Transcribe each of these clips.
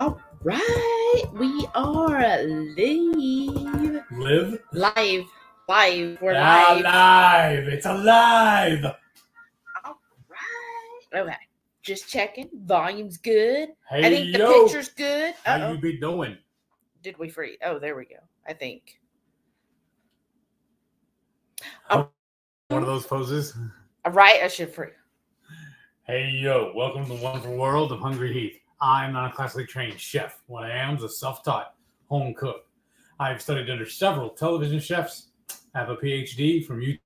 All right, we are live. Live? Live. Live. We're live. Alive. It's alive. All right. Okay. Just checking. Volume's good. Hey, I think the picture's good. Uh-oh. How you be doing? Did we freeze? Oh, there we go. I think. Oh. One of those poses? All right. I should freeze. Hey, yo. Welcome to the wonderful world of Hungry Heath. I'm not a classically trained chef. What I am is a self-taught home cook. I've studied under several television chefs. I have a PhD from UT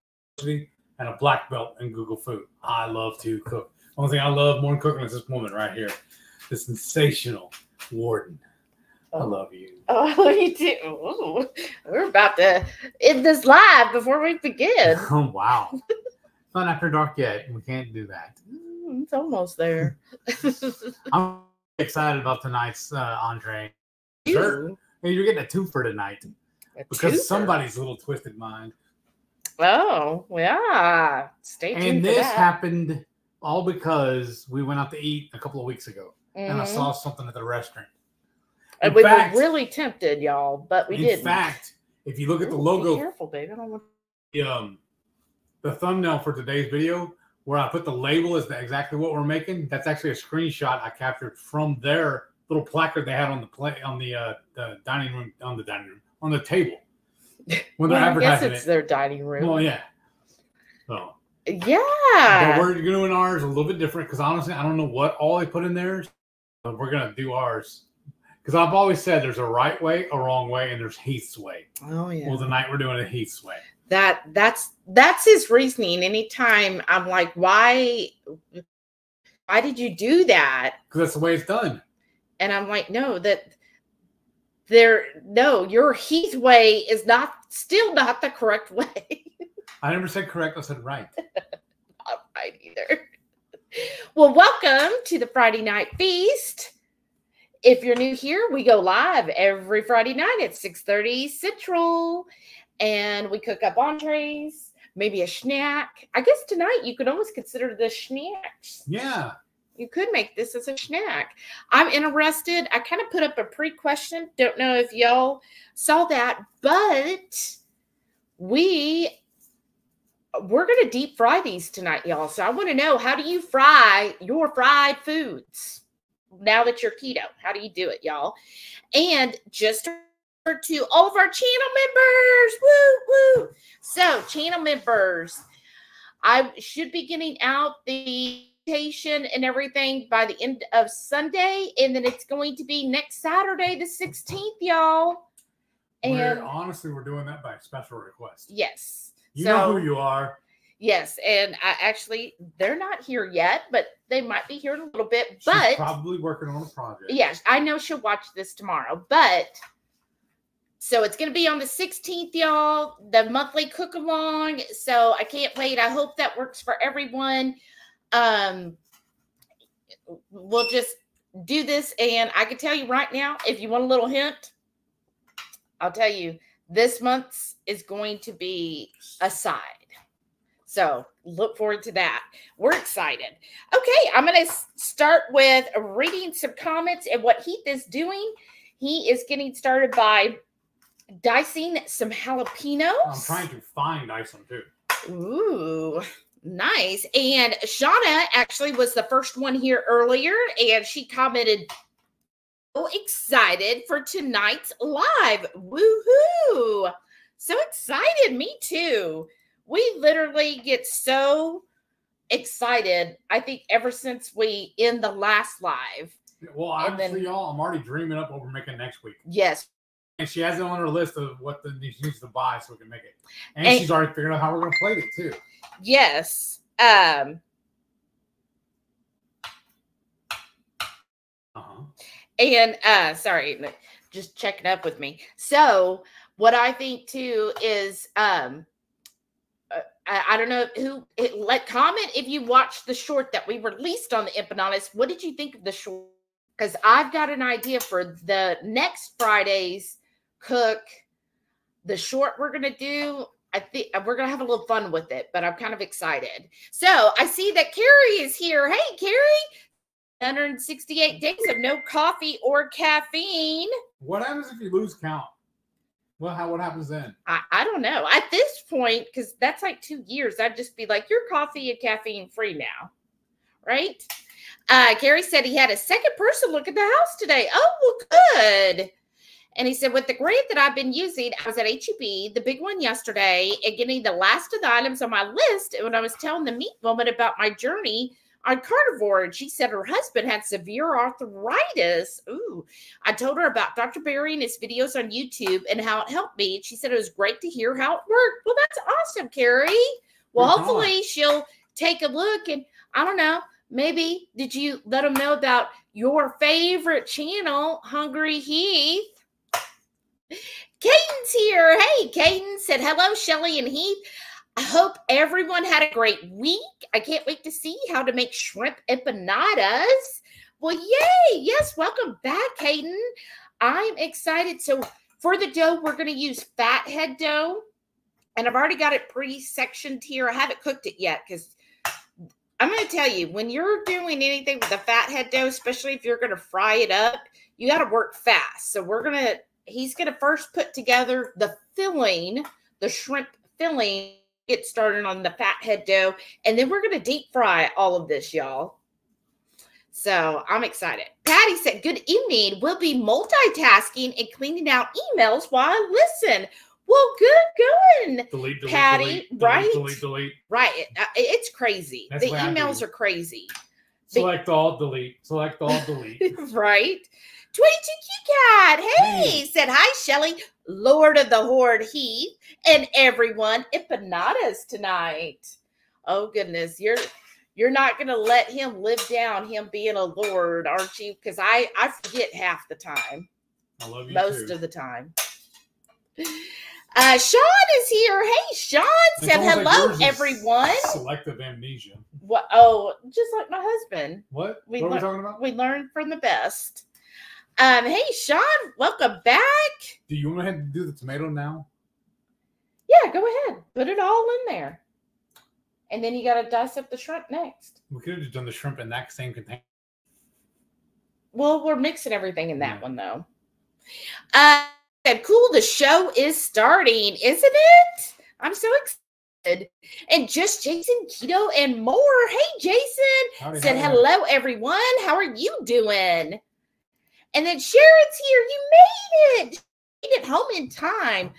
and a black belt in Google Food. I love to cook. Only thing I love more than cooking is this woman right here, this sensational warden. Oh. I love you. Oh, you too. Ooh. We're about to end this live before we begin. Oh, wow. It's not after dark yet. We can't do that. It's almost there. I'm excited about tonight's entree. Sure. Hey, you're getting a twofer tonight because somebody's a little twisted mind. Oh, yeah. Stay tuned. And this happened all because we went out to eat a couple of weeks ago and I saw something at the restaurant. And we were really tempted, y'all, but we didn't. In fact, if you look at the logo, be careful, baby. I don't want the thumbnail for today's video, where I put the label as exactly what we're making. That's actually a screenshot I captured from their little placard they had on the table when they're advertising. I guess it's their dining room. Well, yeah. So yeah, but we're doing ours a little bit different because honestly, I don't know what all they put in there, but we're gonna do ours because I've always said there's a right way, a wrong way, and there's Heath's way. Oh yeah. Well, tonight we're doing a Heath's way. That's his reasoning. Anytime I'm like, why did you do that? Because that's the way it's done. And I'm like, no, your Heath way is still not the correct way. I never said correct. I said right. Not right either. Well, welcome to the Friday Night Feast. If you're new here, we go live every Friday night at 6:30 Central. And we cook up entrees, maybe a snack. I guess tonight you could almost consider this snacks. Yeah. You could make this as a snack. I'm interested. I kind of put up a pre-question. Don't know if y'all saw that, but we're going to deep fry these tonight, y'all. So I want to know, how do you fry your fried foods now that you're keto? How do you do it, y'all? And just to all of our channel members, woo woo! So, channel members, I should be getting out the invitation and everything by the end of Sunday, and then it's going to be next Saturday, the 16th, y'all. And we're doing that by special request. Yes, you know who you are. Yes, and I actually they're not here yet, but they might be here in a little bit. She's probably working on a project. Yes, I know she'll watch this tomorrow, but. So it's going to be on the 16th, y'all, the monthly cook-along. So I can't wait. I hope that works for everyone. We'll just do this. And I can tell you right now, if you want a little hint, I'll tell you, this month's is going to be a side. So look forward to that. We're excited. Okay, I'm going to start with reading some comments and what Heath is doing. He is getting started by dicing some jalapenos. I'm trying to fine dice them too. Ooh, nice. And Shauna actually was the first one here earlier, and she commented, "So excited for tonight's live. Woohoo! So excited. Me too. We literally get so excited, I think, ever since we end the last live." Well, obviously, y'all, I'm already dreaming up what we're making next week. Yes. And she has it on her list of what she needs to buy so we can make it. And she's already figured out how we're going to plate it, too. Yes. Sorry, just checking up with me. So what I think, too, is I don't know comment if you watched the short that we released on the Empanadas. What did you think of the short? Because I've got an idea for the next Friday's cook, the short we're going to do. I think we're going to have a little fun with it, but I'm kind of excited. So I see that Carrie is here. Hey, Carrie, 168 days of no coffee or caffeine. What happens if you lose count? Well, what happens then? I don't know. At this point, because that's like 2 years, I'd just be like, your coffee and caffeine free now, right? Gary said he had a second person look at the house today. Oh, well, good. And he said, with the grant that I've been using, I was at HEB, the big one yesterday, and getting the last of the items on my list. And when I was telling the meat woman about my journey on carnivore, and she said her husband had severe arthritis. Ooh. I told her about Dr. Barry and his videos on YouTube and how it helped me. She said it was great to hear how it worked. Well, that's awesome, Carrie. Well, hopefully she'll take a look. And I don't know, maybe did you let them know about your favorite channel, Hungry Heath? Caden's here. Hey, Caden said, hello, Shelly and Heath. I hope everyone had a great week. I can't wait to see how to make shrimp empanadas. Well, yay. Yes, welcome back, Hayden. I'm excited. So for the dough, we're going to use fathead dough. And I've already got it pre-sectioned here. I haven't cooked it yet because I'm going to tell you, when you're doing anything with a fathead dough, especially if you're going to fry it up, you got to work fast. So we're going to, he's going to first put together the filling, the shrimp filling. Get started on the fathead dough, and then we're going to deep fry all of this, y'all. So I'm excited. Patty said, good evening. We'll be multitasking and cleaning out emails while I listen. Well, good going, delete, Patty. Delete, right? Delete. Right. It's crazy. That's the emails are crazy. Select all, delete. Select all, delete. Right. 22 Key Cat. Hey, said, hi, Shelly. Lord of the Horde Heath and everyone, empanadas tonight. Oh goodness, you're not gonna let him live down him being a lord, aren't you? Because I forget half the time. I love you most too. Of the time. Sean is here. Hey, Sean said hello, like everyone. Selective amnesia. What? Oh, just like my husband. What? What are we talking about? We learned from the best. Hey, Sean, welcome back. Do you want to have to do the tomato now? Yeah, go ahead. Put it all in there. And then you got to dice up the shrimp next. We could have just done the shrimp in that same container. Well, we're mixing everything in that one, though. Cool, the show is starting, isn't it? I'm so excited. And just Jason, Keto, and more. Hey, Jason. Howdy, said, howdy. Hello, everyone. How are you doing? And then Sharon's here. You made it. You made it home in time.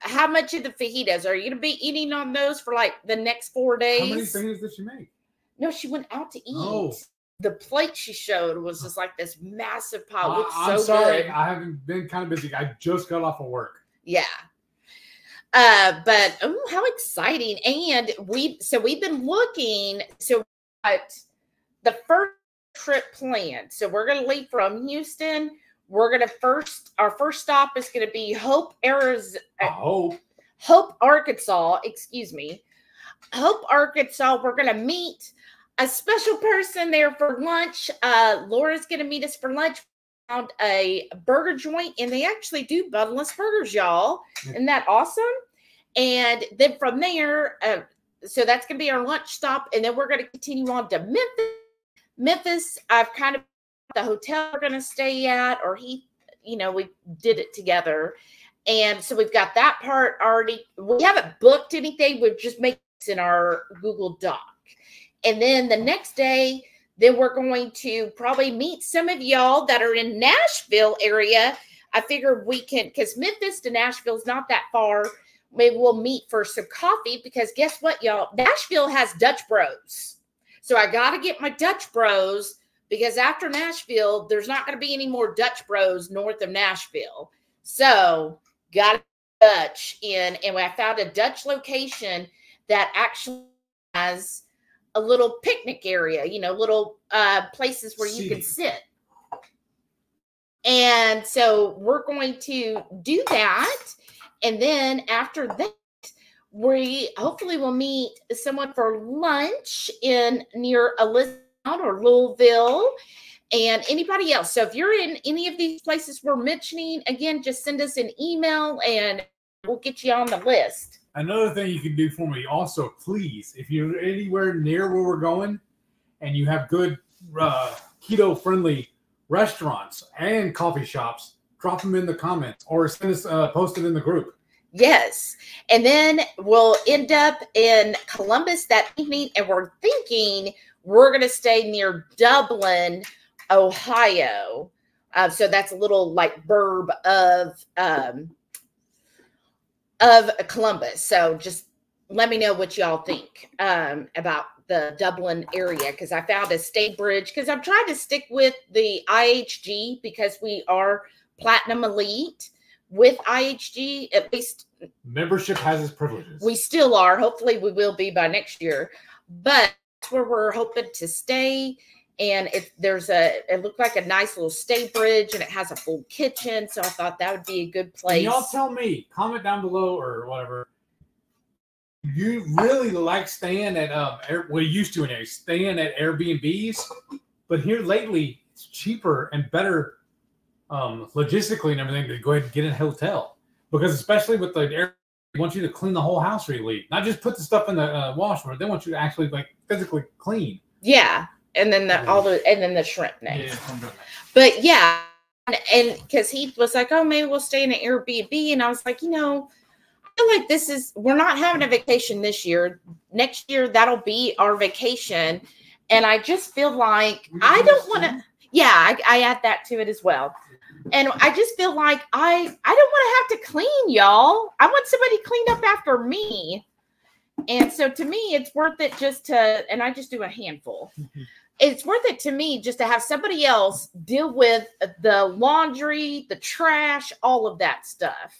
How much of the fajitas? Are you going to be eating on those for like the next 4 days? How many fajitas did she make? No, she went out to eat. Oh. The plate she showed was just like this massive pile. I'm sorry. I haven't been kind of busy. I just got off of work. Yeah. But, oh, how exciting. And we've been looking. So at the first trip planned. So we're going to leave from Houston. We're going to our first stop is going to be Hope, Arizona. Hope, Arkansas. Excuse me. Hope, Arkansas. We're going to meet a special person there for lunch. Laura's going to meet us for lunch. We found a burger joint, and they actually do bunless burgers, y'all. Isn't that awesome? And then from there, so that's going to be our lunch stop. And then we're going to continue on to Memphis. I've kind of the hotel we're going to stay at, or he, you know, we did it together. And so we've got that part already. We haven't booked anything. We've just made it in our Google Doc. And then the next day, then we're going to probably meet some of y'all that are in Nashville area. I figured we can, because Memphis to Nashville is not that far. Maybe we'll meet for some coffee, because guess what, y'all? Nashville has Dutch Bros. So I got to get my Dutch Bros, because after Nashville, there's not going to be any more Dutch Bros north of Nashville. So got Dutch in, and I found a Dutch location that actually has a little picnic area, you know, little places where you can sit. And so we're going to do that. And then after that, we hopefully will meet someone for lunch in near Elizabeth or Louisville, and anybody else. So if you're in any of these places we're mentioning, again, just send us an email and we'll get you on the list. Another thing you can do for me also, please, if you're anywhere near where we're going and you have good keto-friendly restaurants and coffee shops, drop them in the comments or send us post it in the group. Yes. And then we'll end up in Columbus that evening, and we're thinking we're going to stay near Dublin, Ohio. So that's a little like burb of Columbus. So just let me know what y'all think about the Dublin area, because I found a Staybridge, because I'm trying to stick with the IHG because we are Platinum Elite with IHG, at least. Membership has its privileges. We still are. Hopefully we will be by next year. But that's where we're hoping to stay. And if there's it looked like a nice little Staybridge, and it has a full kitchen. So I thought that would be a good place. Y'all tell me, comment down below or whatever. You really like staying at, well, used to anyway, staying at Airbnbs. But here lately, it's cheaper and better logistically and everything to go ahead and get in a hotel, because especially with the Airbnb, they want you to clean the whole house really leave, not just put the stuff in the wash, but they want you to actually like physically clean. Yeah. And then the shrimp next. Yeah. But yeah. And cause Heath was like, oh, maybe we'll stay in an Airbnb. And I was like, you know, I feel like we're not having a vacation this year. Next year, that'll be our vacation. And I just feel like I don't want to. Yeah. I add that to it as well. And I just feel like I don't want to have to clean, y'all. I want somebody cleaned up after me. And so to me, it's worth it just to, and I just do a handful. It's worth it to me just to have somebody else deal with the laundry, the trash, all of that stuff.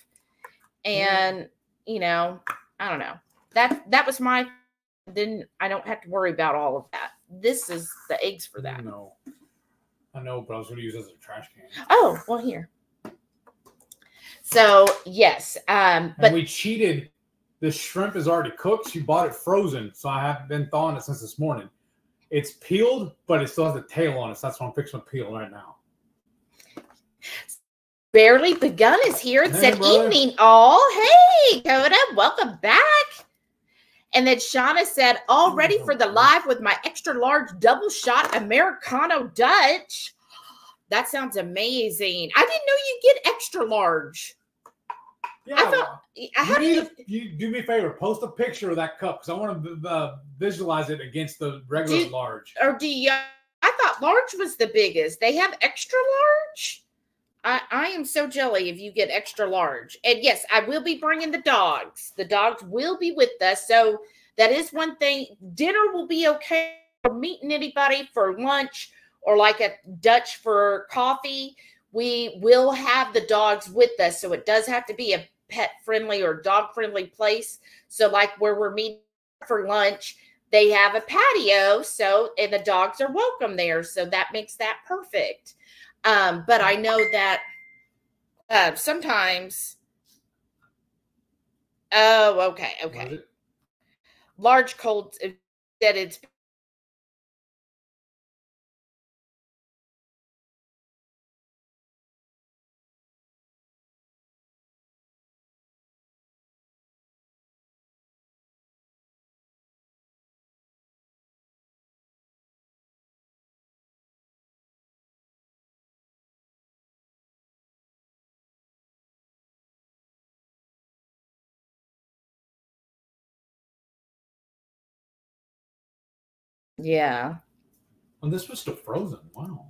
And, you know, I don't know. That was my, then I don't have to worry about all of that. This is the eggs for that. No. I know, but I was going to use it as a trash can. Oh, well, here. So, yes. But we cheated. The shrimp is already cooked. She bought it frozen, so I have been thawing it since this morning. It's peeled, but it still has a tail on it, so that's why I'm fixing to peel right now. Barely Begun is here. It said, brother. Evening all. Hey, Coda, welcome back. And then Shauna said, all ready for the live with my extra large double shot Americano Dutch. That sounds amazing. I didn't know you get extra large. Yeah, you do me a favor. Post a picture of that cup, because I want to visualize it against the regular large. Or do you? I thought large was the biggest. They have extra large. I am so jelly if you get extra large. And yes, I will be bringing the dogs. The dogs will be with us. So that is one thing. Dinner will be okay for meeting anybody for lunch or like a Dutch for coffee. We will have the dogs with us. So it does have to be a pet-friendly or dog-friendly place. So like where we're meeting for lunch, they have a patio. So, and the dogs are welcome there. So that makes that perfect. But I know that sometimes, oh, okay, okay. Large colds, that it's yeah. And this was still frozen. Wow.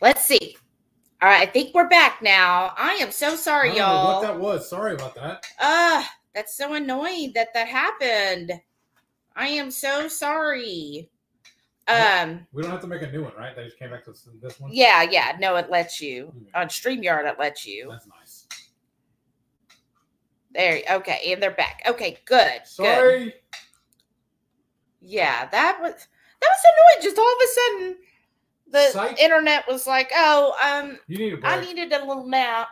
Let's see. All right, I think we're back now. I am so sorry, y'all. What that was. Sorry about that. That's so annoying that that happened. I am so sorry. We don't have to make a new one, right? They just came back to this one? Yeah, yeah. No, it lets you. Yeah. On StreamYard, it lets you. That's nice. There. Okay, and they're back. Okay, good. Sorry. Good. Yeah, that was annoying. Just all of a sudden, the internet was like, "Oh, you need a break. I needed a little nap."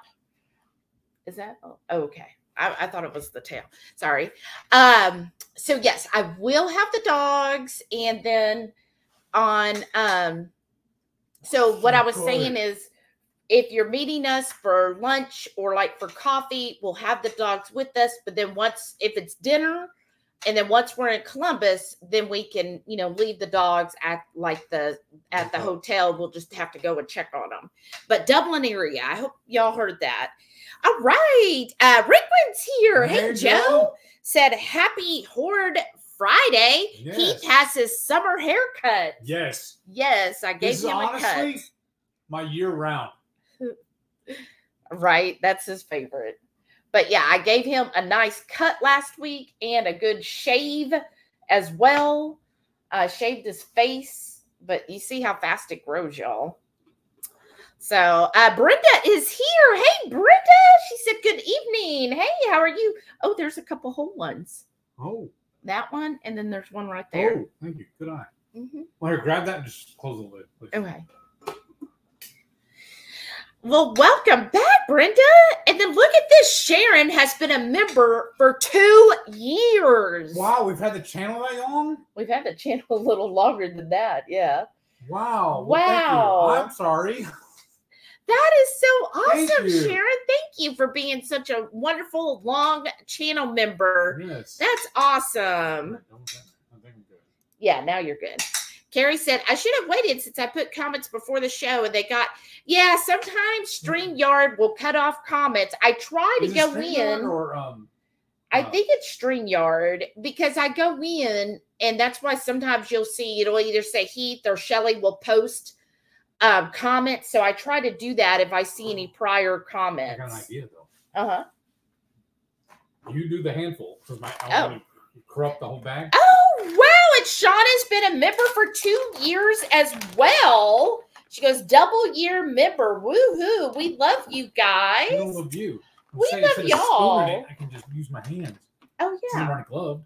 Is that okay? I thought it was the tail. Sorry. So yes, I will have the dogs, and then on. So what I was saying is, if you're meeting us for lunch or like for coffee, we'll have the dogs with us. But then once, if it's dinner. And then once we're in Columbus, then we can, you know, leave the dogs at like the hotel. We'll just have to go and check on them. But Dublin area, I hope y'all heard that. All right. Rickman's here. Hey, Joe said happy Horde Friday. Yes. Heath has his summer haircut. Yes. Yes. I gave him a cut. Honestly, my year round. Right. That's his favorite. But yeah, I gave him a nice cut last week and a good shave as well. Shaved his face, but you see how fast it grows, y'all. So Brenda is here. Hey, Brenda. She said, good evening. Hey, how are you? Oh, there's a couple whole ones. Oh. That one, and then there's one right there. Oh, thank you. Good eye. Mm-hmm. Well, here, grab that and just close the lid, please. Okay. Well, welcome back, Brenda. And then look at this. Sharon has been a member for 2 years. Wow, we've had the channel that long? We've had the channel a little longer than that, yeah. Wow. Wow. Well, thank you. I'm sorry. That is so awesome, Sharon. Thank you for being such a wonderful, long channel member. Yes. That's awesome. I'm good. Yeah, now you're good. Carrie said, I should have waited since I put comments before the show and they got, yeah, sometimes StreamYard will cut off comments. I try to go in. Or, I think it's StreamYard because I go in and that's why sometimes you'll see, it'll either say Heath or Shelly will post comments. So I try to do that if I see any prior comments. I got an idea though. Uh-huh. You do the handful because I want to corrupt the whole bag. Oh, wow. And Shauna has been a member for 2 years as well. She goes, double year member. Woohoo. We love you guys. We love you. We love y'all. I can just use my hands. Oh, yeah. Wearing a glove.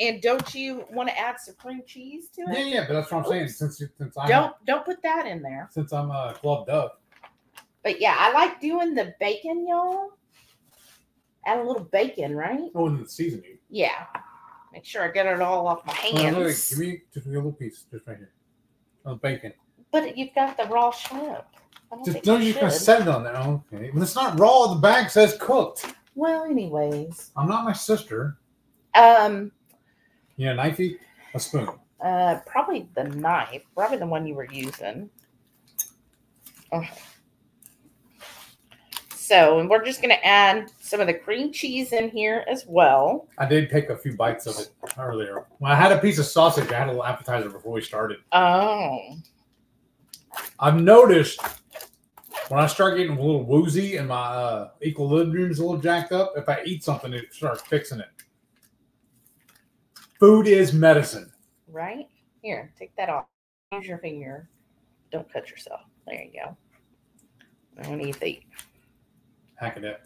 And don't you want to add some cream cheese to it? Yeah, yeah, but that's what I'm saying. Since I don't put that in there. Since I'm gloved up. But yeah, I like doing the bacon, y'all. Add a little bacon, right? Oh, and the seasoning. Yeah. Make sure I get it all off my hands. No, give me just a little piece, just right here. Of bacon. But you've got the raw shrimp. Just know you can set it on there. Okay. Well, it's not raw. The bag says cooked. Well, anyways. I'm not my sister. You know, knifey? A spoon. Probably the knife. Probably the one you were using. Okay. So, and we're just going to add some of the cream cheese in here as well. I did take a few bites of it earlier. When I had a piece of sausage, I had a little appetizer before we started. Oh. I've noticed when I start getting a little woozy and my equilibrium's a little jacked up, if I eat something, it starts fixing it. Food is medicine. Right? Here, take that off. Use your finger. Don't cut yourself. There you go. I don't need the... Hack it up.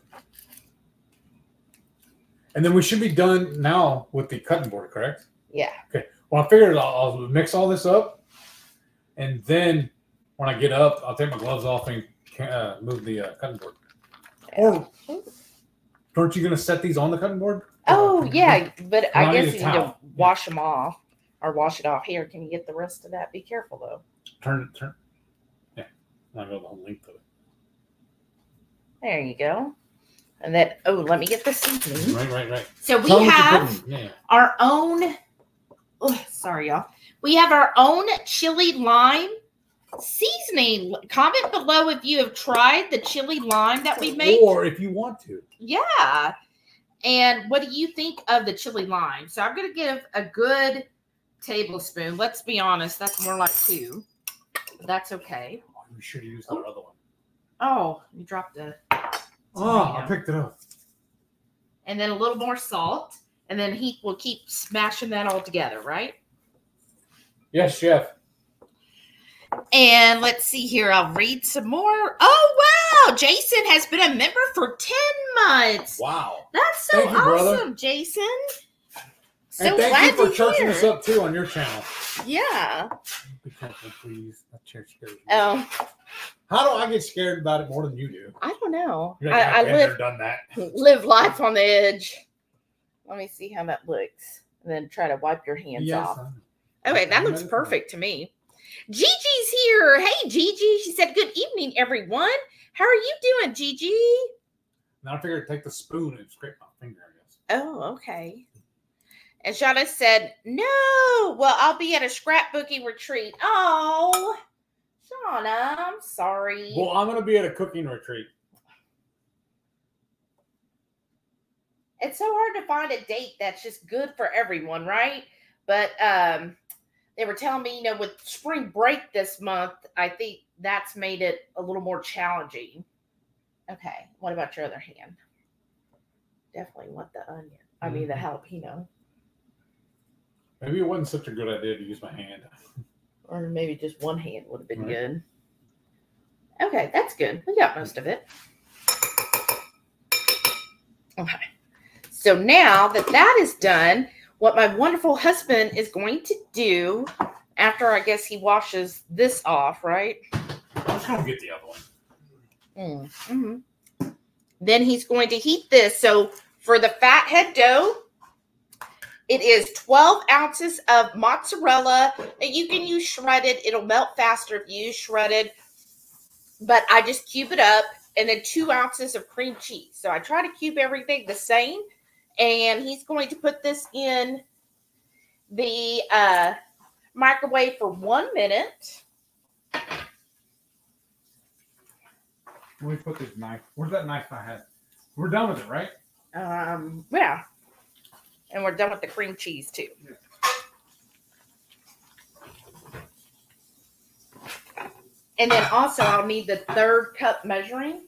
And then we should be done now with the cutting board, correct? Yeah. Okay. Well, I figured I'll mix all this up. And then when I get up, I'll take my gloves off and move the cutting board. Or aren't you going to set these on the cutting board? Oh, yeah. But I guess you need to wash them off or wash it off. Here, can you get the rest of that? Be careful, though. Turn. Yeah. I'll go the whole length of it. There you go. And then, oh, let me get the seasoning. Right. So we have our own, oh, sorry, y'all. We have our own chili lime seasoning. Comment below if you have tried the chili lime that we made. Or if you want to. Yeah. And what do you think of the chili lime? So I'm going to give a good tablespoon. Let's be honest. That's more like 2. That's okay. We should have used that other one. Oh, you dropped a I picked it up. And then a little more salt. And then Heath will keep smashing that all together, right? Yes, Chef. And let's see here. I'll read some more. Oh, wow. Jason has been a member for 10 months. Wow. That's so awesome, brother. Jason. So and thank you for churching us up, too, on your channel. Yeah. Be careful, please. That chair scares me. Oh. How do I get scared about it more than you do? I don't know. Like, I live life on the edge. Let me see how that looks. And then try to wipe your hands off. Okay, that looks perfect to me. Gigi's here. Hey, Gigi. She said, good evening, everyone. How are you doing, Gigi? Now I figured I'd take the spoon and scrape my finger, I guess. Oh, okay. And Shauna said, no. Well, I'll be at a scrapbooking retreat. Oh, Shauna, I'm sorry. Well, I'm going to be at a cooking retreat. It's so hard to find a date that's just good for everyone, right? But they were telling me, you know, with spring break this month, I think that's made it a little more challenging. Okay. What about your other hand? Definitely want the onion. I mean, the jalapeno. Maybe it wasn't such a good idea to use my hand. Or maybe just one hand would have been good. Okay, that's good. We got most of it. Okay. So now that that is done, what my wonderful husband is going to do after, I guess, he washes this off, right? I'm trying to get the other one. Then he's going to heat this. So for the fathead dough, it is 12 ounces of mozzarella. You can use shredded. It'll melt faster if you use shredded. But I just cube it up. And then 2 ounces of cream cheese. So I try to cube everything the same. And he's going to put this in the microwave for 1 minute. Let me put this knife. Where's that knife I had? We're done with it, right? Yeah. And we're done with the cream cheese, too. Yeah. And then also, I'll need the third cup measuring.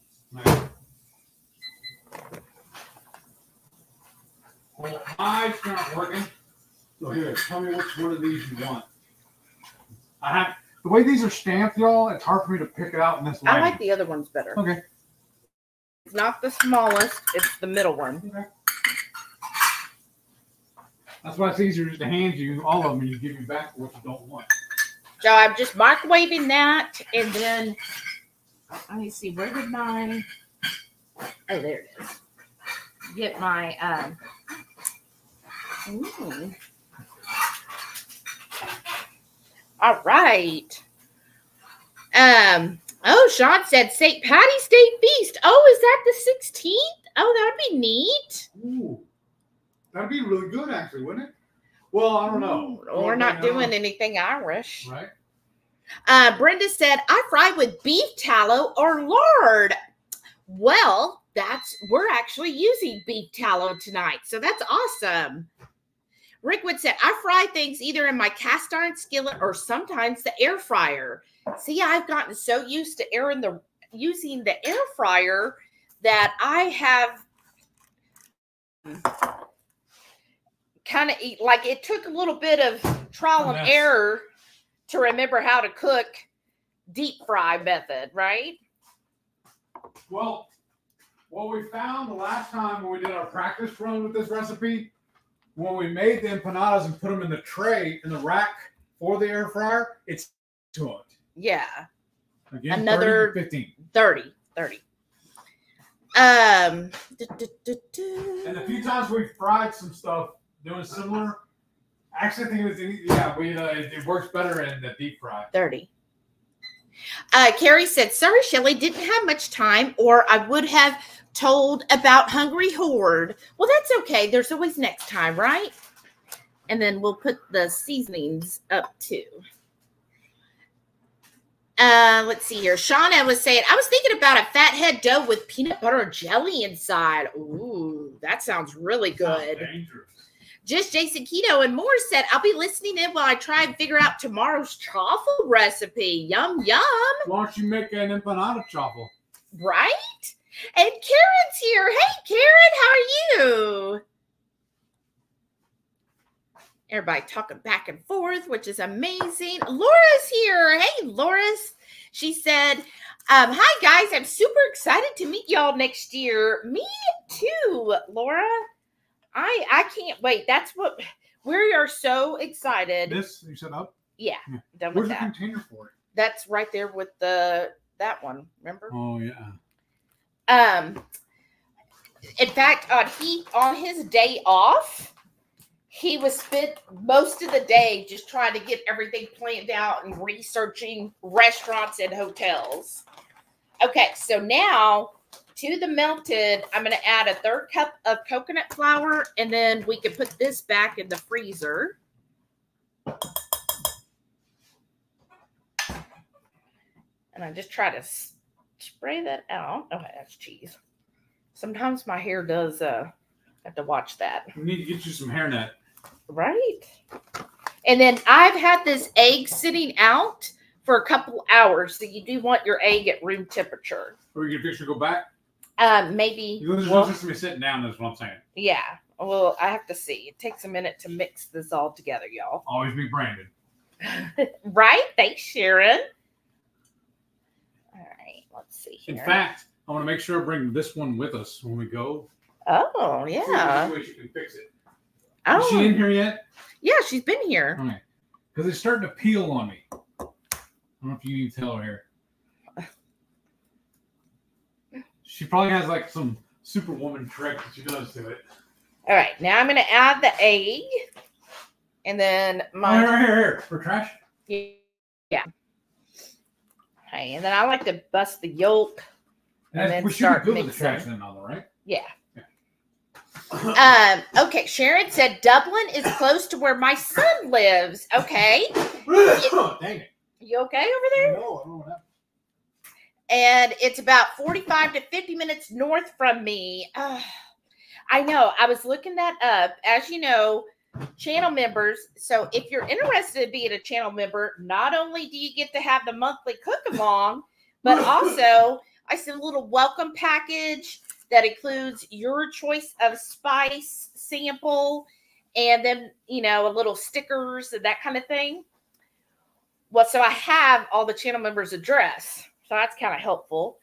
Well, it's not working. So here, tell me which one of these you want. The way these are stamped, y'all, it's hard for me to pick it out in this lighting. I like the other ones better. Okay. It's not the smallest. It's the middle one. Okay. That's why it's easier just to hand you all of them and you give you back what you don't want. So I'm just microwaving that, and then let me see, where did my, oh, there it is. Get my, all right. Oh, Sean said St. Patty's Day feast. Oh, is that the 16th? Oh, that'd be neat. Ooh. That'd be really good, actually, wouldn't it? Well, I don't know. We're not doing anything Irish. Right. Brenda said, I fry with beef tallow or lard. Well, we're actually using beef tallow tonight. So that's awesome. Rickwood said, I fry things either in my cast iron skillet or sometimes the air fryer. See, I've gotten so used to using the air fryer that I have kind of eat, like, it took a little bit of trial and error to remember how to cook deep fry method, right? Well, what we found the last time when we did our practice run with this recipe, when we made the empanadas and put them in the tray in the rack for the air fryer, it's to it. Yeah. Again, another 30. And a few times we fried some stuff doing similar. Actually, I think it was it works better in the deep fry. 30. Carrie said, sorry, Shelly, didn't have much time, or I would have told about Hungry Horde. Well, that's okay. There's always next time, right? And then we'll put the seasonings up, too. Let's see here. Shauna was saying, I was thinking about a fathead dough with peanut butter and jelly inside. Ooh, that sounds really good. Dangerous. Just Jason Keto and more said, I'll be listening in while I try and figure out tomorrow's chaffle recipe. Yum, yum. Why don't you make an empanada chaffle? Right? And Karen's here. Hey, Karen, how are you? Everybody talking back and forth, which is amazing. Laura's here. Hey, Laura's. She said, hi, guys. I'm super excited to meet y'all next year. Me too, Laura. I can't wait. That's what we are so excited. This you set up? Yeah. Done with that. Where's the container for it? That's right there with that one. Remember? Oh yeah. In fact, on his day off, he was spent most of the day just trying to get everything planned out and researching restaurants and hotels. Okay, so now to the melted, I'm going to add a third cup of coconut flour, and then we can put this back in the freezer. And I just try to spray that out. Okay, that's cheese. Sometimes my hair does, have to watch that. We need to get you some hairnet. Right. And then I've had this egg sitting out for a couple hours, so you do want your egg at room temperature. Or your picture go back? Maybe. There's no sense in me sitting down, that's what I'm saying. Yeah. Well, I have to see. It takes a minute to mix this all together, y'all. Always be branded. Right? Thanks, Sharon. All right. Let's see here. In fact, I want to make sure I bring this one with us when we go. Oh, yeah. See if she can fix it. Oh. Is she in here yet? Yeah, she's been here. All right. Because it's starting to peel on me. I don't know if you need to tell her here. She probably has like some superwoman trick that she does to it. All right, now I'm going to add the egg, and then my here for trash. Yeah. Okay, and then I like to bust the yolk, and then we start mixing. The trash then, all right? Yeah. Yeah. Okay, Sharon said Dublin is close to where my son lives. Okay. Dang it. You okay over there? No, I don't know. And it's about 45 to 50 minutes north from me. I know. I was looking that up. As you know, channel members. So if you're interested in being a channel member, not only do you get to have the monthly cook-along, but also I send a little welcome package that includes your choice of spice sample and then, you know, a little stickers and that kind of thing. Well, so I have all the channel members' address. So that's kind of helpful.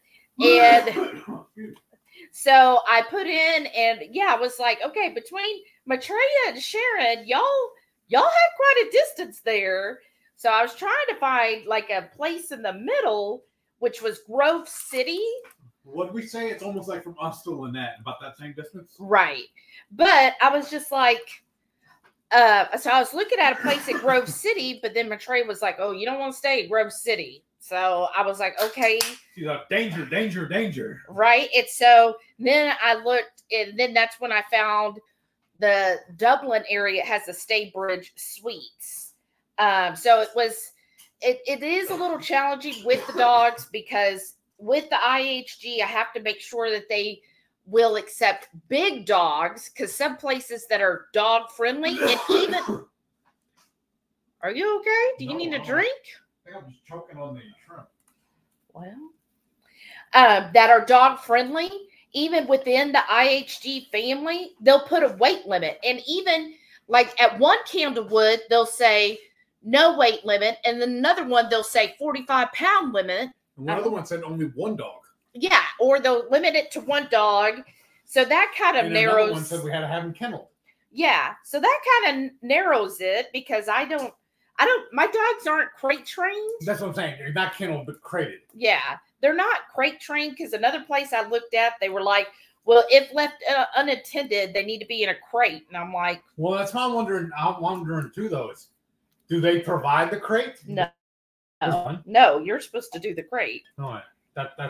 And so I put in and yeah, I was like, okay, between Maitreya and Sharon, y'all have quite a distance there. So I was trying to find like a place in the middle, which was Grove City. What we say, it's almost like from us to Lynette, about that same distance. Right. But I was just like, so I was looking at a place at Grove City, but then Maitreya was like, oh, you don't want to stay at Grove City. So I was like, okay. She's like, danger, danger, danger. Right. And so then I looked, and then that's when I found the Dublin area has the Staybridge Suites. So it is a little challenging with the dogs because with the IHG, I have to make sure that they will accept big dogs because some places that are dog friendly and even. Are you okay? Do you need a drink? I think I'm just choking on the shrimp. Well, that are dog friendly, even within the IHG family, they'll put a weight limit. And even like at one Candlewood, they'll say no weight limit. And then another one, they'll say 45-pound limit. And one other one said only one dog. Yeah. Or they'll limit it to one dog. So that kind of narrows. Another one said we had to have them kenneled. Yeah. So that kind of narrows it because my dogs aren't crate trained. That's what I'm saying. They're not kenneled, but crated. Yeah. They're not crate trained because another place I looked at, they were like, well, if left unattended, they need to be in a crate. And I'm like. Well, that's what I'm wondering too, though, is do they provide the crate? No, you're supposed to do the crate. All right.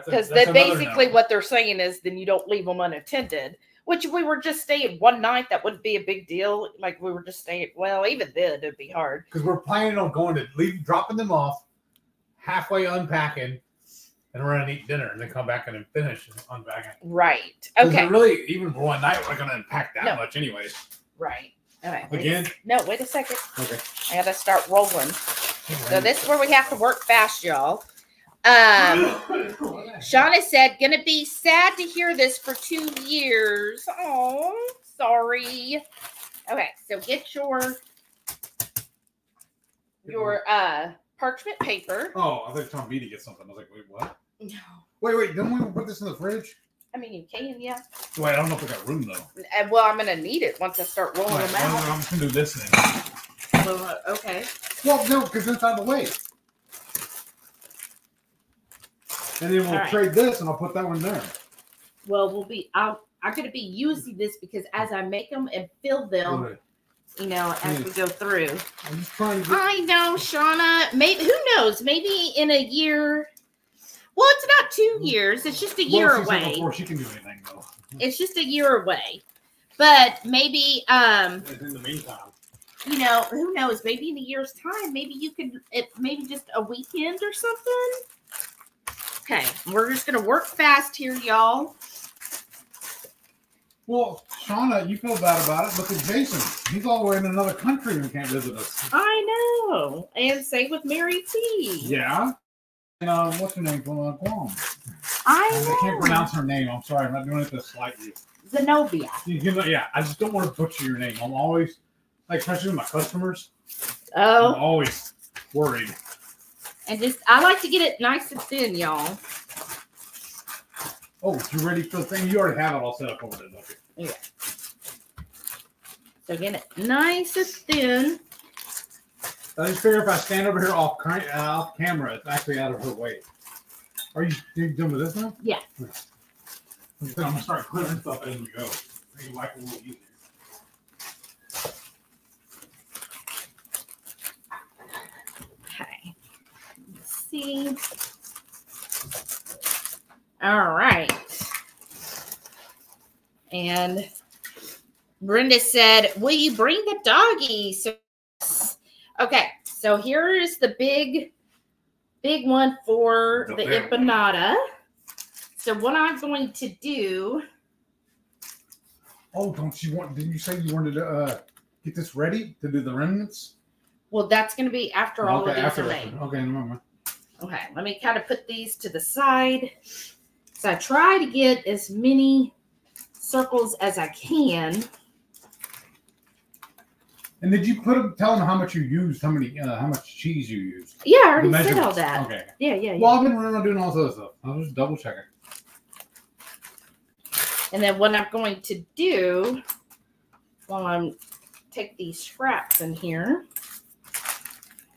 Because that basically what they're saying is then you don't leave them unattended, which if we were just staying one night, that wouldn't be a big deal. Like we were just staying, well, even then it'd be hard. Because we're planning on going to dropping them off, halfway unpacking, and we're going to eat dinner and then come back and finish unpacking. Right. Okay. Really, even for one night, we're going to unpack that much anyways. Right. All right. Again? No, wait a second. Okay. I got to start rolling. Right. So this is where we have to work fast, y'all. Shauna said, going to be sad to hear this for 2 years. Oh, sorry. Okay, so get your parchment paper. Oh, I thought Tom Beatty gets something. I was like, wait, what? No. Wait, don't we put this in the fridge? I mean, you can, yeah. Wait, I don't know if we got room, though. Well, I'm going to need it once I start rolling them out. I'm going to do this thing. Okay. Well, no, because it's out of the way. And then we'll trade this, and I'll put that one there. Well, I'm going to be using this because as I make them and fill them, you know, as we go through. I'm just trying to get... I know, Shauna. Maybe, who knows? Maybe in a year... Well, it's not 2 years. It's just a year away. Before she can do anything, though. It's just a year away. But maybe, in the meantime, you know, who knows? Maybe in a year's time, maybe you could, maybe just a weekend or something. Okay, we're just gonna work fast here, y'all. Well, Shauna, you feel bad about it. Look at Jason. He's all the way in another country and can't visit us. I know. And same with Mary T. Yeah. What's her name? Guam. I can't pronounce her name. I'm sorry. I'm not doing it this slightly. Zenobia. Yeah, I just don't want to butcher your name. I'm always, like, especially with my customers. Oh. I'm always worried. And just, I like to get it nice and thin, y'all. Oh, you ready for the thing? You already have it all set up over there, don't you? Yeah. So get it nice and thin. I just figure if I stand over here off camera, it's actually out of her way. Are you done with this now? Yeah. I'm going to start clearing stuff as we go. Make your life a little easier. Okay. Let's see. All right. And Brenda said, will you bring the doggy? So okay, so here is the big one for the empanada. So what I'm going to do. Oh, didn't you say you wanted to get this ready to do the remnants? Well, that's going to be after all of these are made. Okay, no, okay, let me kind of put these to the side. So I try to get as many circles as I can. And did you put them? Tell them how much you used, how much cheese you used. Yeah, I already said all that. Okay. Yeah. Well, I've been running on doing all this stuff. I was just double checking. And then what I'm going to do, while I'm take these scraps in here.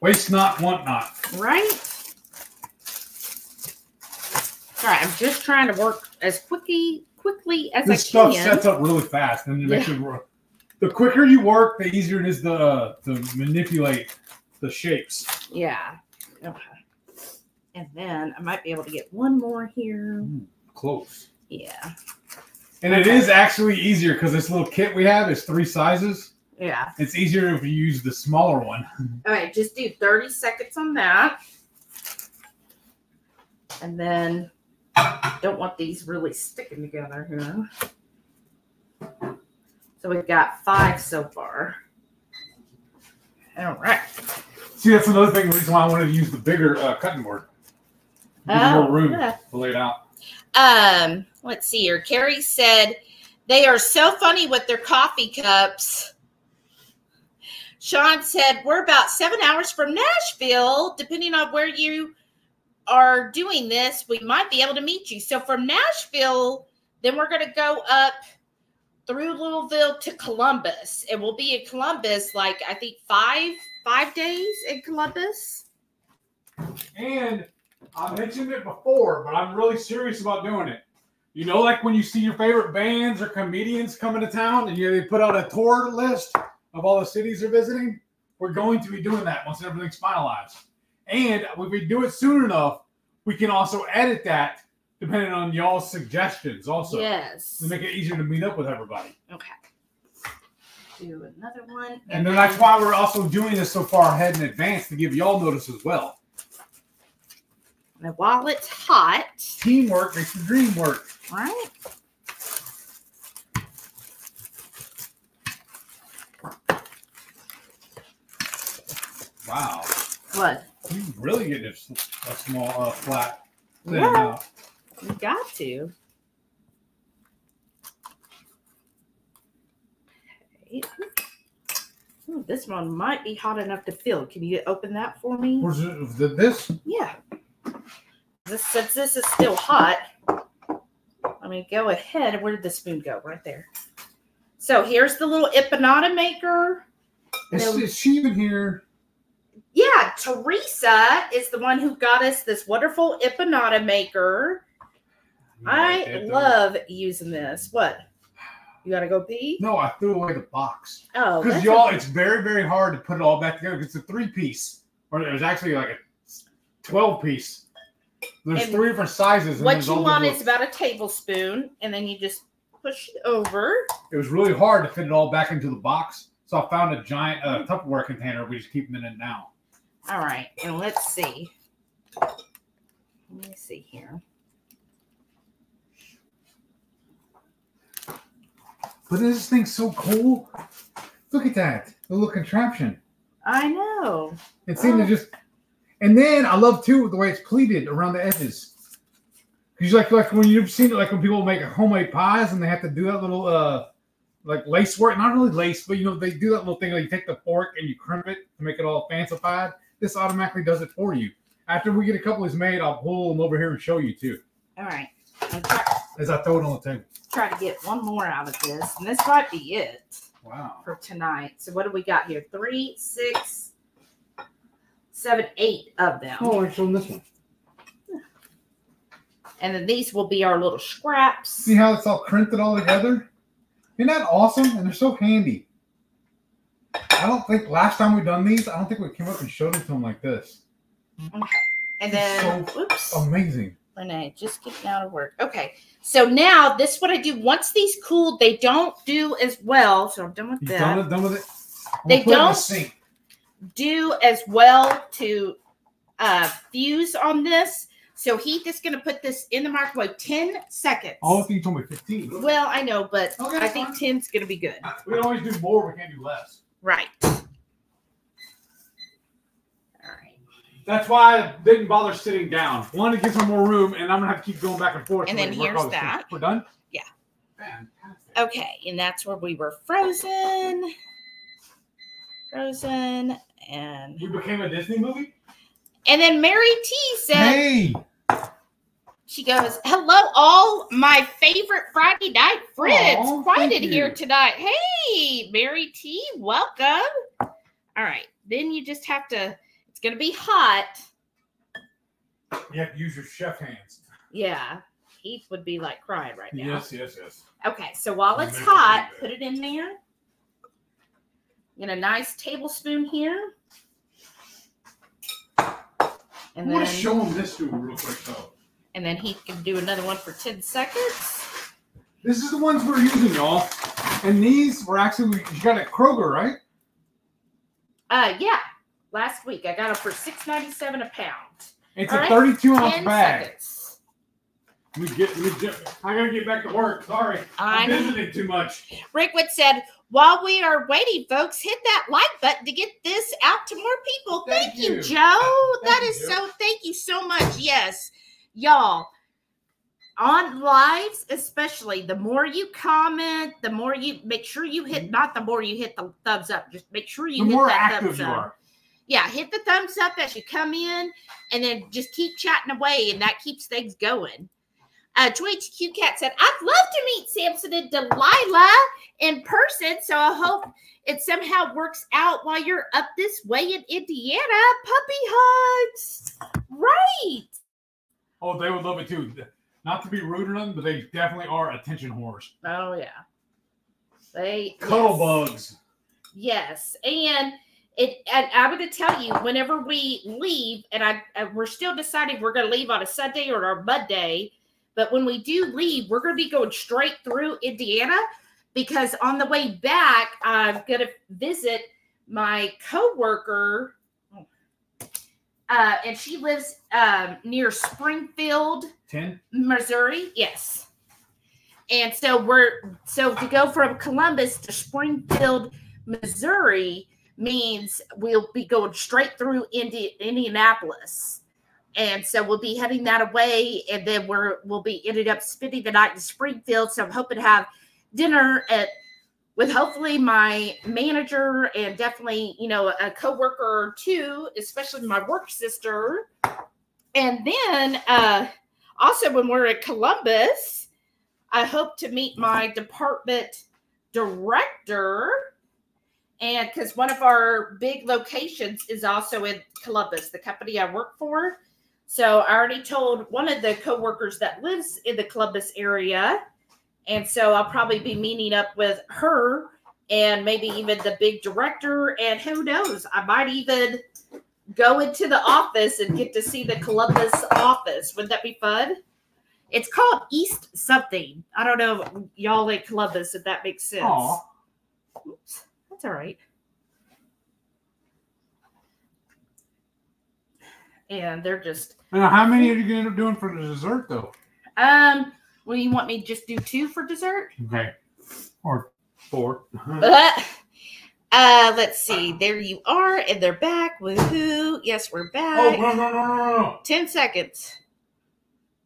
Waste not, want not. Right. All right. I'm just trying to work as quickly as I can. This stuff sets up really fast, and it makes it work. The quicker you work, the easier it is to manipulate the shapes. Yeah. Okay. And then I might be able to get one more here. Close. Yeah. And it is actually easier because this little kit we have is 3 sizes. Yeah. It's easier if you use the smaller one. All right. Just do 30 seconds on that. And then don't want these really sticking together here. So we've got 5 so far. All right. See, that's another thing. The reason why I wanted to use the bigger cutting board. More room to lay it out. Let's see here. Carrie said, they are so funny with their coffee cups. Sean said, we're about 7 hours from Nashville. Depending on where you are doing this, we might be able to meet you. So from Nashville, then we're going to go up through Louisville to Columbus. And we'll be in Columbus, like, I think five days in Columbus. And I mentioned it before, but I'm really serious about doing it. You know, like when you see your favorite bands or comedians coming to town and they put out a tour list of all the cities they're visiting, we're going to be doing that once everything's finalized. And if we do it soon enough, we can also edit that depending on y'all's suggestions also. Yes. To make it easier to meet up with everybody. Okay. Do another one. And then that's why we're also doing this so far ahead in advance to give y'all notice as well. And while it's hot. Teamwork makes the dream work. Right? Wow. What? You really get a small flat thing out. You got to. Okay. Ooh, this one might be hot enough to fill. Can you open that for me? This? Yeah. Since this is still hot, let me go ahead. Where did the spoon go? Right there. So here's the little empanada maker. Is she even here? Yeah, Teresa is the one who got us this wonderful empanada maker. I love using this. What? You gotta go pee? No, I threw away the box. Oh, because y'all, it's very, very hard to put it all back together. It's a 3-piece, or there's actually like a 12-piece. There's 3 different sizes. And what you want is about a tablespoon, and then you just push it over. It was really hard to fit it all back into the box, so I found a giant Tupperware container. We just keep them in it now. All right, and let's see. Let me see here. But this thing's so cool. Look at that. The little contraption. I know. It seemed to just... And then I love, too, the way it's pleated around the edges. Because like when you've seen it, like when people make homemade pies and they have to do that little like lace work. Not really lace, but, you know, they do that little thing where you take the fork and you crimp it to make it all fancified. This automatically does it for you. After we get a couple of these made, I'll pull them over here and show you, too. All right. As I throw it on the table. Try to get one more out of this, and this might be it. Wow. For tonight. So what do we got here? 3, 6, 7, 8 of them. Oh, we're showing this one. And then these will be our little scraps. See how it's all crimped all together? Isn't that awesome? And they're so handy. I don't think last time we done these, I don't think we came up and showed them to them like this. Okay. And then, so oops. Amazing. Renee, just getting out of work. Okay, so now this is what I do. Once these cool, they don't do as well. So I'm done with that. Done with it. They don't do as well to fuse on this. So Heath is going to put this in the microwave 10 seconds. Oh, I think you told me 15. Well, I know, but okay, I think 10 is going to be good. We always do more. We can't do less. Right. That's why I didn't bother sitting down. One, to get some more room, and I'm going to have to keep going back and forth. And then here's that. We're done? Yeah. Fantastic. Okay, and that's where we were frozen. Frozen, and... We became a Disney movie? And then Mary T said... Hey! She goes, hello, all my favorite Friday night friends. Aww, Friday here tonight. Hey, Mary T, welcome. All right, then you just have to... Gonna be hot. You have to use your chef hands. Yeah, Heath would be like crying right now. Yes, yes, yes. Okay, so while it's hot, put it in there. Get a nice tablespoon here. And I want to show him this to him real quick though. And then Heath can do another one for 10 seconds. This is the ones we're using, y'all. And these were actually you got at Kroger, right? Yeah. Last week, I got them for $6.97 a pound. It's all a 32-ounce bag. Seconds. I gotta get back to work. Sorry, I'm visiting too much. Rickwood said, "While we are waiting, folks, hit that like button to get this out to more people." Thank you, Joe. Thank you so much. Yes, y'all. On lives, especially, the more you comment, the more you make sure you hit. Not the more you hit the thumbs up. Just make sure you hit that thumbs up. The more active you are. Yeah, hit the thumbs up as you come in, and then just keep chatting away, and that keeps things going. Twitch QCat said, I'd love to meet Samson and Delilah in person, so I hope it somehow works out while you're up this way in Indiana. Puppy hugs. Right. Oh, they would love it, too. Not to be rude to them, but they definitely are attention whores. Oh, yeah. They cuddle bugs. Yes, and... And I'm going to tell you, whenever we leave, and we're still deciding we're going to leave on a Sunday or our Monday, but when we do leave, we're going to be going straight through Indiana because on the way back, I'm going to visit my coworker, and she lives near Springfield, Missouri. Yes, and so to go from Columbus to Springfield, Missouri. means we'll be going straight through Indianapolis. And so we'll be heading that away, and then we'll be ended up spending the night in Springfield. So I'm hoping to have dinner with hopefully my manager and definitely, you know, a coworker or two, especially my work sister. And then also when we're at Columbus, I hope to meet my department director. And because one of our big locations is also in Columbus, the company I work for. So I already told one of the coworkers that lives in the Columbus area. And so I'll probably be meeting up with her and maybe even the big director. And who knows, I might even go into the office and get to see the Columbus office. Wouldn't that be fun? It's called East something. I don't know, y'all in Columbus, if that makes sense. Aww. Oops. That's all right. And they're just. Now, how many are you going to end up doing for the dessert, though? Well, you want me to just do 2 for dessert? Okay. Or 4. Let's see. There you are, and they're back. Woohoo. Yes, we're back. Oh, no. 10 seconds.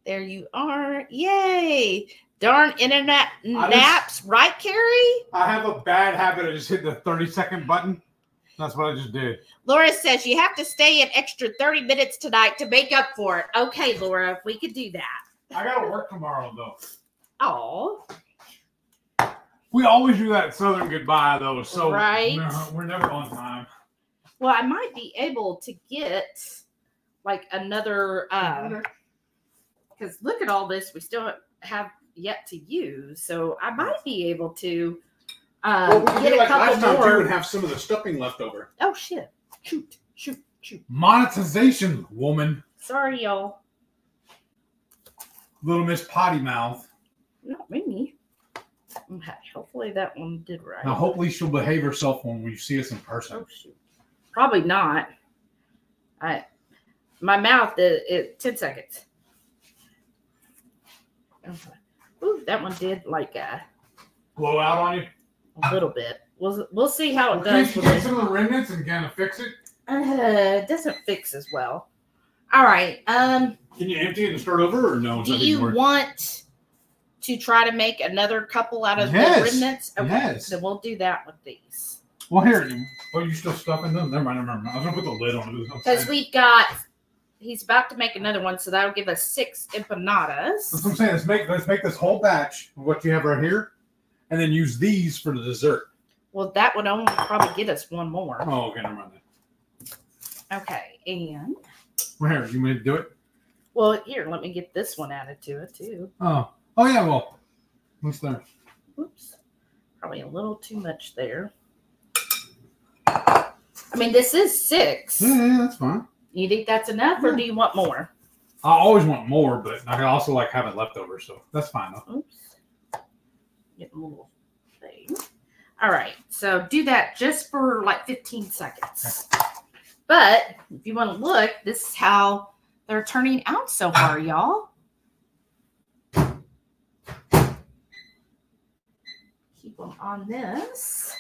There you are. Yay. Darn internet naps, right, Carrie? I have a bad habit of just hitting the 30-second button. That's what I just did. Laura says you have to stay an extra 30 minutes tonight to make up for it. Okay, Laura, if we could do that. I got to work tomorrow, though. Oh. We always do that Southern goodbye, though, so right? We're never on time. Well, I might be able to get, like, another, because look at all this. We still have yet to use, so I might be able to get a couple more. Too, and have some of the stuffing left over. Oh shit! Shoot! Monetization, woman. Sorry, y'all. Little Miss Potty Mouth. Not me. Okay, hopefully that one did right. Now, hopefully she'll behave herself when we see us in person. Oh shoot! Probably not. My mouth is 10 seconds. Okay. Ooh, that one did like blow out on you a little bit. We'll see how it does. Can you take some of the remnants and kind of fix it? It doesn't fix as well. All right. Can you empty it and start over, or no? Do you want to try to make another couple out of the remnants? Okay, yes. So we'll do that with these. Well, here. Are you still stuffing them? Never mind. I was gonna put the lid on it because we've got. He's about to make another one, so that'll give us 6 empanadas. That's what I'm saying. Let's make this whole batch of what you have right here, and then use these for the dessert. Well, that would only probably get us 1 more. Oh, okay, never mind that. Okay, and where you want to do it? Well, here, let me get this one added to it too. Oh yeah. Well, what's there? Oops, probably a little too much there. I mean, this is 6. Yeah, that's fine. You think that's enough, or do you want more? I always want more, but I also like having leftovers, so that's fine though. Oops. Get a little thing. All right, so do that just for like 15 seconds. Okay. But if you want to look, this is how they're turning out so far, y'all. Keep them on this.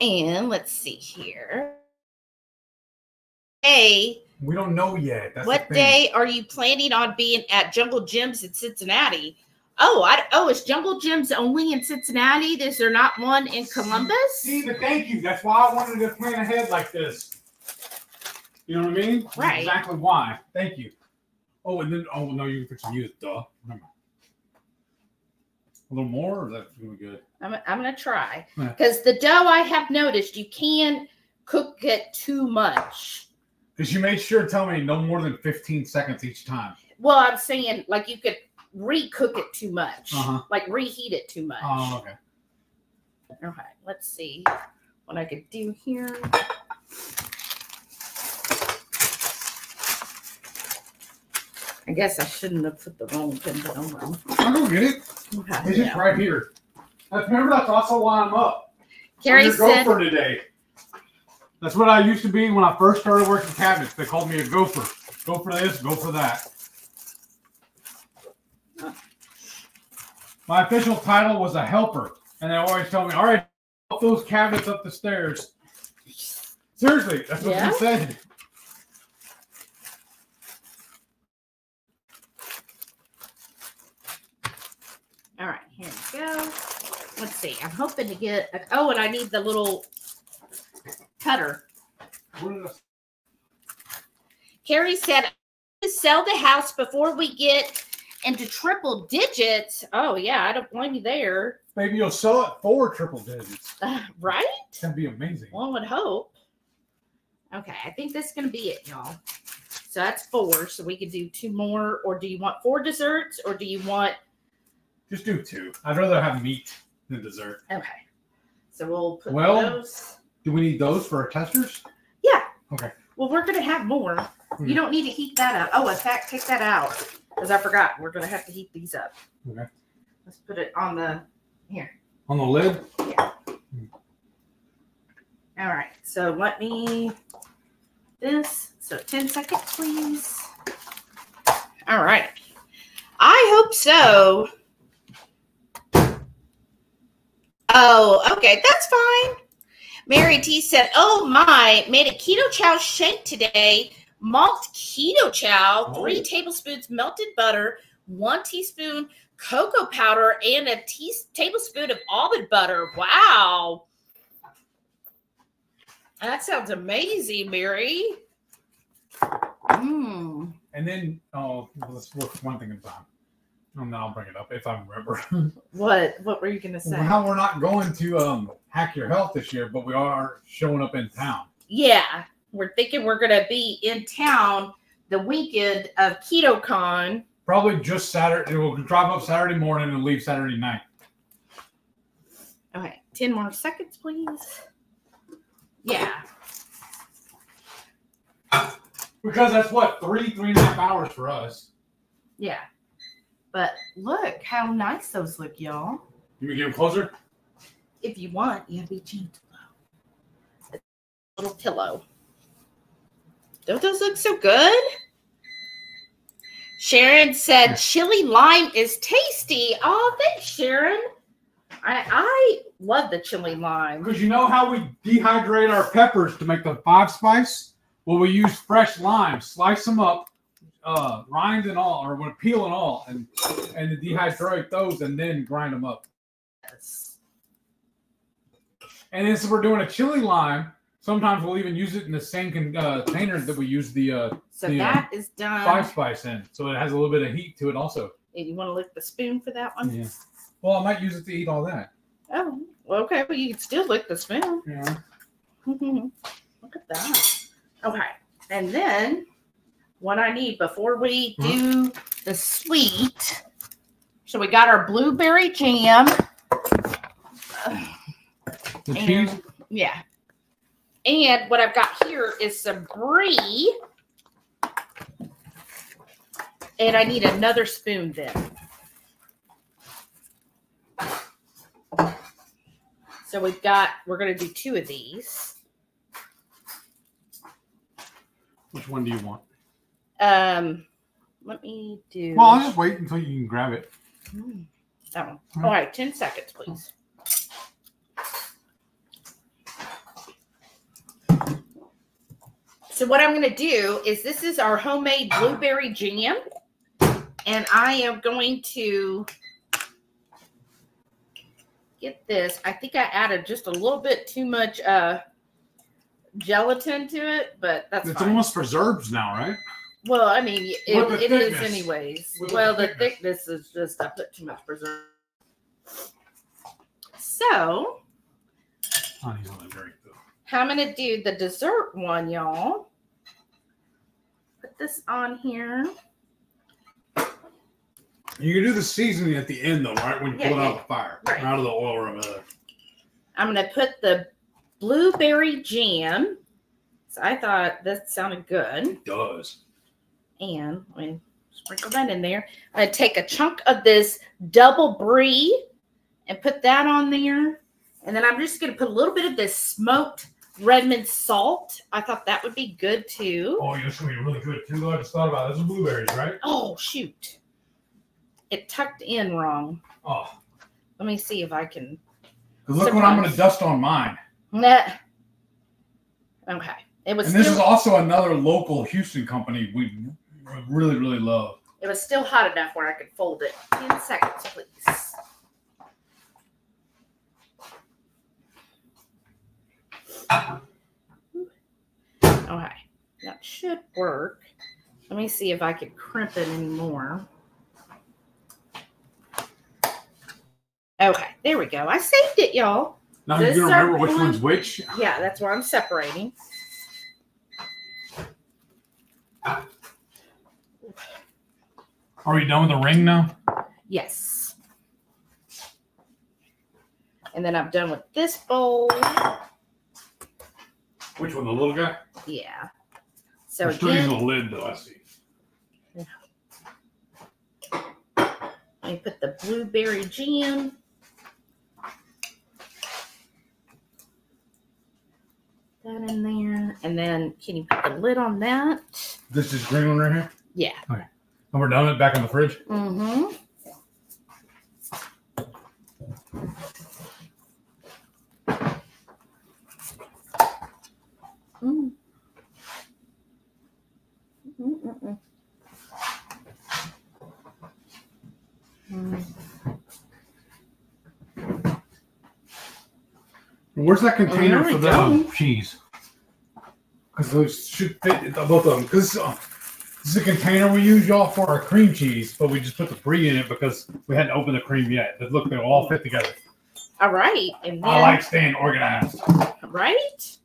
And let's see here. Hey, we don't know yet. That's what day are you planning on being at Jungle Jim's in Cincinnati? Oh, is Jungle Jim's only in Cincinnati? Is there not one in Columbus? See, but thank you. That's why I wanted to plan ahead like this. You know what I mean? Right. That's exactly why. Thank you. Oh, and then no, you can put some music, duh. Remember. A little more, or that's really good. I'm gonna try because the dough, I have noticed you can cook it too much. Because you made sure to tell me no more than 15 seconds each time. Well, I'm saying like you could recook it too much, like reheat it too much. Oh, okay. All right, let's see what I could do here. I guess I shouldn't have put the wrong pin down. I'll go get it. Okay, it's just right here. Remember, that's also why I'm up. Carrie said, "Gopher today." That's what I used to be when I first started working cabinets. They called me a gopher. Go for this, go for that. My official title was a helper, and they always tell me, "All right, those cabinets up the stairs. Seriously, that's what he said. All right, here we go. Let's see. I'm hoping to get a, oh, and I need the little cutter. Carrie said, I'm going to sell the house before we get into triple digits. Oh, yeah, I don't blame you there. Maybe you'll sell it for triple digits. Right? That'd be amazing. One would hope. Okay, I think that's going to be it, y'all. So that's four. So we could do two more. Or do you want four desserts? Or do you want... Just do two. I'd rather have meat than dessert. Okay. So we'll put those. Do we need those for our testers? Yeah. Okay. Well, we're going to have more. Okay. You don't need to heat that up. Oh, in fact, take that out. Because I forgot. We're going to have to heat these up. Okay. Let's put it on the... Here. On the lid? Yeah. All right. So let me... This. So 10 seconds, please. All right. I hope so. Oh, okay. That's fine. Mary T said, oh, my. Made a keto chow shake today. Malt keto chow. 3 tablespoons melted butter. 1 teaspoon cocoa powder. And a tablespoon of almond butter. Wow. That sounds amazing, Mary. Mm. And then, oh, let's work one thing at a time. Oh, no, I'll bring it up if I remember. What were you going to say? Well, we're not going to hack your health this year, but we are showing up in town. Yeah. We're thinking we're going to be in town the weekend of KetoCon. Probably just Saturday. We'll drive up Saturday morning and leave Saturday night. Okay. 10 more seconds, please. Yeah. Because that's what, three and a half hours for us. Yeah. But look how nice those look, y'all. You can get them closer? If you want, you have to be gentle. It's a little pillow. Don't those look so good? Sharon said chili lime is tasty. Oh, thanks, Sharon. I love the chili lime. Because you know how we dehydrate our peppers to make the 5-spice? Well, we use fresh limes, slice them up. Rind and all, or with peel and all, and dehydrate those and then grind them up. Yes. And since we're doing a chili lime, sometimes we'll even use it in the same container that we use the is done 5-spice in, so it has a little bit of heat to it also. And you want to lick the spoon for that one? Yeah. Well, I might use it to eat all that. Oh, well, okay. Well, you can still lick the spoon. Yeah. Look at that. Okay, and then. What I need before we do the sweet. So we got our blueberry jam. The cheese? Yeah. And what I've got here is some brie. And I need another spoon then. So we've got, we're going to do 2 of these. Which one do you want? Let me do... Well, I'll just wait until you can grab it. That one. All right, 10 seconds, please. So what I'm going to do is this is our homemade blueberry jam. And I am going to get this. I think I added just a little bit too much gelatin to it, but that's fine. It's almost preserves now, right? Well, I mean, it is anyways. Well, the thickness is just, I put too much preserve. So, I'm going to do the dessert one, y'all. Put this on here. You can do the seasoning at the end, though, right? When you pull it out of the fire, right. Out of the oil or whatever. I'm going to put the blueberry jam. So I thought that sounded good. It does. And I'm going to sprinkle that in there. I'm going to take a chunk of this double brie and put that on there. And then I'm just going to put a little bit of this smoked Redmond salt. I thought that would be good, too. Oh, yeah, this would be really good, too. I just thought about it. Those are blueberries, right? Oh, shoot. It tucked in wrong. Oh. Let me see if I can. Because look what I'm going to dust on mine. Nah. Okay. It was. And this is also another local Houston company we really, really love. It was still hot enough where I could fold it. 10 seconds, please. Okay. That should work. Let me see if I could crimp it any more. Okay, there we go. I saved it, y'all. Now you remember which one's which? Yeah, that's why I'm separating. Are we done with the ring now? Yes. And then I'm done with this bowl. Which one, the little guy? Yeah. So I'm still using the lid, though, I see. Let me put the blueberry jam. That in there. And then can you put the lid on that? This is green one right here? Yeah. Okay. And we're done with it, back in the fridge? Mm-hmm. Mm. Mm-mm-mm. Mm. Where's that container for the cheese? Because those should fit both of them. Because this is a container we use, y'all, for our cream cheese, but we just put the brie in it because we hadn't opened the cream yet. But look, they'll all fit together. All right. And then, I like staying organized. Right?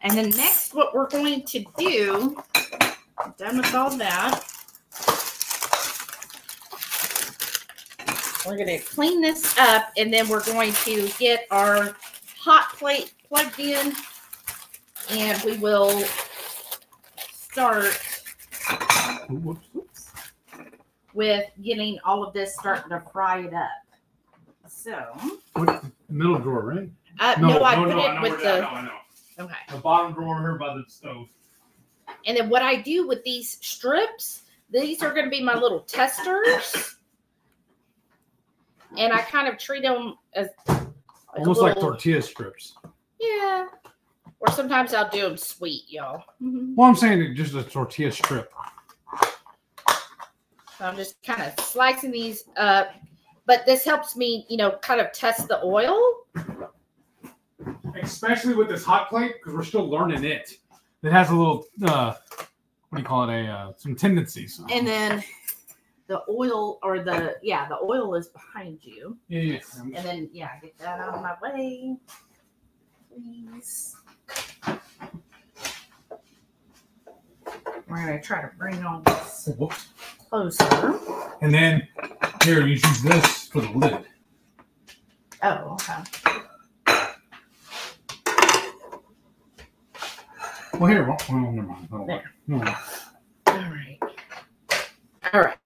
And then next, what we're going to do, I'm done with all that. We're going to clean this up, and then we're going to get our hot plate plugged in, and we will start with getting all of this starting to fry it up. So, what's the middle drawer, right? No, I put it with the okay, the bottom drawer here by the stove. And then what I do with these strips, these are going to be my little testers. And I kind of treat them as almost like tortilla strips. Yeah. Or sometimes I'll do them sweet, y'all. Mm-hmm. Well, I'm saying just a tortilla strip. So I'm just kind of slicing these up. But this helps me, you know, kind of test the oil. Especially with this hot plate, because we're still learning it. It has a little, what do you call it, some tendencies. And then... the oil or the, yeah, the oil is behind you. Yes. And then, yeah, get that out of my way, please. We're going to try to bring all this closer. And then here, you use this for the lid. Oh, okay. Well, here, well, never mind. Oh, there. No. All right. All right.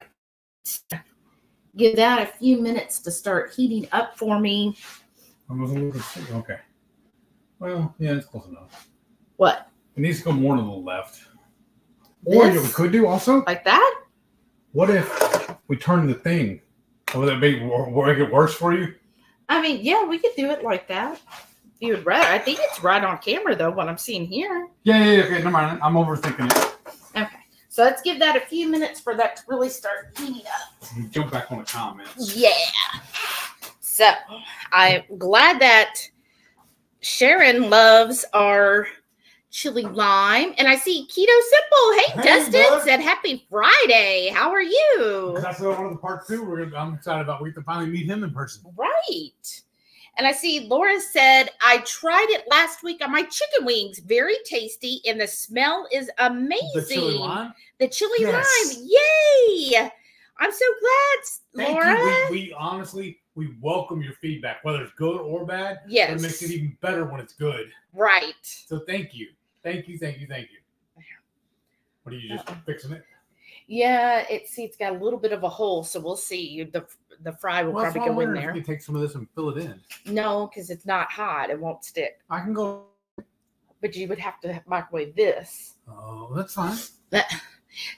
Give that a few minutes to start heating up for me. I was a little, okay. Well, yeah, it's close enough. What? It needs to go more to the left. This? Or you know, we could do also like that. What if we turn the thing? Would that make it worse for you? I mean, yeah, we could do it like that. If you would rather. I think it's right on camera though. What I'm seeing here. Yeah, yeah, yeah. Okay, never mind. I'm overthinking it. Okay. So let's give that a few minutes for that to really start heating up. Jump back on the comments. Yeah. So I'm glad that Sharon loves our chili lime. And I see Keto Simple. Hey, Dustin said happy Friday. How are you? That's one of the parts too. I'm excited about we can finally meet him in person. Right. And I see Laura said, I tried it last week on my chicken wings. Very tasty. And the smell is amazing. The chili lime? The chili lime. Yay. I'm so glad, Laura. Thank you. We honestly, we welcome your feedback, whether it's good or bad. Yes. But it makes it even better when it's good. Right. So thank you. Thank you, thank you, thank you. What are you just fixing it? Yeah, it's got a little bit of a hole, so we'll see. The fry will probably go in there. If you take some of this and fill it in. No, because it's not hot; it won't stick. I can go, but you would have to microwave this. Oh, that's fine. S. Will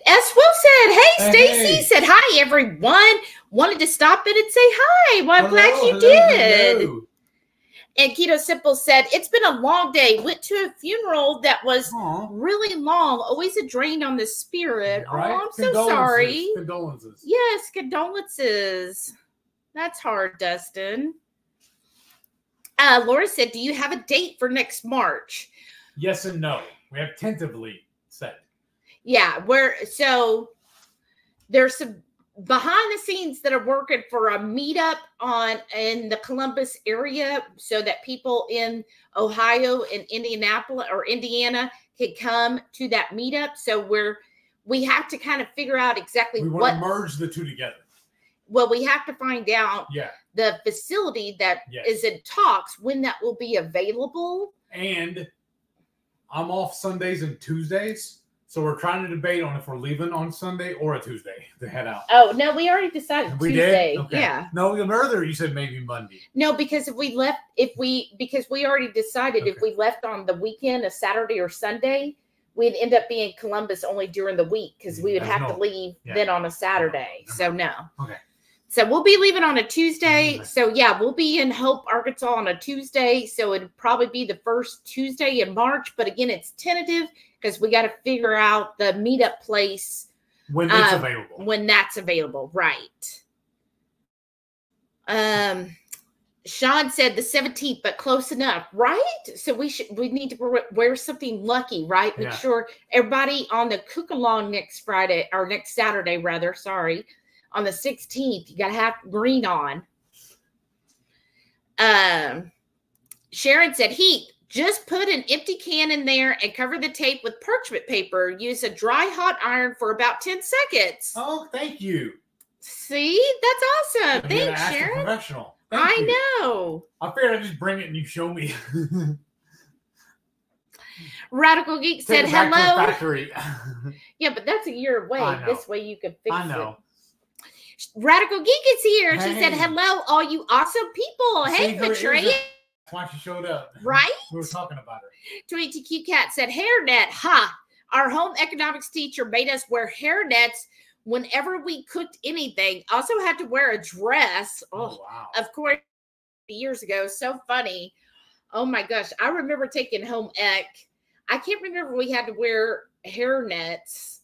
said, "Hey, Stacy said hi, everyone. Wanted to stop in and say hi. Well, I'm glad you did." And Keto Simple said, it's been a long day. Went to a funeral that was really long. Always a drain on the spirit. Right? Oh, I'm so sorry. Condolences. Yes, condolences. That's hard, Dustin. Laura said, do you have a date for next March? Yes and no. We have tentatively set. Yeah, so there's some behind the scenes that are working for a meetup in the Columbus area so that people in Ohio and Indianapolis or Indiana can come to that meetup. So we have to kind of figure out exactly what. We want to merge the two together. Well, we have to find out the facility that is in talks, when that will be available. And I'm off Sundays and Tuesdays. So we're trying to debate on if we're leaving on Sunday or a Tuesday to head out. Oh, no, we already decided Tuesday. Did? Okay. Yeah. No, earlier you said maybe Monday. No, because because we already decided if we left on the weekend, a Saturday or Sunday, we'd end up being Columbus only during the week because we would have to leave then on a Saturday. No. So no. Okay. So we'll be leaving on a Tuesday. Okay. So yeah, we'll be in Hope, Arkansas on a Tuesday. So it'd probably be the first Tuesday in March. But again, it's tentative, because we got to figure out the meetup place when it's available. When that's available, right? Sean said the 17th, but close enough, right? So we need to wear something lucky, right? Make sure everybody on the cook along next Saturday, rather. Sorry, on the 16th, you got to have green on. Sharon said heat. Just put an empty can in there and cover the tape with parchment paper. Use a dry hot iron for about 10 seconds. Oh, thank you. See? That's awesome. Thanks, Sharon. Professional. Thank you. I know. I figured I'd just bring it and you show me. Radical Geek said hello. Factory. Yeah, but that's a year away. This way you can fix it. I know. Radical Geek is here. Hey. She said hello, all you awesome people. Hey, Patria. Why she showed up, right? We were talking about her. Tweety Q Cat said, hairnet, ha. Our home economics teacher made us wear hairnets whenever we cooked anything. Also had to wear a dress. Oh, wow. Of course, years ago. So funny. Oh, my gosh. I remember taking home ec. I can't remember we had to wear hairnets.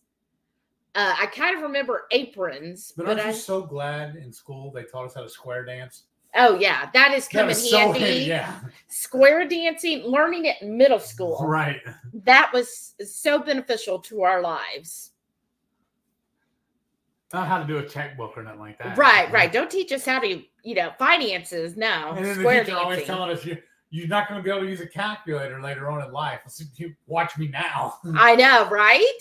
I kind of remember aprons. But I'm just so glad in school they taught us how to square dance. Oh, yeah. That is coming handy. So Square dancing, learning it in middle school. Right. That was so beneficial to our lives. Not how to do a checkbook or nothing like that. Right, right. Don't teach us how to, finances. No. And then square dancing. Always telling us, you're not going to be able to use a calculator later on in life. Watch me now. I know, right?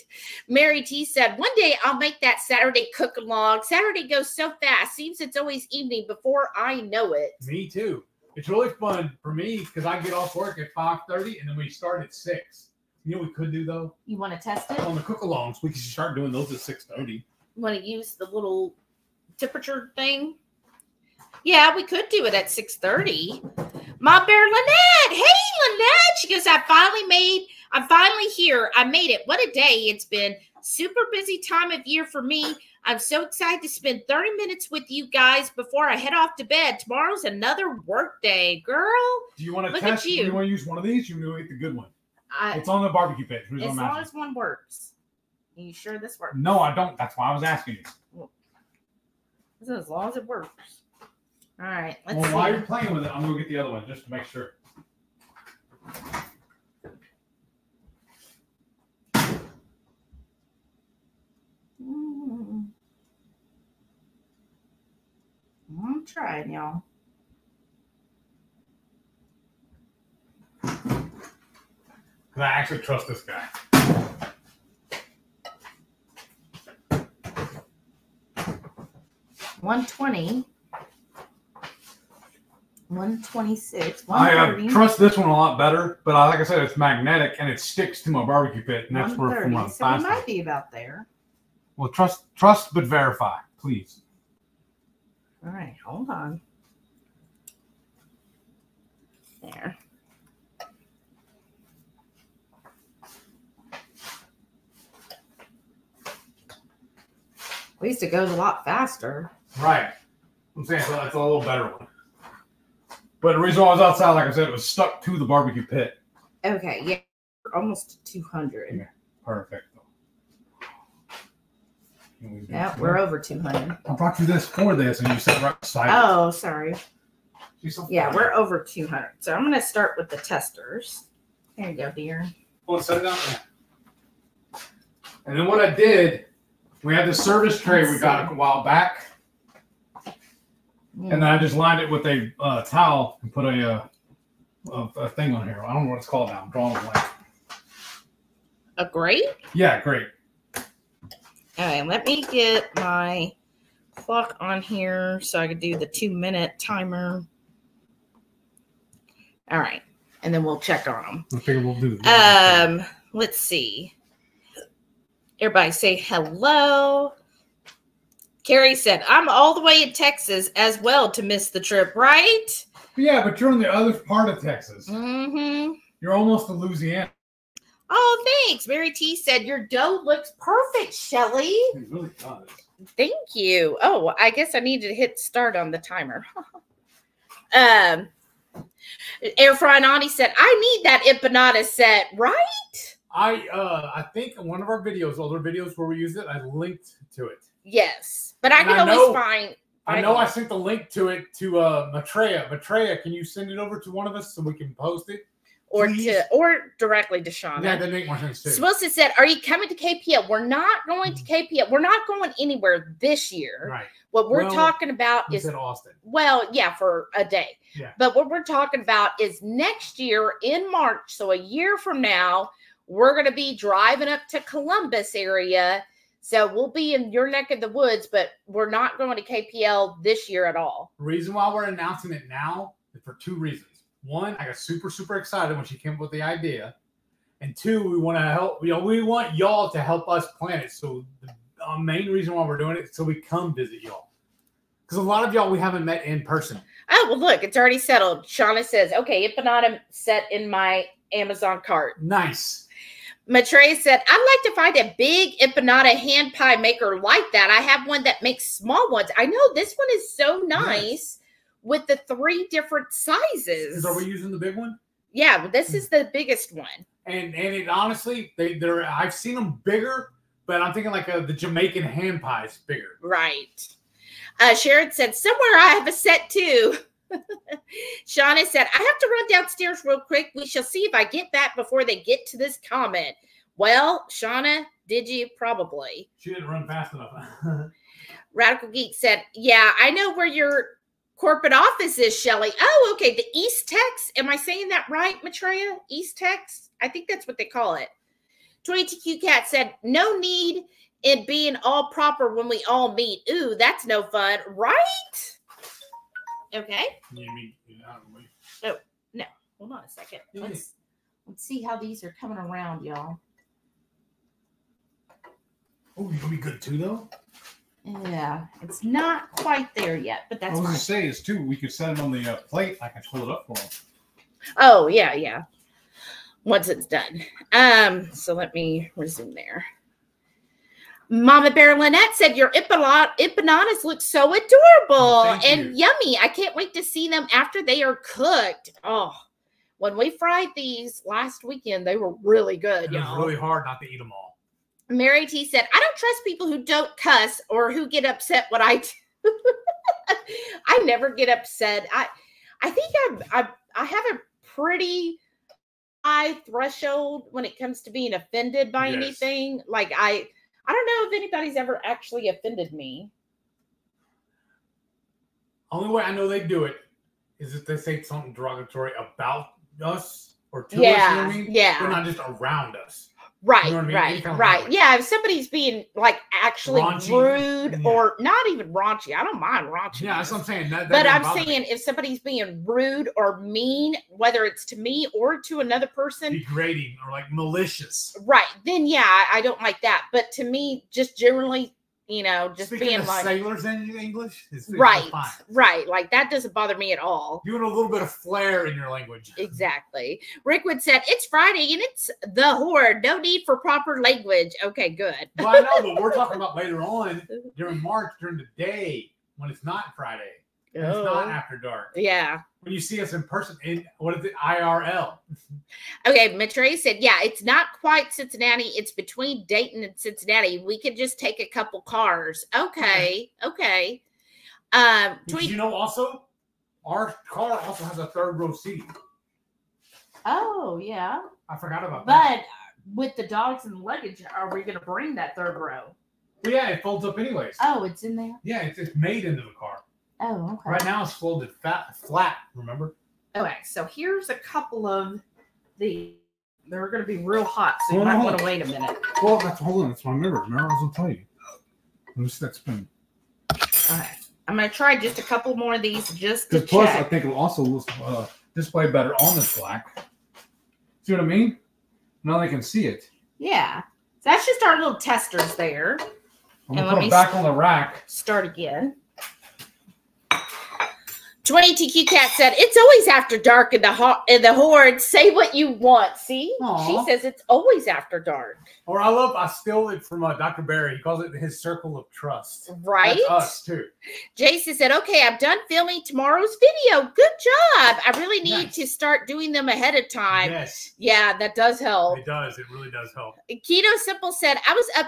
Mary T said, one day I'll make that Saturday cook along. Saturday goes so fast. Seems it's always evening before I know it. Me too. It's really fun for me because I get off work at 5:30 and then we start at 6. You know what we could do, though? You want to test it? On the cook alongs, we could start doing those at 6:30. Want to use the little temperature thing? Yeah, we could do it at 6:30. My bear Lynette. Hey, Lynette. She goes, I'm finally here. I made it. What a day it's been. Super busy time of year for me. I'm so excited to spend 30 minutes with you guys before I head off to bed. Tomorrow's another work day, girl. Do you want to test? Do you want to use one of these? You want to eat the good one? It's on the barbecue pit. As long as one works. Are you sure this works? No, I don't. That's why I was asking you. Well, as long as it works. All right, let's see. While you're playing with it, I'm going to get the other one just to make sure. I'm trying, y'all. Because I actually trust this guy. $120. 126. I trust this one a lot better, but like I said, it's magnetic and it sticks to my barbecue pit, and that's where from my fast. It might be about there. Well, trust, but verify, please. All right, hold on. There. At least it goes a lot faster. Right. I'm saying so. It's a little better one. But the reason I was outside, like I said, it was stuck to the barbecue pit. Okay, yeah. Almost 200. Yeah, perfect. Yeah, we're over 200. I brought you this for this, and you said right beside it. Oh, sorry. Yeah, we're over 200. So I'm going to start with the testers. There you go, dear. Well, set it down there. And then what I did, we had the service tray we got a while back. And then I just lined it with a towel and put a thing on here. I don't know what it's called now. I'm drawing a blank. A grate? Yeah, grate. All right, let me get my clock on here so I can do the 2-minute timer. All right, and then we'll check on them. I figure we'll do that. Let's see. Everybody say hello. Carrie said, I'm all the way in Texas as well to miss the trip, right? Yeah, but you're in the other part of Texas. Mm-hmm. You're almost to Louisiana. Oh, thanks. Mary T said, your dough looks perfect, Shelly. It really does. Thank you. Oh, I guess I needed to hit start on the timer. Air Fry Nani said, I need that empanada set, right? I think in one of our videos, older videos where we used it, I linked to it. Yes, but I can always find. I know I sent the link to it to Maitreya. Maitreya, can you send it over to one of us so we can post it? Or directly to Shauna. Yeah, that makes more sense too. Smosa said, "Are you coming to KPL? We're not going to KPL. We're not going anywhere this year. Right. What we're talking about is in Austin. Well, yeah, for a day. Yeah. But what we're talking about is next year in March. So a year from now, we're going to be driving up to Columbus area." So we'll be in your neck of the woods, but we're not going to KPL this year at all. The reason why we're announcing it now is for two reasons. One, I got super, super excited when she came up with the idea. And two, we want to help, you know, we want y'all to help us plan it. So the main reason why we're doing it is so we come visit y'all. Because a lot of y'all we haven't met in person. Oh, well, look, it's already settled. Shauna says, okay, empanada set in my Amazon cart. Nice. Maitreya said, I'd like to find a big empanada hand pie maker like that. I have one that makes small ones. I know this one is so nice with the 3 different sizes. Are we using the big one? Yeah, this is the biggest one. And it honestly, they're I've seen them bigger, but I'm thinking like the Jamaican hand pie is bigger. Right. Sharon said, somewhere I have a set too. Shauna said, I have to run downstairs real quick. We shall see if I get that before they get to this comment. Well, Shauna, did you? Probably. She didn't run fast enough. Radical Geek said, yeah, I know where your corporate office is, Shelly. Oh, okay. The East Tex. Am I saying that right, Maitreya? East Tex? I think that's what they call it. 22Q Cat said, no need in being all proper when we all meet. Ooh, that's no fun. Right? Okay. You mean, oh, no. Hold on a second. Let's see how these are coming around, y'all. Oh, you'll be good too, though? Yeah. It's not quite there yet, but that's fine. I was going to say is, too, we could set it on the plate. I can hold it up for them. Oh, yeah, yeah. Once it's done. So let me resume there. Mama Bear Lynette said, your empanadas look so adorable and yummy. I can't wait to see them after they are cooked. Oh, when we fried these last weekend, they were really good, y'all. It was really hard not to eat them all. Mary T said, I don't trust people who don't cuss or who get upset what I do. I never get upset. I think I have a pretty high threshold when it comes to being offended by anything. Like I don't know if anybody's ever actually offended me. Only way I know they do it is if they say something derogatory about us or to us. You know what I mean? Yeah. They're not just around us. Right, you know what I mean? Right. Yeah, if somebody's being like actually raunchy, rude or not even raunchy, I don't mind raunchy. Yeah, that's what I'm saying. But I'm saying if somebody's being rude or mean, whether it's to me or to another person. Degrading or like malicious. Right, then yeah, I don't like that. But to me, just generally, you know, just speaking being like. Sailors in English? It's right, fine. Right. Like that doesn't bother me at all. You want a little bit of flair in your language. Exactly. Rickwood said, it's Friday and it's the horde. No need for proper language. Okay, good. Well, I know, but we're talking about later on during March, during the day when it's not Friday. And it's not after dark. Yeah. When you see us in person, in what is it, IRL? Okay, Matre said, yeah, it's not quite Cincinnati. It's between Dayton and Cincinnati. We could just take a couple cars. Okay, okay. You know, also, our car also has a third row seat. Oh, yeah. I forgot about that. But with the dogs and luggage, are we going to bring that third row? Well, yeah, it folds up anyways. Oh, it's in there? Yeah, it's made into the car. Oh, okay. Right now it's folded flat, remember? Okay, so here's a couple of the. They're going to be real hot, so you might want to wait a minute. Well, that's, hold on, that's my mirror. Remember, I was going to tell you. Let me see that spin. All right. I'm going to try just a couple more of these just to plus, check. I think it'll also display better on this black. See what I mean? Now they can see it. Yeah. So that's just our little testers there. I'm going to put it back on the rack. Start again. 20TQ Cat said, it's always after dark in the horde. Say what you want. See? Aww. She says it's always after dark. Or I stole it from Dr. Barry. He calls it his circle of trust. Right? That's us, too. Jason said, okay, I'm done filming tomorrow's video. Good job. I really need to start doing them ahead of time. Yes. Yeah, that does help. It does. It really does help. Keto Simple said, I was up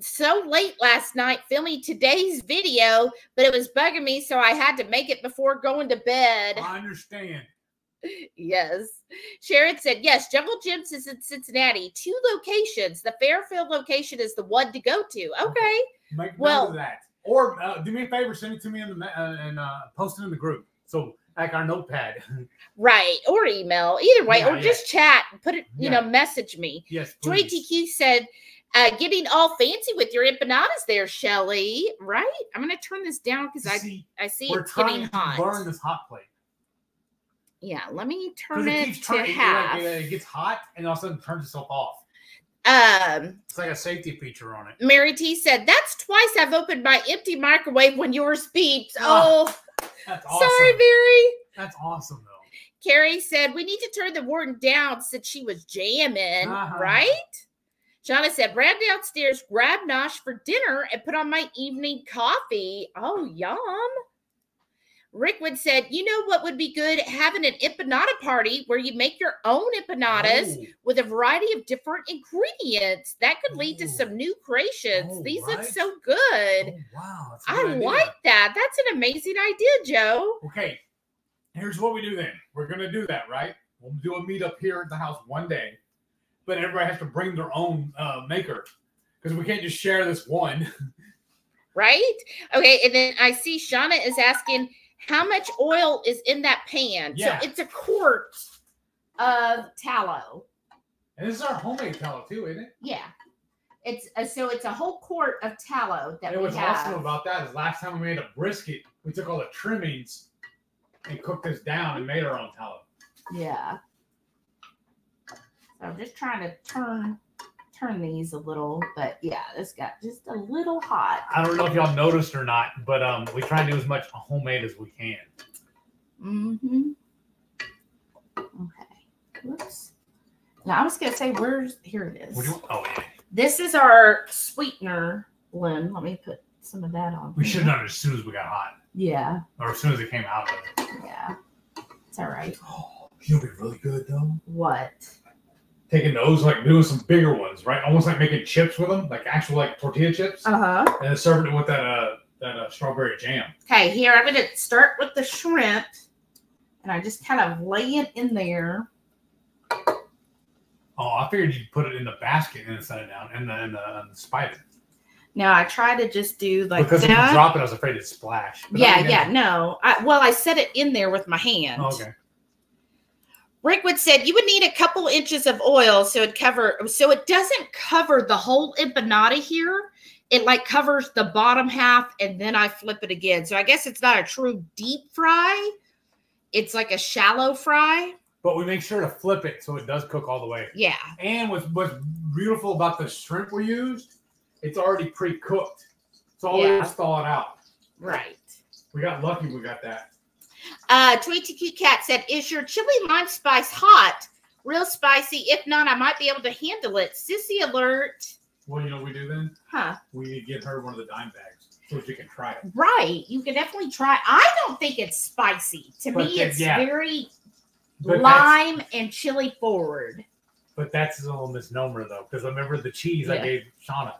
so late last night filming today's video, but it was bugging me, so I had to make it before going to bed. I understand. Yes. Sharon said, yes, Jungle Jim's is in Cincinnati. 2 locations. The Fairfield location is the one to go to. Okay. Make note of that. Or do me a favor, send it to me in the, and post it in the group. So, like our notepad. Right. Or email. Either way. Yeah, or just chat. Put it, you know, message me. Yes, please. Joy TQ said, getting all fancy with your empanadas there, Shelly. Right? I'm going to turn this down because I see it's getting hot. We're trying to burn this hot plate. Yeah, let me turn it to half. It gets hot and all of a sudden turns itself off. It's like a safety feature on it. Mary T said, that's twice I've opened my empty microwave when yours beeps. Oh, that's awesome. Sorry, Mary. That's awesome, though. Carrie said, we need to turn the Warden down since she was jamming, right? Shauna said, ran downstairs, grabbed Nosh for dinner, and put on my evening coffee. Oh, yum. Rickwood said, you know what would be good? Having an empanada party where you make your own empanadas with a variety of different ingredients. That could lead to some new creations. These look so good. Oh, wow. I like that. That's an amazing idea, Joe. Okay. Here's what we do then. We're going to do that, right? We'll do a meetup here at the house one day. But everybody has to bring their own maker because we can't just share this one. Right? Okay. And then I see Shauna is asking how much oil is in that pan. Yeah. So it's a quart of tallow. And this is our homemade tallow too, isn't it? Yeah. It's so it's a whole quart of tallow that we have. And what's awesome about that is last time we made a brisket, we took all the trimmings and cooked this down and made our own tallow. Yeah. I'm just trying to turn these a little, but yeah, this got just a little hot. I don't know if y'all noticed or not, but we try to do as much homemade as we can. Mm-hmm. Okay. Whoops. Now I was gonna say, here it is. This is our sweetener blend. Let me put some of that on. We should have done it as soon as we got hot. Yeah. Or as soon as it came out of it. Yeah. It's all right. Oh, you'll be really good though. What? Taking those, like doing some bigger ones, right? Almost like making chips with them, like actual like tortilla chips. And then serving it with that strawberry jam. Okay, here I'm gonna start with the shrimp, and I just kind of lay it in there. Oh, I figured you'd put it in the basket and set it down, and then spike it. No, I try to just do like because if you drop it, I was afraid it'd splash. But no. I set it in there with my hand. Oh, okay. Rickwood said you would need a couple inches of oil so it doesn't cover the whole empanada here. It like covers the bottom half and then I flip it again. So I guess it's not a true deep fry. It's like a shallow fry. But we make sure to flip it so it does cook all the way. Yeah. And what's beautiful about the shrimp we used, it's already pre-cooked. So all we have to thaw it out. Right. We got lucky we got that. Tweety Cat said, is your chili lime spice hot? Real spicy. If not, I might be able to handle it. Sissy alert. Well, you know what we do then? Huh? We give her one of the dime bags. So you can try it. Right. You can definitely try it. I don't think it's spicy. To me, it's very lime and chili forward. But that's a little misnomer, though, because I remember the cheese I gave Shauna.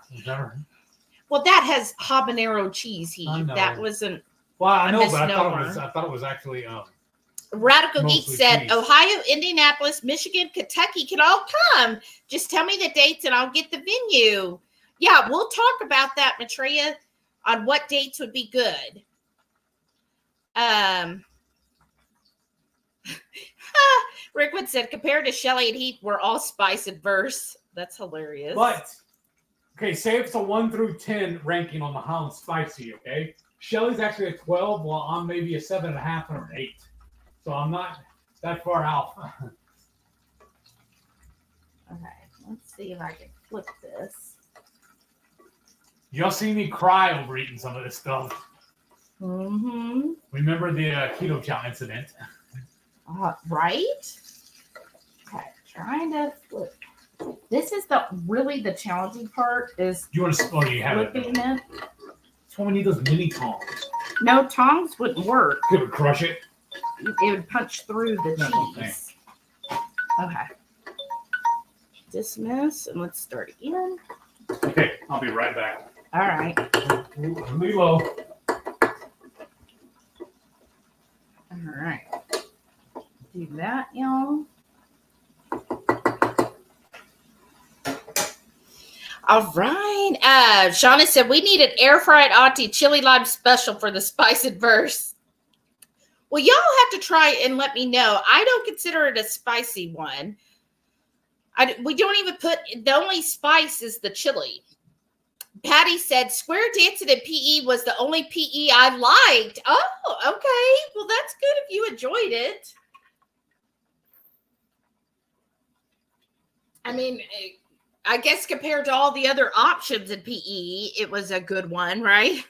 Well, that has habanero cheese heat. That wasn't. Well, I know, but I thought it was actually. Radical Geek said, cheese. Ohio, Indianapolis, Michigan, Kentucky can all come. Just tell me the dates and I'll get the venue. Yeah, we'll talk about that, Maitreya, on what dates would be good. Rickwood said, compared to Shelley and Heath, we're all spice adverse. That's hilarious. But, okay, say it's a 1 through 10 ranking on the Holland Spicy, okay? Shelley's actually a 12, while I'm maybe a 7.5 or an 8. So I'm not that far out. Okay, let's see if I can flip this. Y'all see me cry over eating some of this stuff. Mm-hmm. Remember the Keto Chow incident. Right? Okay, trying to flip. This is really the challenging part is flipping it. That's why we need those mini tongs. No, tongs wouldn't work. It would crush it. It would punch through the cheese. Okay. Dismiss, and let's start again. Okay, I'll be right back. All right. Lilo. All right. Do that, y'all. All right. Shauna said, we need an air-fried auntie chili lime special for the spice adverse. Well, y'all have to try it and let me know. I don't consider it a spicy one. We don't even put, the only spice is the chili. Patty said, square dancing in PE was the only PE I liked. Oh, okay. Well, that's good if you enjoyed it. I mean, I guess compared to all the other options in PE, it was a good one, right?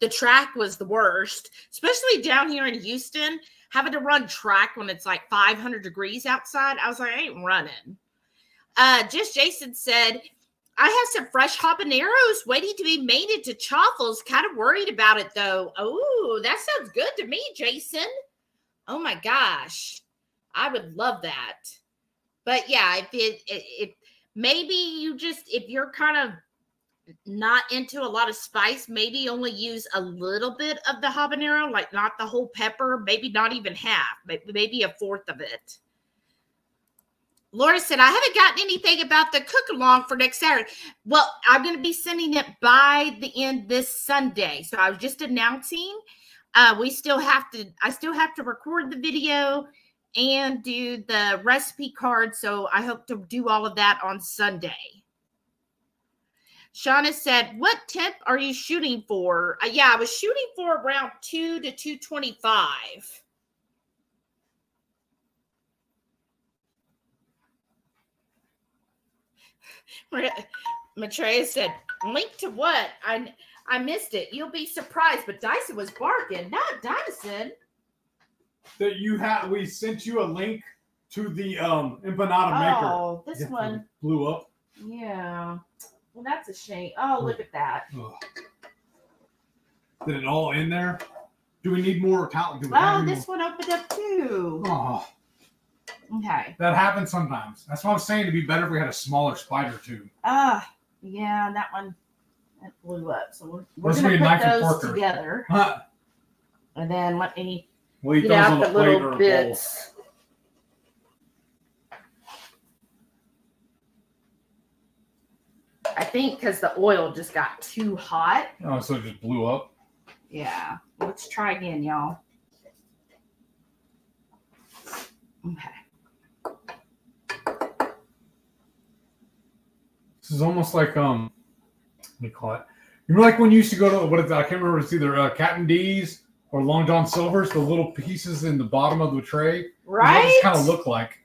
The track was the worst, especially down here in Houston, having to run track when it's like 500 degrees outside. I was like, I ain't running. Just Jason said, I have some fresh habaneros waiting to be made into chaffles. Kind of worried about it, though. Oh, that sounds good to me, Jason. Oh, my gosh. I would love that. But, yeah, if maybe you just, if you're kind of not into a lot of spice, maybe only use a little bit of the habanero, like not the whole pepper, maybe not even half, maybe a fourth of it. Laura said, I haven't gotten anything about the cook-along for next Saturday. Well, I'm going to be sending it by the end this Sunday. So I was just announcing, I still have to record the video and do the recipe card. So I hope to do all of that on Sunday. Shauna said, what temp are you shooting for? Yeah, I was shooting for around 2 to 225. Maitreya said, link to what? I missed it. You'll be surprised, but Dyson was barking. Not Dyson. That we sent you a link to the empanada maker. Oh, this one blew up. Yeah. Well, that's a shame. Oh, look at that. Ugh. Did it all in there? Do we need more? Oh, this one opened up too. Oh. Okay. That happens sometimes. That's what I'm saying. It'd be better if we had a smaller spider tube. Yeah, that one blew up. So we're going to put those together. Huh. And then let me get out the little bits. I think because the oil just got too hot. Oh, so it just blew up? Yeah. Let's try again, y'all. Okay. This is almost like, what do you call it? You remember like when you used to go to, I can't remember, it's either Captain D's or Long John Silver's, the little pieces in the bottom of the tray. Right? What does it kind of look like?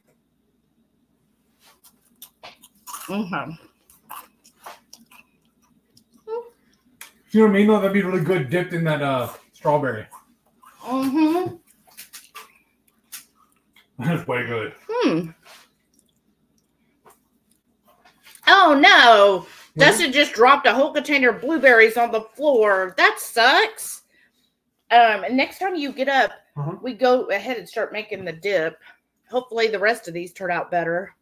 Mm-hmm. You know what I mean? Though that'd be really good dipped in that strawberry. Mm-hmm. That's way good. Hmm. Oh no, Dustin just dropped a whole container of blueberries on the floor. That sucks. And next time you get up, we go ahead and start making the dip. Hopefully the rest of these turn out better.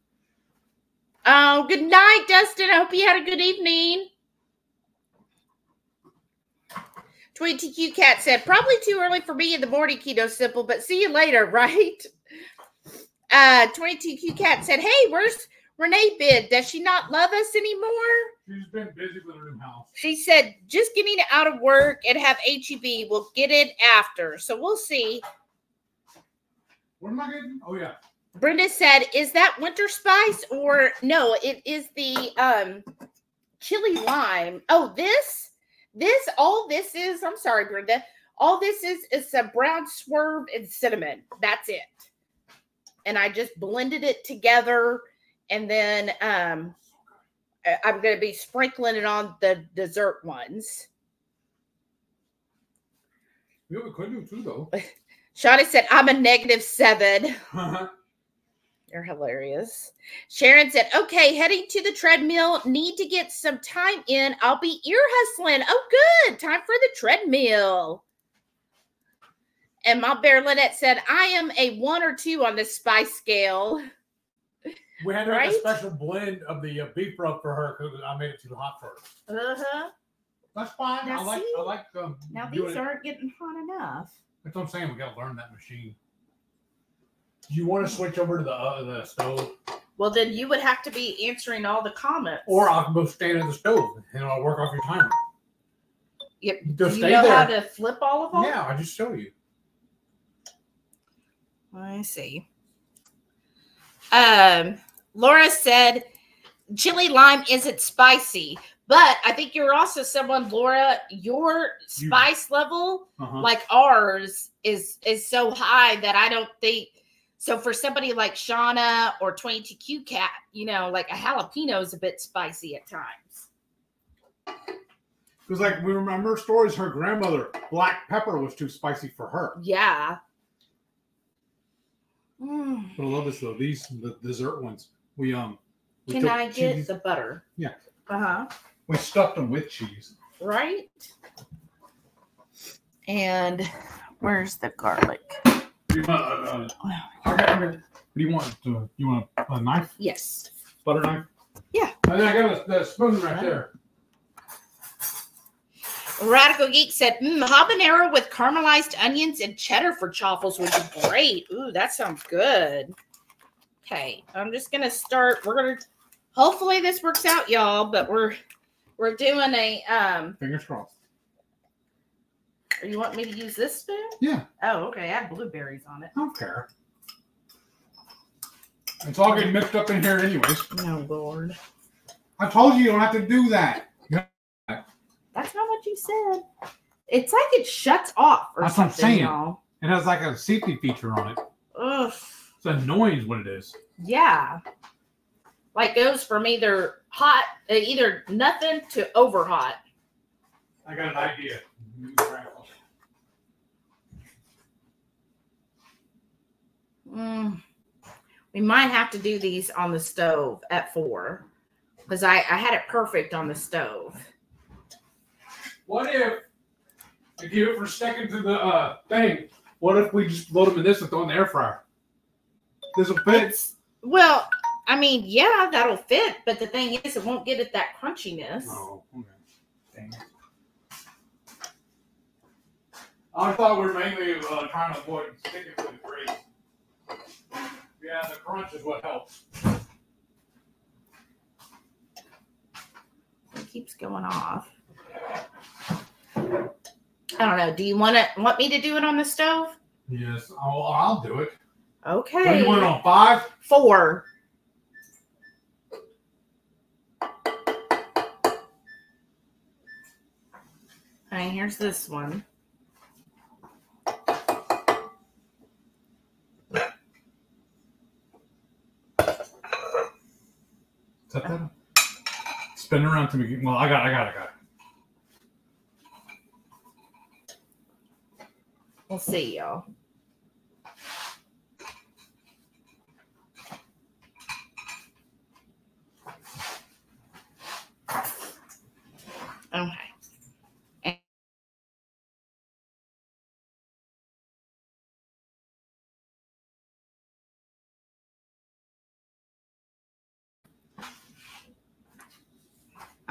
Oh, good night, Dustin. I hope you had a good evening. TweetTQ Cat said, probably too early for me in the morning, Keto Simple, but see you later, right? TweetTQ Cat said, hey, where's Renee been? Does she not love us anymore? She's been busy with her new house. She said, just getting out of work and have HEB. We'll get it after. So we'll see. What am I getting? Oh, yeah. Brenda said, is that winter spice? Or no, it is the chili lime. Oh, this? This, all this is, I'm sorry, Brenda. All this is a brown swerve and cinnamon. That's it. And I just blended it together. And then I'm going to be sprinkling it on the dessert ones. Yeah, we could do too, though. Shauna said, I'm a -7. You're hilarious. Sharon said, okay, heading to the treadmill. Need to get some time in. I'll be ear hustling. Oh, good. Time for the treadmill. And my bear Lynette said, I am a 1 or 2 on the spice scale. We had to make a special blend of the beef rub for her because I made it too hot for her. That's fine. Now I like. Now these aren't getting hot enough. That's what I'm saying. We got to learn that machine. You want to switch over to the stove? Well, then you would have to be answering all the comments. Or I can go stand at the stove and I'll work off your timer. Yep. Just you know there. How to flip all of them? Yeah, I just show you. I see. Laura said, chili lime isn't spicy, but I think you're also someone, Laura, your spice level, like ours, is so high that I don't think, so for somebody like Shauna or 22Q Cat, you know, like a jalapeno is a bit spicy at times. It was like, we remember stories, her grandmother, black pepper was too spicy for her. Yeah. But I love this though. These the dessert ones. We can I get cheese. The butter? Yeah. We stuffed them with cheese. Right. And where's the garlic? Okay. What do you want? You want a knife? Yes. Butter knife. Yeah. And then I got the spoon right there. Radical Geek said, habanero with caramelized onions and cheddar for chaffles would be great. Ooh, that sounds good. Okay, I'm just going to start. We're going to, hopefully this works out, y'all, but we're doing a. Fingers crossed. You want me to use this spoon? Yeah. Oh, okay. I have blueberries on it. I don't care. It's all getting mixed up in here anyways. Oh, Lord. I told you you don't have to do that. That's not what you said. It's like it shuts off or that's something. That's what I'm saying. Y'all. It has like a safety feature on it. Ugh. It's annoying is what it is. Yeah. Like goes from either hot, either nothing to over hot. I got an idea. We might have to do these on the stove at 4. Because I had it perfect on the stove. What if, to give it for a second to the thing, what if we just load them in this and throw in the air fryer? This will fit. It's, well, I mean, yeah, that'll fit, but the thing is, it won't get at that crunchiness. Oh, okay. Dang it. I thought we were mainly trying to avoid sticking to the grease. Yeah, the crunch is what helps. It keeps going off. I don't know. Do you want me to do it on the stove? Yes, I'll do it. Okay. So you want it on 5? 4. All right, here's this one. Is that better? Spin around to me. Well, I got it. We'll see y'all.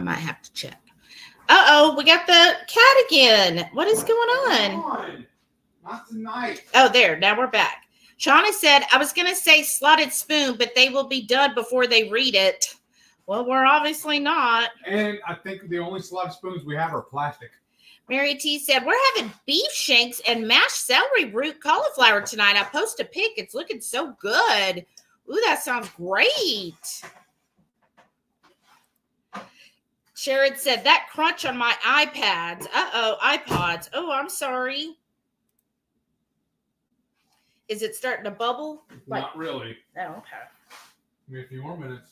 I might have to check. Uh-oh, we got the cat again. What is going on? Not tonight. Oh, there. Now we're back. Shauna said, I was going to say slotted spoon, but they will be done before they read it. Well, we're obviously not. And I think the only slotted spoons we have are plastic. Mary T said, we're having beef shanks and mashed celery root cauliflower tonight. I post a pic. It's looking so good. Ooh, that sounds great. Sharon said, that crunch on my iPads. Uh-oh, iPods. Oh, I'm sorry. Is it starting to bubble? Like, not really. Oh, okay. Give me a few more minutes.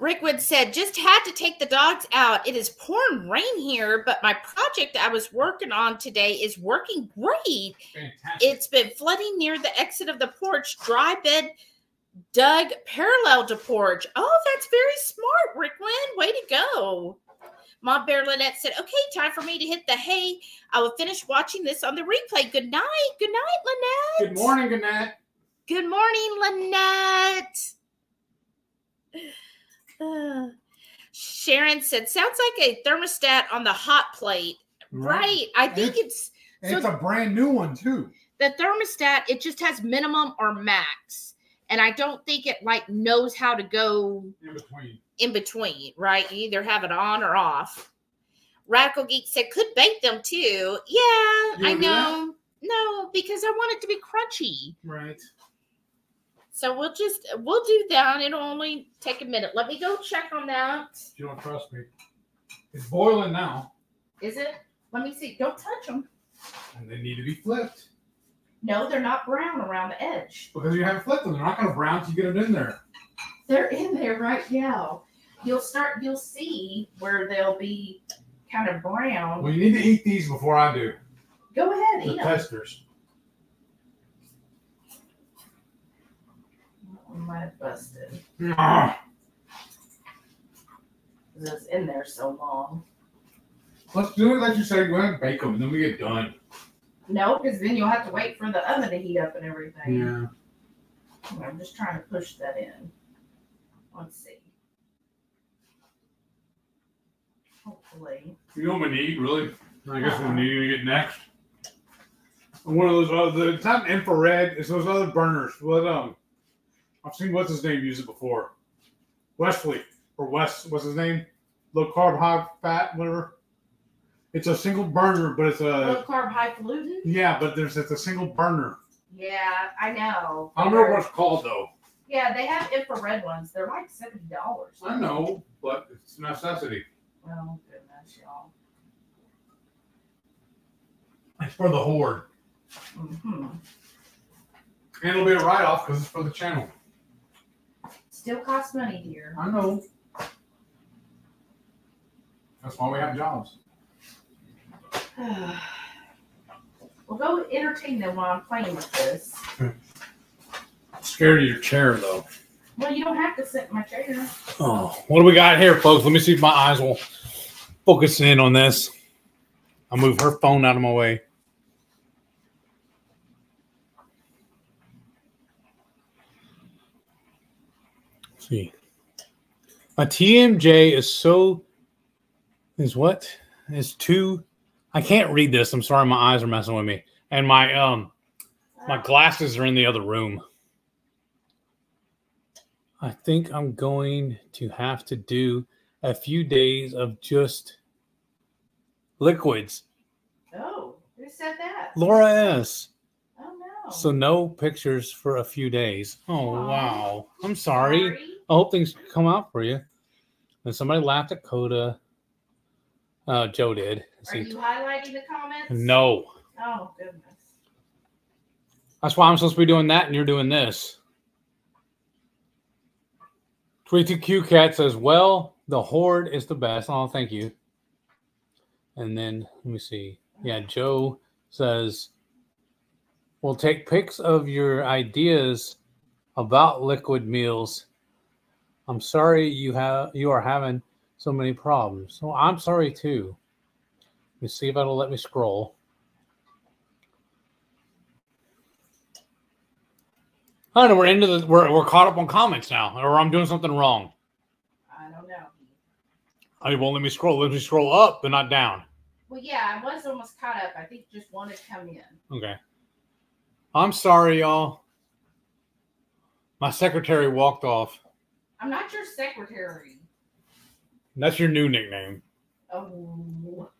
Rickwood said, just had to take the dogs out. It is pouring rain here, but my project I was working on today is working great. Fantastic. It's been flooding near the exit of the porch, dry bed dug parallel to porch. Oh, that's very smart, Rickwood. Way to go. Mom Bear Lynette said, okay, time for me to hit the hay. I will finish watching this on the replay. Good night. Good night, Lynette. Good morning, Lynette. Good morning, Lynette. Sharon said, sounds like a thermostat on the hot plate. Right. I think it's a brand new one too. The thermostat, it just has minimum or max. And I don't think it like knows how to go in between, right? You either have it on or off. Radical Geek said, could bake them too. Yeah, I know. No, because I want it to be crunchy. Right. So we'll do that. It'll only take a minute. Let me go check on that. You don't trust me. It's boiling now. Is it? Let me see. Don't touch them. And they need to be flipped. No, they're not brown around the edge. Because you haven't flipped them. They're not going to brown until you get them in there. They're in there right now. You'll see where they'll be kind of brown. Well, you need to eat these before I do. Go ahead. Eat them. Testers. Might have busted. It's in there so long. Let's do it like you said. Go ahead and bake them, and then we get done. No, because then you'll have to wait for the oven to heat up and everything. Yeah. I'm just trying to push that in. Let's see. Hopefully. You know what we need, really? I guess we're needing to get next. One of those other. It's not infrared. It's those other burners. Let I've seen what's his name use it before, Wesley or Wes. What's his name? Low carb, high fat, whatever. It's a single burner, but it's a low carb, high pollutant. Yeah, but it's a single burner. Yeah, I know. I don't remember what it's called though. Yeah, they have infrared ones. They're like $70. I know, but it's a necessity. Oh goodness, y'all! It's for the horde. Mm-hmm. And it'll be a write-off because it's for the channel. Still costs money here. I know. That's why we have jobs. Well, go entertain them while I'm playing with this. I'm scared of your chair, though. Well, you don't have to sit in my chair. Oh, what do we got here, folks? Let me see if my eyes will focus in on this. I'll move her phone out of my way. See, a TMJ is too, I can't read this. I'm sorry. My eyes are messing with me. And my glasses are in the other room. I think I'm going to have to do a few days of just liquids. Oh, who said that? Laura S. Oh no. So no pictures for a few days. Oh, wow. I'm sorry. I hope things come out for you. And somebody laughed at Coda. Joe did. Are you highlighting the comments? No. Oh, goodness. That's why I'm supposed to be doing that and you're doing this. 22Q Cat says, well, the horde is the best. Oh, thank you. And then, let me see. Yeah, Joe says, we'll take pics of your ideas about liquid meals. I'm sorry you are having so many problems. So I'm sorry too. Let me see if it'll let me scroll. I don't know. We're caught up on comments now, or I'm doing something wrong. I don't know. It won't let me scroll. Let me scroll up, but not down. Well, yeah, I was almost caught up. I think just one had come in. Okay. I'm sorry, y'all. My secretary walked off. I'm not your secretary. That's your new nickname. Oh.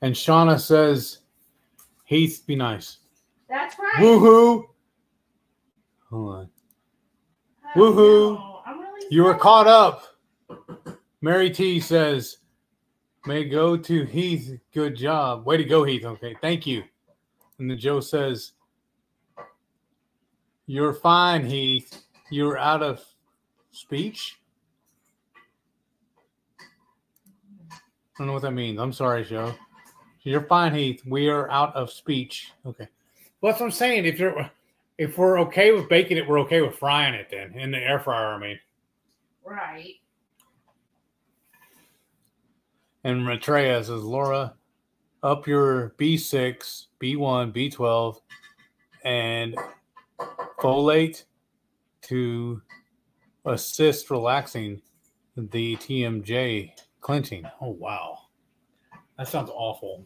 And Shauna says, Heath, be nice. That's right. Woohoo. Hold on. Woohoo. Really you were caught up. Mary T says, may go to Heath. Good job. Way to go, Heath. Okay, thank you. And then Joe says, you're fine, Heath. You're out of speech. I don't know what that means. I'm sorry, Joe. You're fine, Heath. We are out of speech. Okay. Well, that's what I'm saying. If we're okay with baking it, we're okay with frying it then in the air fryer, I mean. Right. And Matreya says, Laura, up your B6, B1, B12, and folate to assist relaxing the TMJ clenching. Oh, wow. That sounds awful.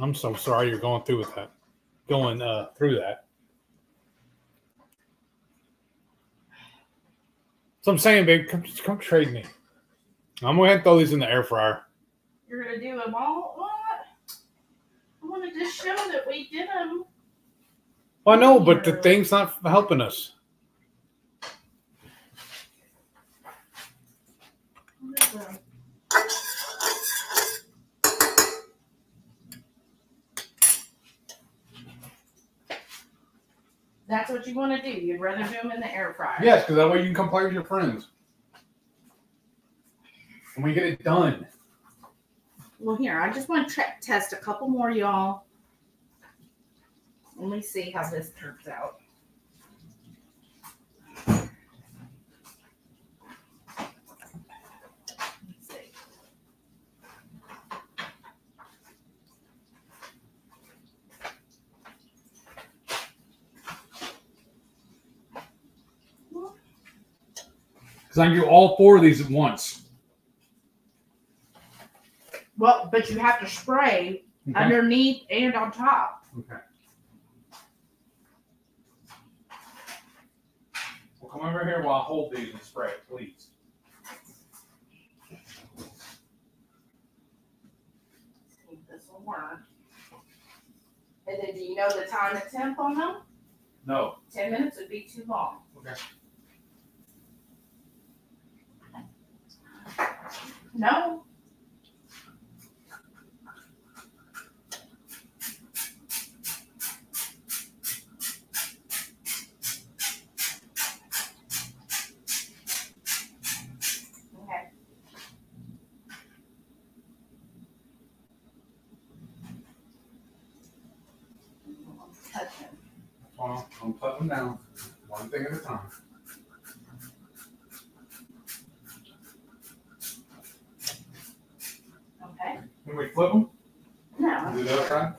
I'm so sorry you're going through with that. So I'm saying, babe, come trade me. I'm going to throw these in the air fryer. You're going to do them all? What? I want to just show that we did them. Well, I know, but the thing's not helping us. That's what you want to do. You'd rather do them in the air fryer. Yes, because that way you can come play with your friends. And we get it done. Well, here, I just want to test a couple more, y'all. Let me see how this turns out. Let's see. Because I can do all four of these at once. Well, but you have to spray underneath and on top. Okay. Well, come over here while I hold these and spray it, please. See if this will work. And then do you know the time and temp on them? No. 10 minutes would be too long. Okay. No. I'm putting them down one thing at a time. Okay. Can we flip them? No. Do the other side?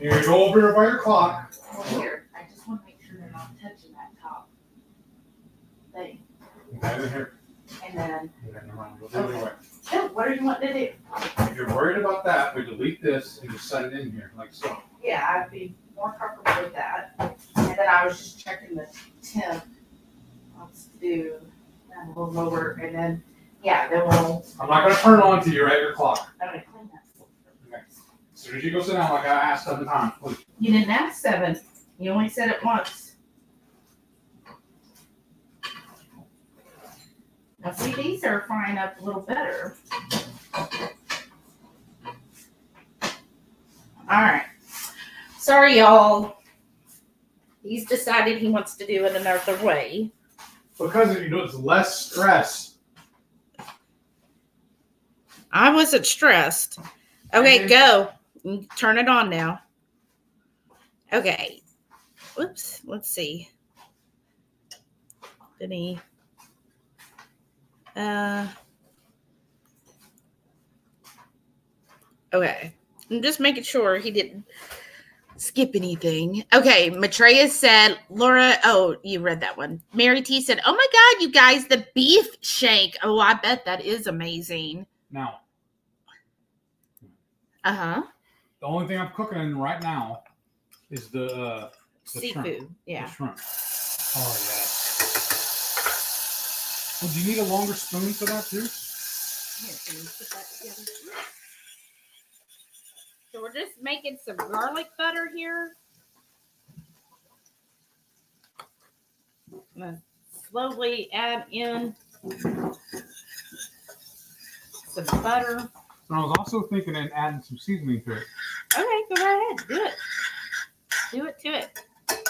You go over here by your clock. Well, here. I just want to make sure they're not touching that top thing. Right in here. And then. Never mind. We'll do it anyway. What do you want to do? If you're worried about that, we delete this and just set it in here like so. Yeah, I'd be more comfortable with that. And then I was just checking the temp. Let's do that a little lower, and then yeah, then we'll. I'm not gonna turn on to you at your clock. I'm gonna clean that. Okay. As soon as you go sit down, like I asked 7 times, please. You didn't ask 7. You only said it once. Now see, these are frying up a little better. All right. Sorry, y'all. He's decided he wants to do it another way. Because if you do it, it's less stress. I wasn't stressed. Okay, go. Turn it on now. Okay. Oops. Let's see. Did he... Okay. I'm just making sure he didn't skip anything. Okay. Matreya said, Laura, oh, you read that one. Mary T said, oh my God, you guys, the beef shake. Oh, I bet that is amazing. Now. Uh-huh. The only thing I'm cooking right now is the seafood. Shrimp. Yeah. The shrimp. Oh, yeah. Well, do you need a longer spoon for that, too? Here, can you put that together? So we're just making some garlic butter here. I'm going to slowly add in some butter. And I was also thinking of adding some seasoning to it. Okay, go right ahead. Do it. Do it to it.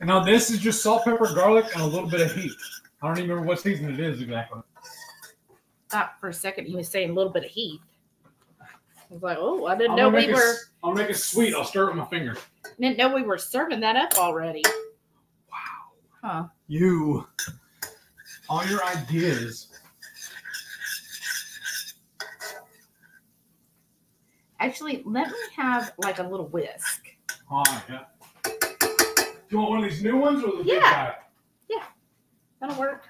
And now this is just salt, pepper, garlic, and a little bit of heat. I don't even remember what season it is exactly. Thought for a second he was saying a little bit of heat. I was like, oh, I didn't know we were. I'll make it sweet. I'll stir it with my fingers. Didn't know we were serving that up already. Wow. Huh. You. All your ideas. Actually, let me have like a little whisk. Oh, yeah. Do you want one of these new ones or the big guy? Yeah. That'll work.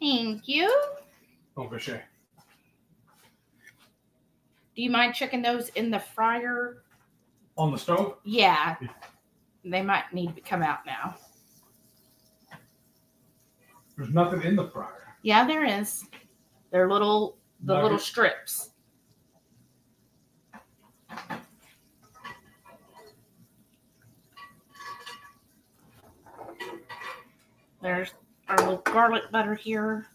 Thank you. Bon marché. Do you mind checking those in the fryer? On the stove? Yeah. They might need to come out now. There's nothing in the fryer. Yeah, there is. They're little, the nuggets. Little strips. There's our little garlic butter here.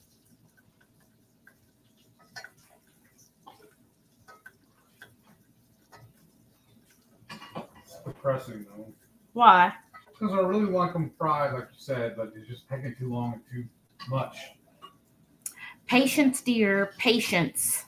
It's depressing, though. Why? Because I really want them fried, like you said, but it's just taking too long and too much. Patience, dear. Patience.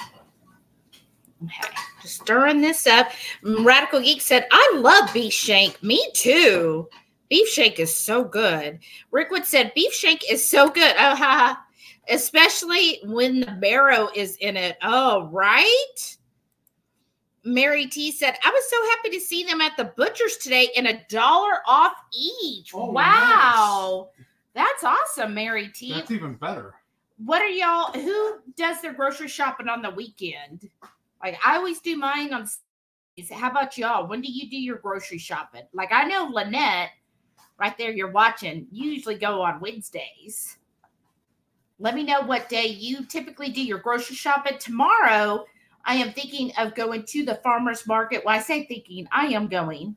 Okay. Just stirring this up. Radical Geek said, I love beef shank. Me too. Beef shank is so good. Rickwood said, beef shank is so good. Oh, ha, ha. Especially when the marrow is in it. Oh, right? Mary T said, I was so happy to see them at the butcher's today and $1 off each. Oh, wow. Nice. That's awesome, Mary T. That's even better. What are y'all, who does their grocery shopping on the weekend? Like, I always do mine on Saturdays. How about y'all? When do you do your grocery shopping? Like, I know Lynette, right there you're watching, you usually go on Wednesdays. Let me know what day you typically do your grocery shopping. Tomorrow, I am thinking of going to the farmer's market. Well, I say thinking, I am going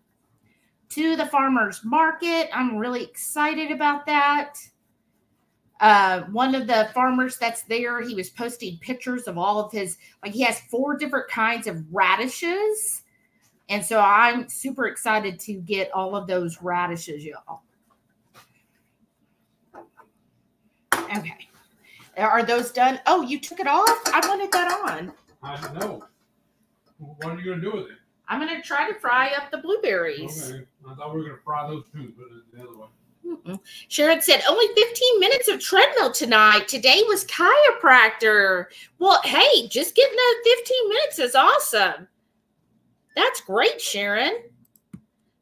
to the farmer's market. I'm really excited about that. One of the farmers that's there, he was posting pictures of all of his, like he has 4 different kinds of radishes. And so I'm super excited to get all of those radishes, y'all. Okay. Are those done? Oh, you took it off? I wanted that on. I don't know. What are you going to do with it? I'm going to try to fry up the blueberries. Okay. I thought we were going to fry those too, but it's the other one. Mm-mm. Sharon said, only 15 minutes of treadmill tonight. Today was chiropractor. Well, hey, just getting those 15 minutes is awesome. That's great, Sharon.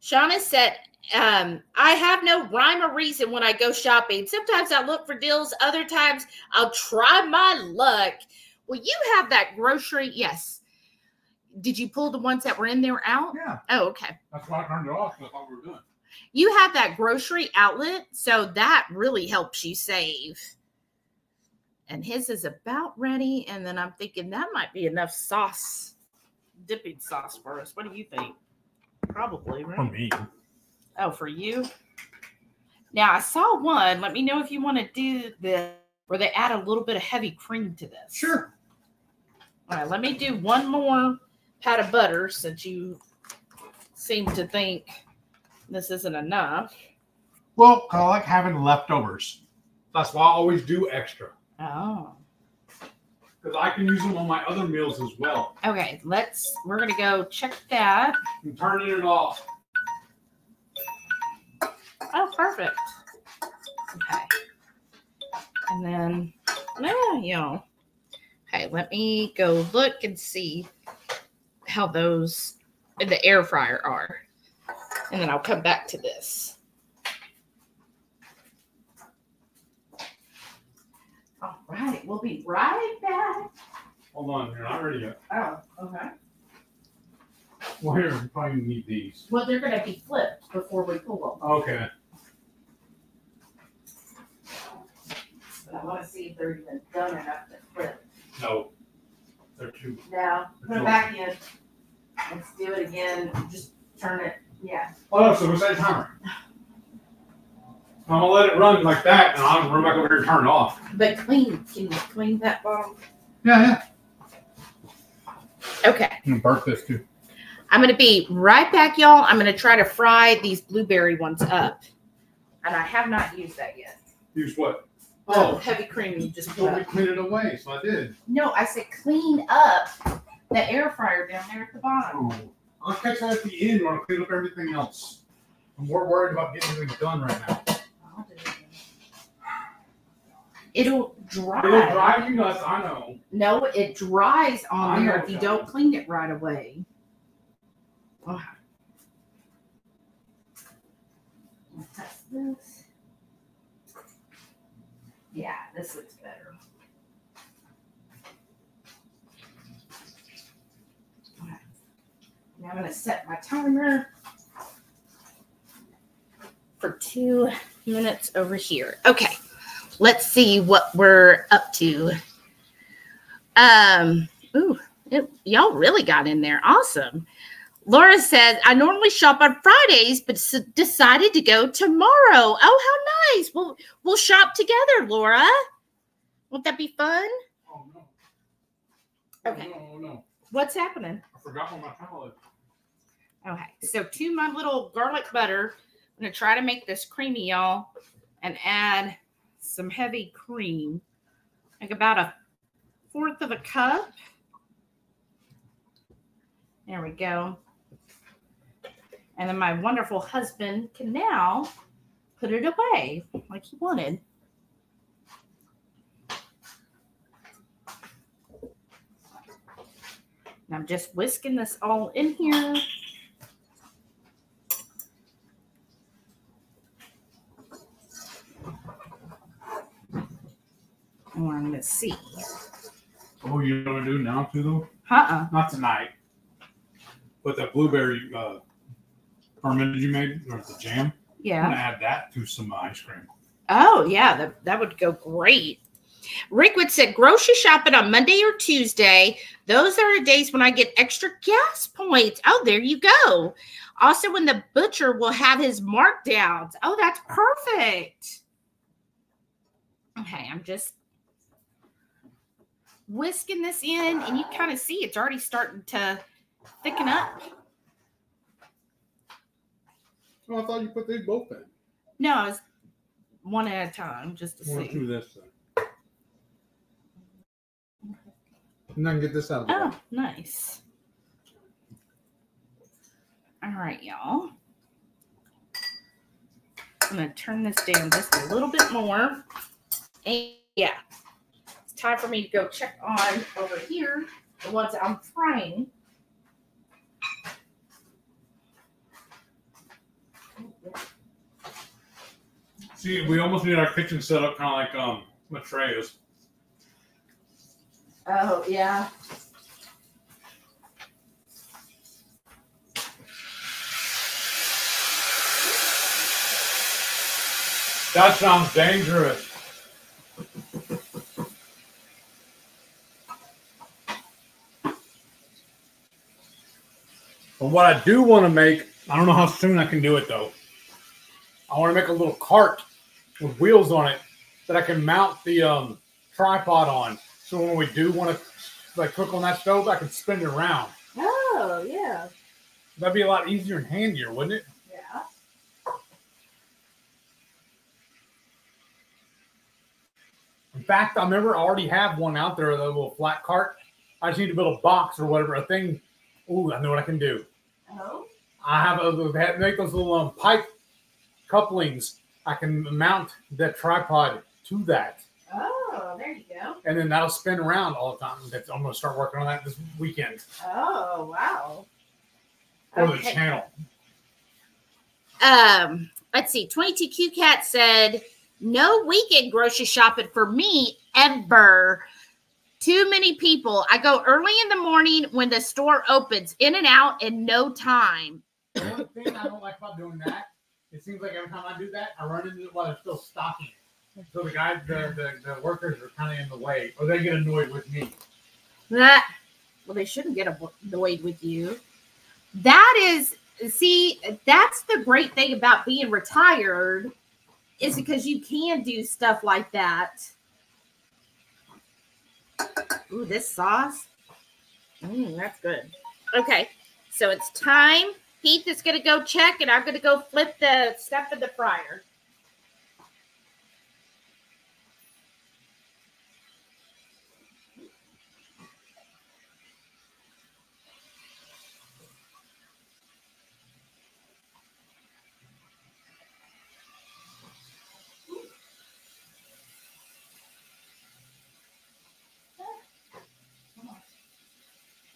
Shauna said, I have no rhyme or reason when I go shopping. Sometimes I look for deals. Other times I'll try my luck. Well, you have that grocery. Yes. Did you pull the ones that were in there out? Yeah. Oh, okay. That's why I turned it off. That's all we were doing. You have that grocery outlet, so that really helps you save. And his is about ready, and then I'm thinking that might be enough sauce, dipping sauce for us. What do you think? Probably, right? For me. Oh, for you? Now, I saw one. Let me know if you want to do this, where they add a little bit of heavy cream to this. Sure. All right, let me do one more pat of butter since you seem to think this isn't enough. Well, I like having leftovers. That's why I always do extra. Oh. Because I can use them on my other meals as well. Okay, we're going to go check that. I'm turning it off. Oh, perfect. Okay. And then, yeah, you know, Okay, let me go look and see how those in the air fryer are. And then I'll come back to this. All right, we'll be right back. Hold on, they're not ready yet. Oh, okay. Well, here, we probably need these. Well, they're going to be flipped before we pull them. Okay. But I want to see if they're even done enough to flip. No, they're too. No, put it back in. Let's do it again. Just turn it. Yeah. Oh, so we set a timer. I'm gonna let it run like that, and I'm gonna run back over here and turn it off. But clean. Can you clean that bottom? Yeah, yeah. Okay. I'm gonna burp this too. I'm gonna be right back, y'all. I'm gonna try to fry these blueberry ones up, and I have not used that yet. Use what? Oh, heavy cream. You just put it. Clean it away, so I did. No, I said clean up the air fryer down there at the bottom. Ooh. I'll catch that at the end when I clean up everything else. I'm more worried about getting everything done right now. I'll do it. It'll dry. It'll dry, you guys. I know. No, it dries on there if you don't clean it right away. Oh. Test this. Yeah, this looks better. Now I'm going to set my timer for 2 minutes over here. Okay, let's see what we're up to. Ooh, y'all really got in there. Awesome. Laura says, I normally shop on Fridays, but decided to go tomorrow. Oh, how nice. We'll shop together, Laura. Won't that be fun? Oh, no. Okay. Oh, no. What's happening? I forgot on my palette. Okay, so to my little garlic butter, I'm going to try to make this creamy, y'all, and add some heavy cream, like about 1/4 cup. There we go. And then my wonderful husband can now put it away like he wanted. And I'm just whisking this all in here. And I'm going to see. Oh, you know what I'm going to do now, too, though? Uh-uh. Not tonight. But that blueberry fermented you made, or the jam, yeah. I'm going to add that to some ice cream. Oh, yeah. That would go great. Rickwood said, grocery shopping on Monday or Tuesday. Those are the days when I get extra gas points. Oh, there you go. Also, when the butcher will have his markdowns. Oh, that's perfect. Okay, I'm just whisking this in, and you kind of see it's already starting to thicken up. Well, I thought you put these both in. No, I was one at a time just to see. Through this side. And I can get this out of the way. Oh, nice. All right, y'all. I'm going to turn this down just a little bit more. And yeah, it's time for me to go check on over here the ones I'm frying. See, we almost need our kitchen set up kind of like Matreya's. Oh, yeah. That sounds dangerous. But what I do want to make, I don't know how soon I can do it, though. I want to make a little cart with wheels on it that I can mount the tripod on. So when we do want to like cook on that stove, I can spin it around. Oh, yeah. That'd be a lot easier and handier, wouldn't it? Yeah. In fact, I remember I already have one out there, that little flat cart. I just need to build a box or whatever, a thing. Ooh, I know what I can do. Oh? I have a, make those little pipe couplings. I can mount that tripod to that. Oh, there you go. And then that'll spin around all the time. I'm going to start working on that this weekend. Oh, wow. Or okay. The channel. Let's see. 22Q Cat said, no weekend grocery shopping for me ever. Too many people. I go early in the morning when the store opens, in and out in no time. The one thing I don't like about doing that, it seems like every time I do that, I run into it while they're still stocking it. So the guys, the workers are kind of in the way, or they get annoyed with me. That, well, they shouldn't get annoyed with you. That is, see, that's the great thing about being retired, is because you can do stuff like that. Ooh, this sauce. That's good. Okay, so it's time. Keith is going to go check, and I'm going to go flip the stuff in the fryer.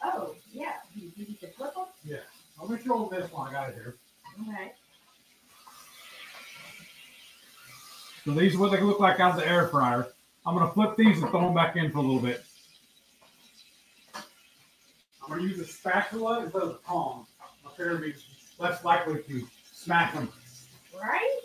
Oh, yeah. You need to flip them? Yeah. I'll make sure on this one I got it here. All right. So these are what they look like out of the air fryer. I'm going to flip these and throw them back in for a little bit. I'm going to use a spatula instead of a palm. My favorite means less likely to smack them. Right?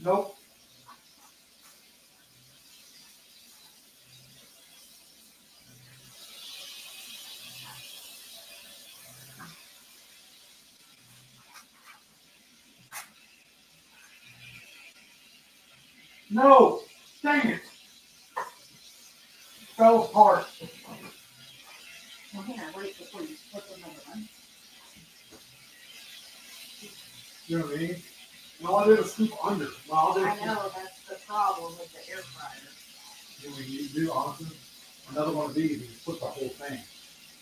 Nope. No, dang it. Fell apart. Well, hang on, wait before you flip another one. You know what I mean? No, I did a scoop under. Well, I know, that's the problem with the air fryer. Then when you do, honestly, another one of these, you can flip the whole thing.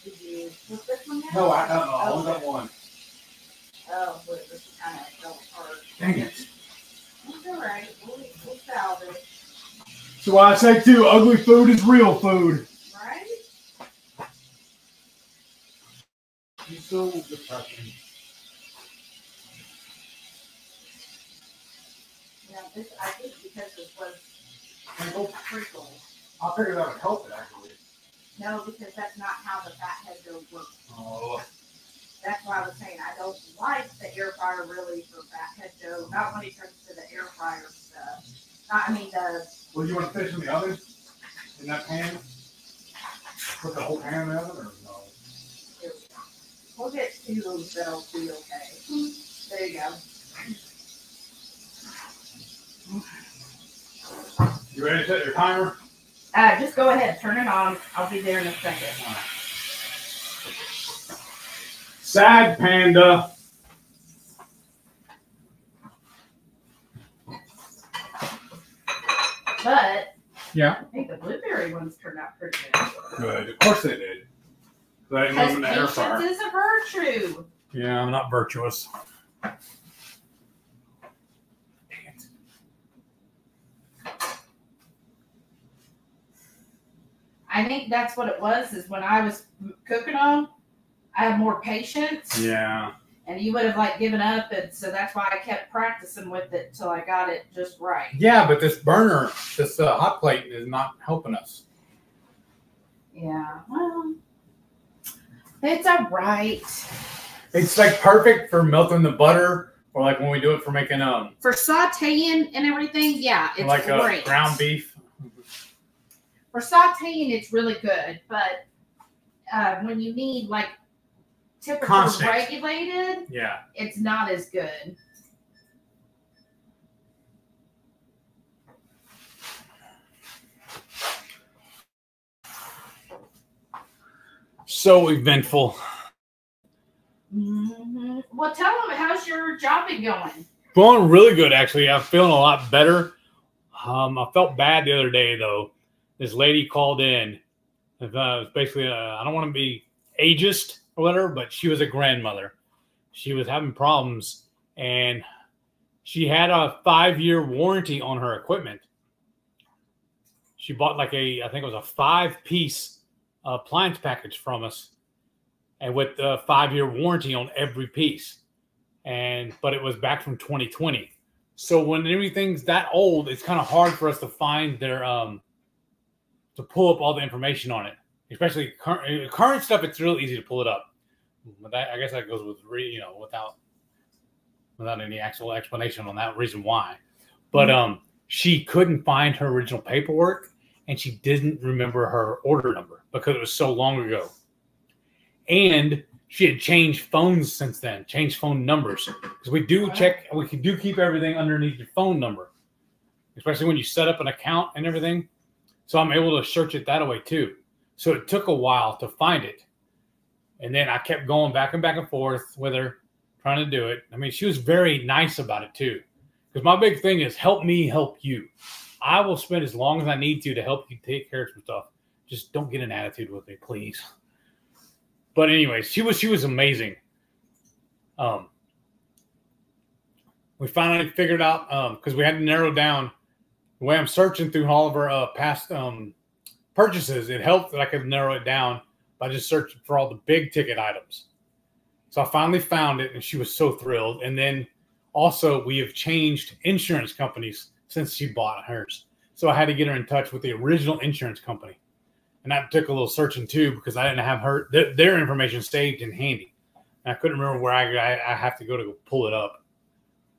Did you flip this one down? No, I don't know. Only that one. Oh, but it was kind of fell apart. Dang it. It's all right. We'll salvage. So why I say, too, ugly food is real food. Right? You're so depressing. Now, this, I think because this was sprinkled. I figured that would help it, actually. No, because that's not how the fathead works. Oh. That's why I was saying I don't like the air fryer really for fathead dough. Not when it comes to the air fryer stuff. Not, I mean the. Well, you want to fish in the oven? In that pan? Put the whole pan in the oven, or no? We'll get two of that'll be okay. There you go. You ready to set your timer? Just go ahead, turn it on. I'll be there in a second. All right. Sad panda. But yeah, I think the blueberry ones turned out pretty good. Good, of course they did. Because patience is a virtue. Yeah, I'm not virtuous. Dang it. I think that's what it was. Is when I was cooking them. I have more patience. Yeah. And you would have like given up, and so that's why I kept practicing with it till I got it just right. Yeah, but this burner, this hot plate is not helping us. Yeah. Well, it's all right. It's like perfect for melting the butter, or like when we do it for making for sautéing and everything. Yeah, it's like great. Ground beef. For sautéing, it's really good, but when you need like temperature constant. Regulated, yeah, it's not as good. So eventful. Mm-hmm. Well, tell them, how's your job been going? Going really good, actually. I'm feeling a lot better. I felt bad the other day, though. This lady called in. It's basically, I don't want to be ageist. or whatever, but she was a grandmother. She was having problems, and she had a 5-year warranty on her equipment. She bought like a, I think it was a 5-piece appliance package from us, and with a 5-year warranty on every piece. But it was back from 2020. So when everything's that old, it's kind of hard for us to find their, to pull up all the information on it, especially current stuff. It's real easy to pull it up. But that, I guess that goes with, without any actual explanation on that reason why. But she couldn't find her original paperwork, and she didn't remember her order number because it was so long ago. And she had changed phones since then, changed phone numbers. Because we do check, we do keep everything underneath your phone number, especially when you set up an account and everything. So I'm able to search it that way too. So it took a while to find it. And then I kept going back and forth with her, trying to do it. I mean, she was very nice about it too. Because my big thing is help me help you. I will spend as long as I need to help you take care of some stuff. Just don't get an attitude with me, please. But anyways, she was amazing. We finally figured out, because we had to narrow down the way I'm searching through all of our past purchases. It helped that I could narrow it down by just searching for all the big ticket items. So I finally found it, and she was so thrilled. And then also we have changed insurance companies since she bought hers. So I had to get her in touch with the original insurance company. And that took a little searching too, because I didn't have her their information saved and handy. And I couldn't remember where I have to go to pull it up.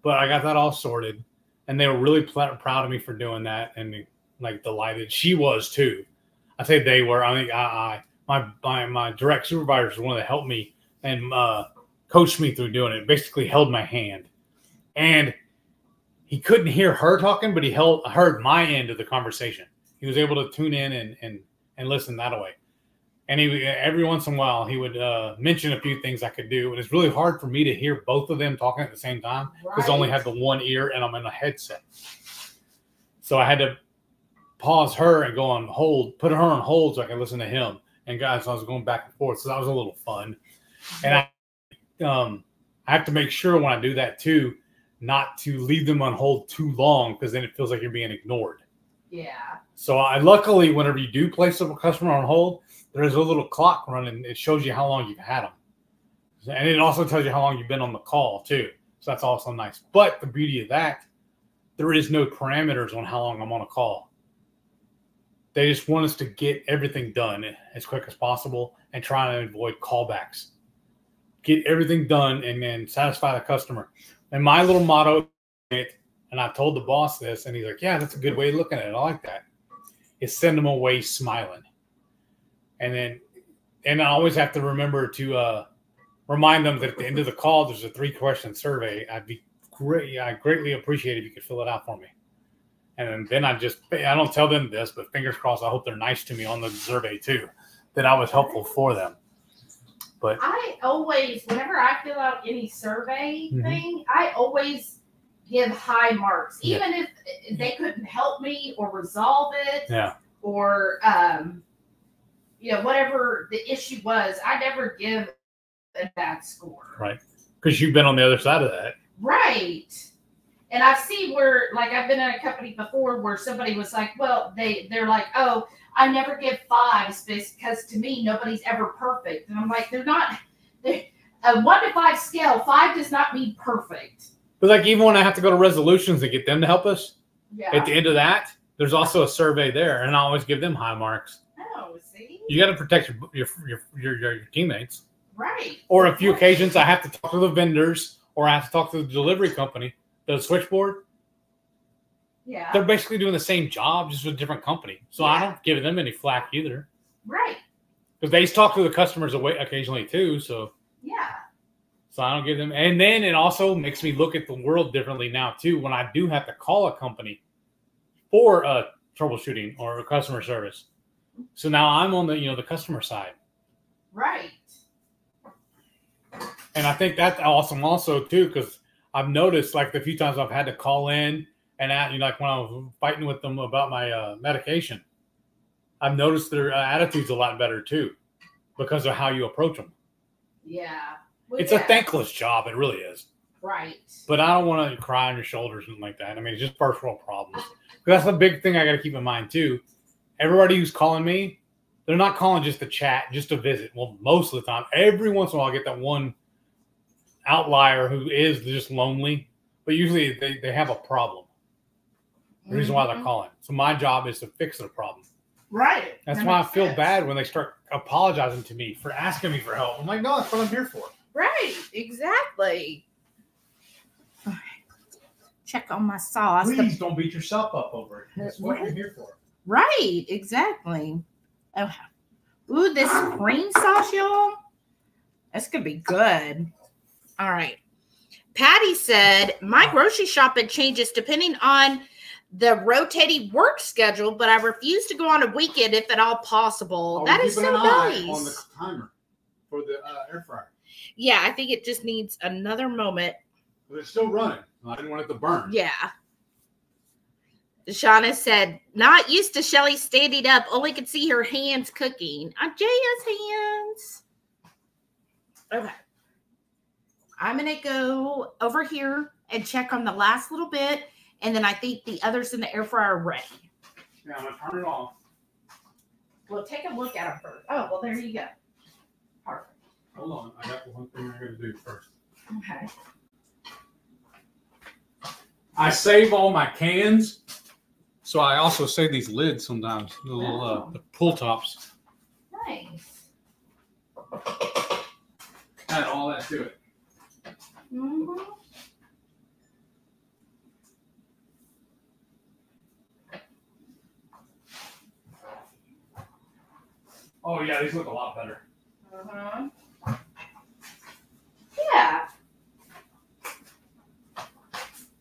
But I got that all sorted, and they were really proud of me for doing that, and like delighted. She was too. I say they were. I think my direct supervisor was the one that helped me and coached me through doing it. Basically held my hand, and he couldn't hear her talking, but he heard my end of the conversation. He was able to tune in and listen that way. And he, every once in a while, he would mention a few things I could do. And it's really hard for me to hear both of them talking at the same time, because I only have the one ear and I'm in a headset. So I had to pause her and go on hold, put her on hold so I could listen to him. And guys, I was going back and forth. So that was a little fun. And I have to make sure when I do that too, not to leave them on hold too long, because then it feels like you're being ignored. Yeah. So I luckily, whenever you do place a customer on hold, there's a little clock running. It shows you how long you've had them. And it also tells you how long you've been on the call too. So that's also nice. But the beauty of that, there is no parameters on how long I'm on a call. They just want us to get everything done as quick as possible and try to avoid callbacks. Get everything done and then satisfy the customer. And my little motto, and I told the boss this, and he's like, yeah, that's a good way of looking at it. I like that. Is send them away smiling. And I always have to remember to remind them that at the end of the call, there's a 3-question survey. I greatly appreciate if you could fill it out for me. And then I don't tell them this, but fingers crossed, I hope they're nice to me on the survey too, that I was helpful for them. But I always, whenever I fill out any survey thing, I always give high marks, even if they couldn't help me or resolve it, or whatever the issue was. I never give a bad score, right? Because you've been on the other side of that, right? And I see where, like, I've been in a company before where somebody was like, well, they're like, oh, I never give 5s because to me nobody's ever perfect, and I'm like, they're not. A 1 to 5 scale, 5 does not mean perfect. But like, even when I have to go to resolutions and get them to help us, at the end of that, there's also a survey there, and I always give them high marks. Oh, see? You got to protect your teammates. Right. Or a few occasions, I have to talk to the vendors, or I have to talk to the delivery company, the switchboard. Yeah. They're basically doing the same job, just with a different company. So I don't give them any flack either. Right. Because they talk to the customers occasionally too, so. Yeah. So I don't give them. And then it also makes me look at the world differently now too. When I do have to call a company for troubleshooting or customer service. So now I'm on the, the customer side. Right. And I think that's awesome also too, because I've noticed, like, the few times I've had to call in and out, like when I was fighting with them about my medication, I've noticed their attitude's a lot better too, because of how you approach them. Yeah. Well, it's a thankless job. It really is. Right. But I don't want to cry on your shoulders and like that. I mean, it's just first world problems. That's the big thing I got to keep in mind, too. Everybody who's calling me, they're not calling just to chat, just to visit. Well, most of the time, every once in a while, I get that one outlier who is just lonely. But usually they have a problem. The reason why they're calling. So my job is to fix their problem. Right. That's why I feel bad when they start apologizing to me for asking me for help. I'm like, no, that's what I'm here for. Right. Exactly. All right. Check on my sauce. Please don't beat yourself up over it. That's what I'm here for. Right. Exactly. Oh. Ooh, this green sauce, y'all. That's going to be good. All right. Patty said, my grocery shopping changes depending on the rotating work schedule, but I refuse to go on a weekend if at all possible. That is so nice. On the timer for the air fryer. Yeah, I think it just needs another moment. But it's still running. I didn't want it to burn. Yeah. Shauna said, not used to Shelly standing up. Only could see her hands cooking. On Jaya's hands. Okay. I'm going to go over here and check on the last little bit. And then I think the others in the air fryer are ready. Yeah, I'm going to turn it off. We'll take a look at them first. Oh, well, there you go. Perfect. Hold on. I got the one thing I got to do first. Okay. I save all my cans. So I also save these lids sometimes, the little the pull tops. Nice. Add all that to it. Mm-hmm. Oh, yeah, these look a lot better. Uh-huh. Yeah.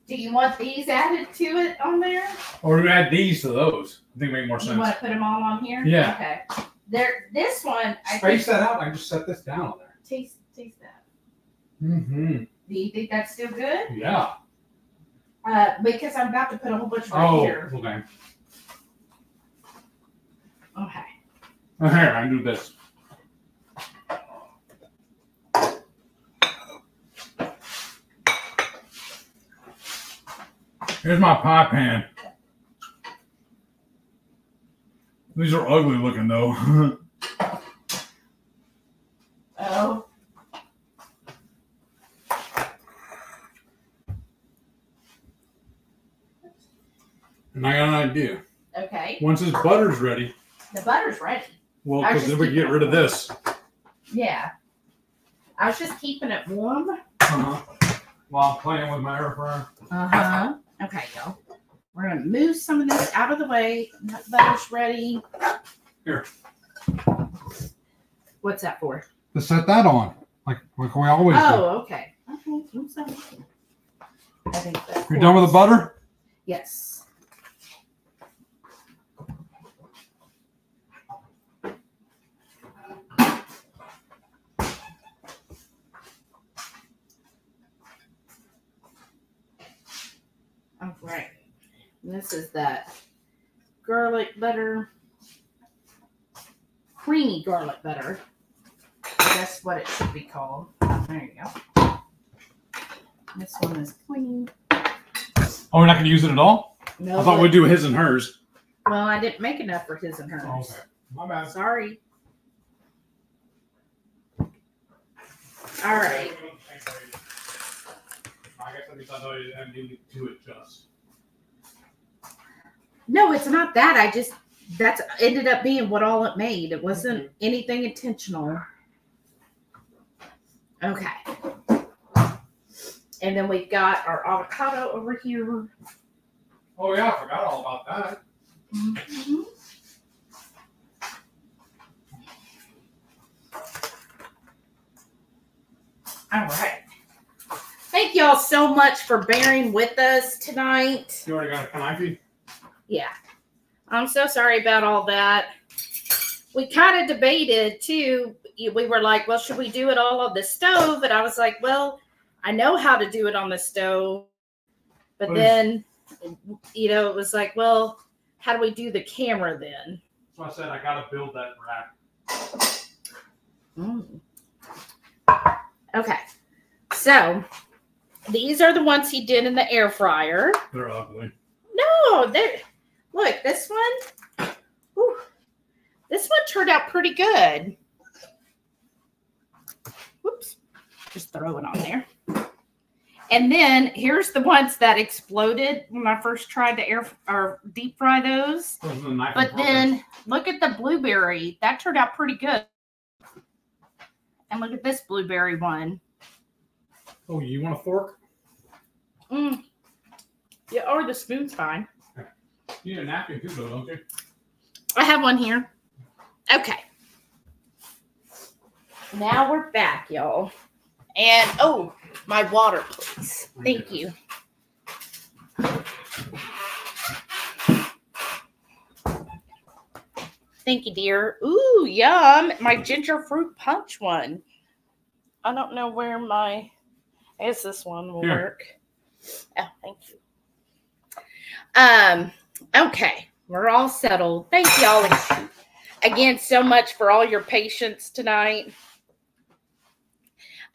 Do you want these added to it on there? Or do we add these to those? I think it makes more sense. You want to put them all on here? Yeah. Okay. There, this one. Space that out. I just set this down on there. Taste that. Mm-hmm. Do you think that's still good? Yeah. Because I'm about to put a whole bunch right here. Oh, okay. Okay. All right, I can do this. Here's my pie pan. These are ugly looking though. Oh. And I got an idea. Okay. Once this butter's ready. The butter's ready. Well, because then we get rid of this. Yeah. I was just keeping it warm. Uh-huh. While I'm playing with my air fryer. Uh-huh. Okay, y'all. We're going to move some of this out of the way. That butter's ready. Here. What's that for? To set that on. Like we always do. Oh, okay. Okay. I think that's you're done with the butter? Yes. Right. And this is that garlic butter, creamy garlic butter. That's what it should be called. There you go. This one is clean. Oh, we're not going to use it at all? No. I thought we'd do his and hers. Well, I didn't make enough for his and hers. Oh, okay. My bad. Sorry. All right. I guess I just thought I needed to adjust. No, it's not that. I just, that's ended up being what all it made. It wasn't anything intentional. Okay. And then we've got our avocado over here. Oh, yeah. I forgot all about that. Mm-hmm. All right. Thank y'all so much for bearing with us tonight. You already got a knife? Yeah. I'm so sorry about all that. We kind of debated, too. We were like, well, should we do it all on the stove? And I was like, well, I know how to do it on the stove. But then, you know, it was like, well, how do we do the camera then? So I said, I got to build that rack. Mm. Okay. So these are the ones he did in the air fryer. They're ugly. No, they're, look, this one, whew, this one turned out pretty good. Whoops. Just throw it on there. And then here's the ones that exploded when I first tried to air or deep fry those. But then look at the blueberry. That turned out pretty good. And look at this blueberry one. Oh, you want a fork? Mm. Yeah, or the spoon's fine. You need a napkin too, though, don't you? I have one here. Okay. Now we're back, y'all. And, oh, my water, please. Thank you. Thank you, dear. Ooh, yum. My ginger fruit punch one. I don't know where my... I guess this one will work. Oh, thank you. Okay. We're all settled. Thank y'all again so much for all your patience tonight.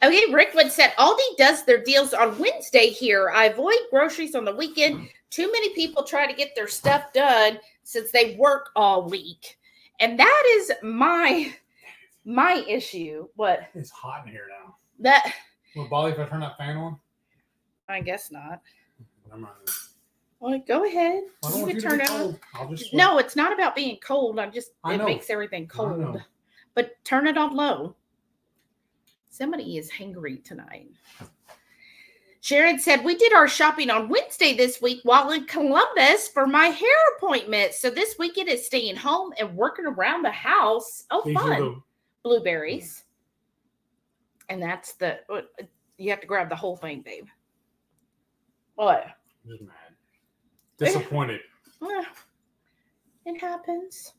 Okay, Rickwood said, Aldi does their deals on Wednesday here. I avoid groceries on the weekend. Too many people try to get their stuff done since they work all week. And that is my issue. What? It's hot in here now. That... Will it bother if I turn that fan on? I guess not. Never mind. Well, go ahead. Well, you can turn it on. No, it's not about being cold. I'm just, it makes everything cold. But turn it on low. Somebody is hangry tonight. Sharon said, we did our shopping on Wednesday this week while in Columbus for my hair appointment. So this weekend is staying home and working around the house. Oh, fun. Blueberries. And that's the, you have to grab the whole thing, babe. What? Just mad. Disappointed. It happens.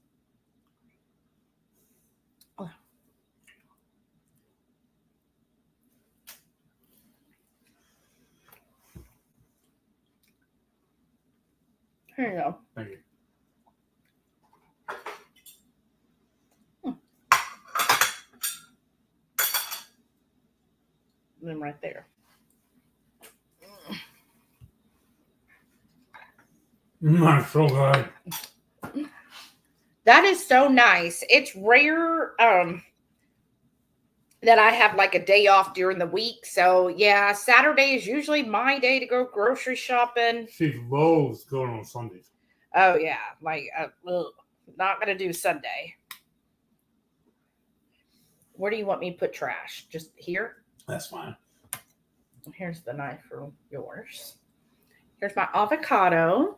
Oh. Here you go. Thank you. Them right there. That's so good. That is so nice. It's rare that I have like a day off during the week. So yeah, Saturday is usually my day to go grocery shopping. She loves going on Sundays. Oh yeah, like not gonna do Sunday. Where do you want me to put trash? Just here. That's fine. Here's the knife for yours. Here's my avocado.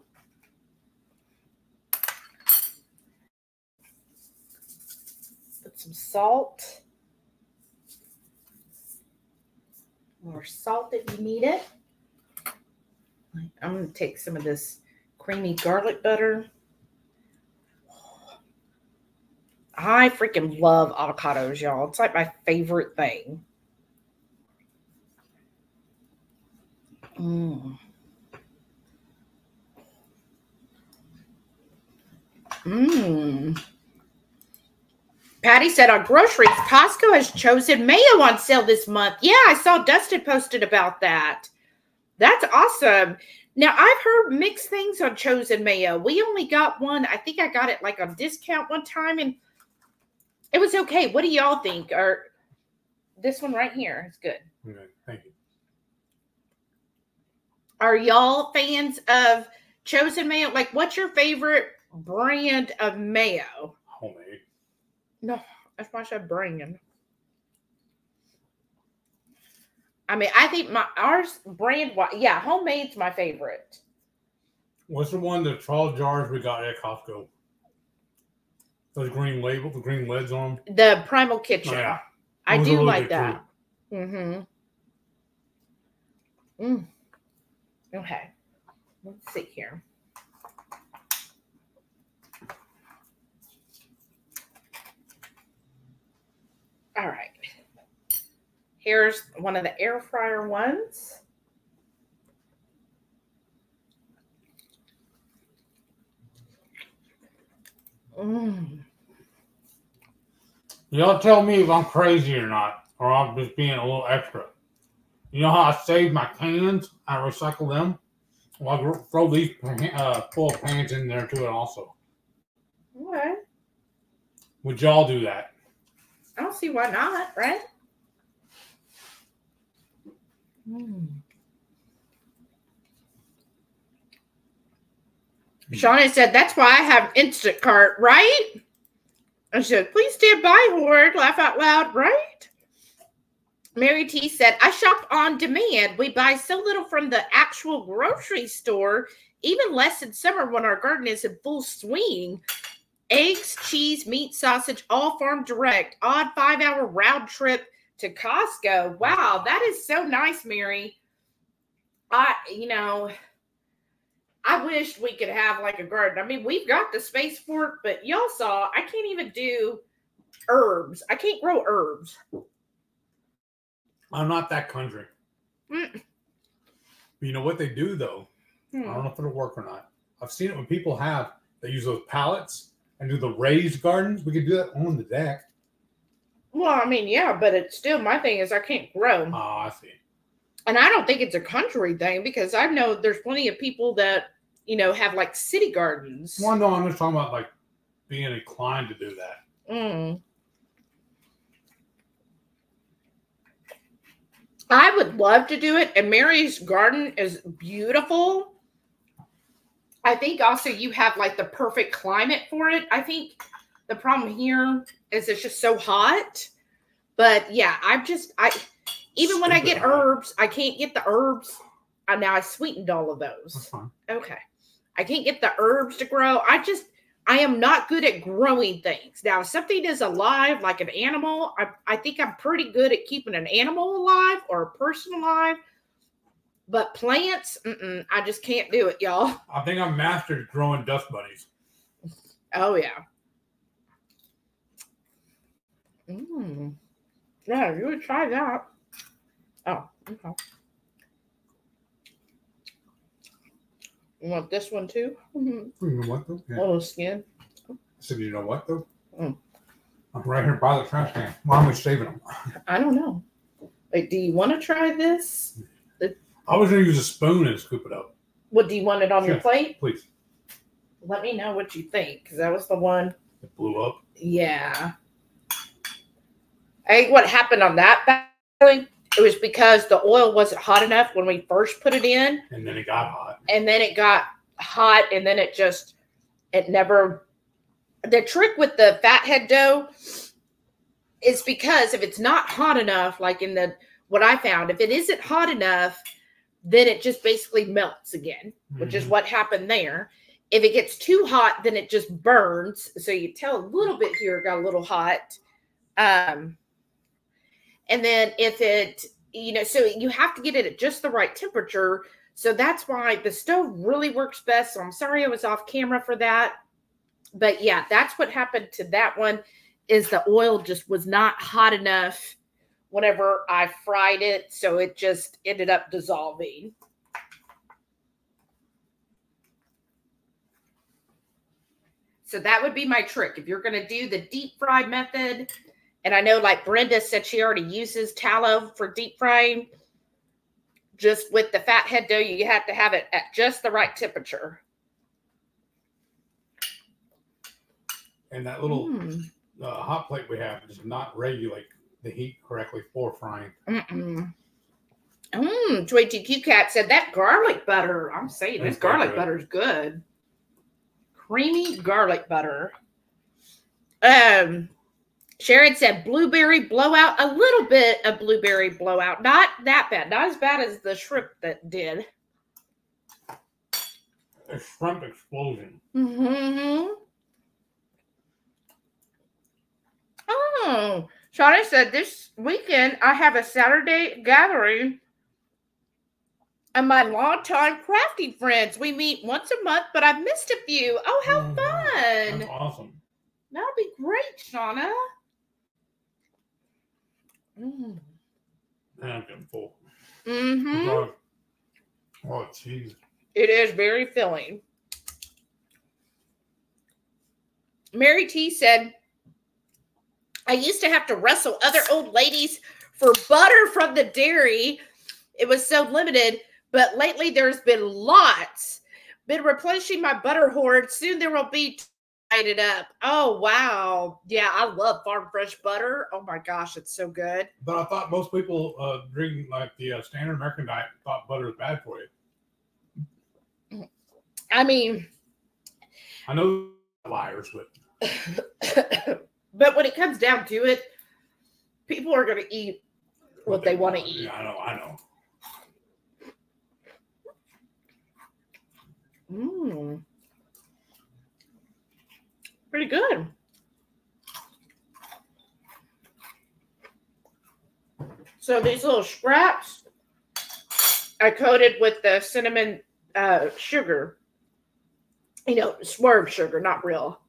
Put some salt. More salt if you need it. I'm going to take some of this creamy garlic butter. I freaking love avocados, y'all. It's like my favorite thing. Mmm. Mmm. Patty said, on groceries, Costco has Chosen mayo on sale this month. Yeah, I saw Dustin posted about that. That's awesome. Now, I've heard mixed things on Chosen mayo. We only got one. I think I got it like on discount one time, and it was okay. What do y'all think? Or this one right here is good. Okay, thank you. Are y'all fans of Chosen mayo? Like, what's your favorite brand of mayo? Homemade. No, that's why I said brand. I mean, I think ours brand, yeah, homemade's my favorite. What's the one, the trial jars we got at Costco? Those green label, the green lids on them? The Primal Kitchen. Oh, yeah. I do really like that. Mm-hmm. Mm. Okay, let's see here. All right. Here's one of the air fryer ones. Y'all tell me if I'm crazy or not. or I'm just being a little extra. You know how I save my cans? I recycle them. Well, I'll throw these full of cans in there too, and also. Okay. Would y'all do that? I don't see why not, right? Mm. Shauna said, that's why I have Instacart, right? I said, please stand by, Horde. Laugh out loud, right? Mary T said, I shop on demand. We buy so little from the actual grocery store, even less in summer when our garden is in full swing. Eggs, cheese, meat, sausage, all farm direct. Odd 5-hour round trip to Costco. Wow, that is so nice, Mary. I wish we could have like a garden. I mean, we've got the space for it, but y'all saw I can't even do herbs. I can't grow herbs. I'm not that country. Mm. You know what they do, though? I don't know if it'll work or not. I've seen it when people they use those pallets and do the raised gardens. We could do that on the deck. Well, I mean, yeah, but it's still, my thing is I can't grow. Oh, I see. And I don't think it's a country thing because I know there's plenty of people that, have like city gardens. Well, no, I'm just talking about like being inclined to do that. Mm. I would love to do it. And Mary's garden is beautiful. I think also you have like the perfect climate for it. I think the problem here is it's just so hot. But yeah, even when I get herbs, I can't get the herbs. Now I sweetened all of those. That's fine. Okay. I can't get the herbs to grow. I am not good at growing things. Now, if something is alive, like an animal, I think I'm pretty good at keeping an animal alive or a person alive. But plants, I just can't do it, y'all. I think I mastered growing dust bunnies. Oh, yeah. Mm. Yeah, you would try that. Oh, okay. You want this one too? Mm-hmm. You know what though? Yeah. Little skin. I said, you know what though? Mm. I'm right here by the trash can. Why are we saving them? I don't know. Like, do you want to try this? I was going to use a spoon and scoop it up. What, do you want it on your plate? Please. Let me know what you think, because that was the one. It blew up? Yeah. I think what happened on that thing, it was because the oil wasn't hot enough when we first put it in. And then it got hot. And then it never. The trick with the fathead dough is because if it's not hot enough, like what I found, if it isn't hot enough, then it just basically melts again, which is what happened there. If it gets too hot, then it just burns. So you tell a little bit here, it got a little hot. And then if it, so you have to get it at just the right temperature. So that's why the stove really works best. So I'm sorry I was off camera for that. But yeah, that's what happened to that one is the oil just was not hot enough whenever I fried it. So it just ended up dissolving. So that would be my trick. If you're going to do the deep fry method, and I know, like Brenda said, she already uses tallow for deep frying. Just with the fathead dough, you have to have it at just the right temperature. And that little hot plate we have does not regulate the heat correctly for frying. Joy TQ Cat said that garlic butter. I'm saying this garlic butter is good. Creamy garlic butter. Sharon said blueberry blowout, a little bit of blueberry blowout. Not that bad. Not as bad as the shrimp that did. A shrimp explosion. Mm-hmm. Oh, Shauna said this weekend I have a Saturday gathering and my longtime crafty friends. We meet once a month, but I've missed a few. Oh, how fun. That's awesome. That'll be great, Shauna. Mm. Man, I'm getting full. Mm-hmm. Oh, geez. It is very filling. Mary T said, I used to have to wrestle other old ladies for butter from the dairy. It was so limited, but lately there's been lots. Been replenishing my butter hoard. Soon there will be it up. Oh, wow. Yeah, I love farm fresh butter. Oh, my gosh, it's so good. But I thought most people drink like the standard American diet thought butter is bad for you. I mean, I know liars, but but when it comes down to it, people are going to eat what they want to eat. Yeah, I know. Pretty good. So these little scraps I coated with the cinnamon sugar. You know, swerve sugar, not real.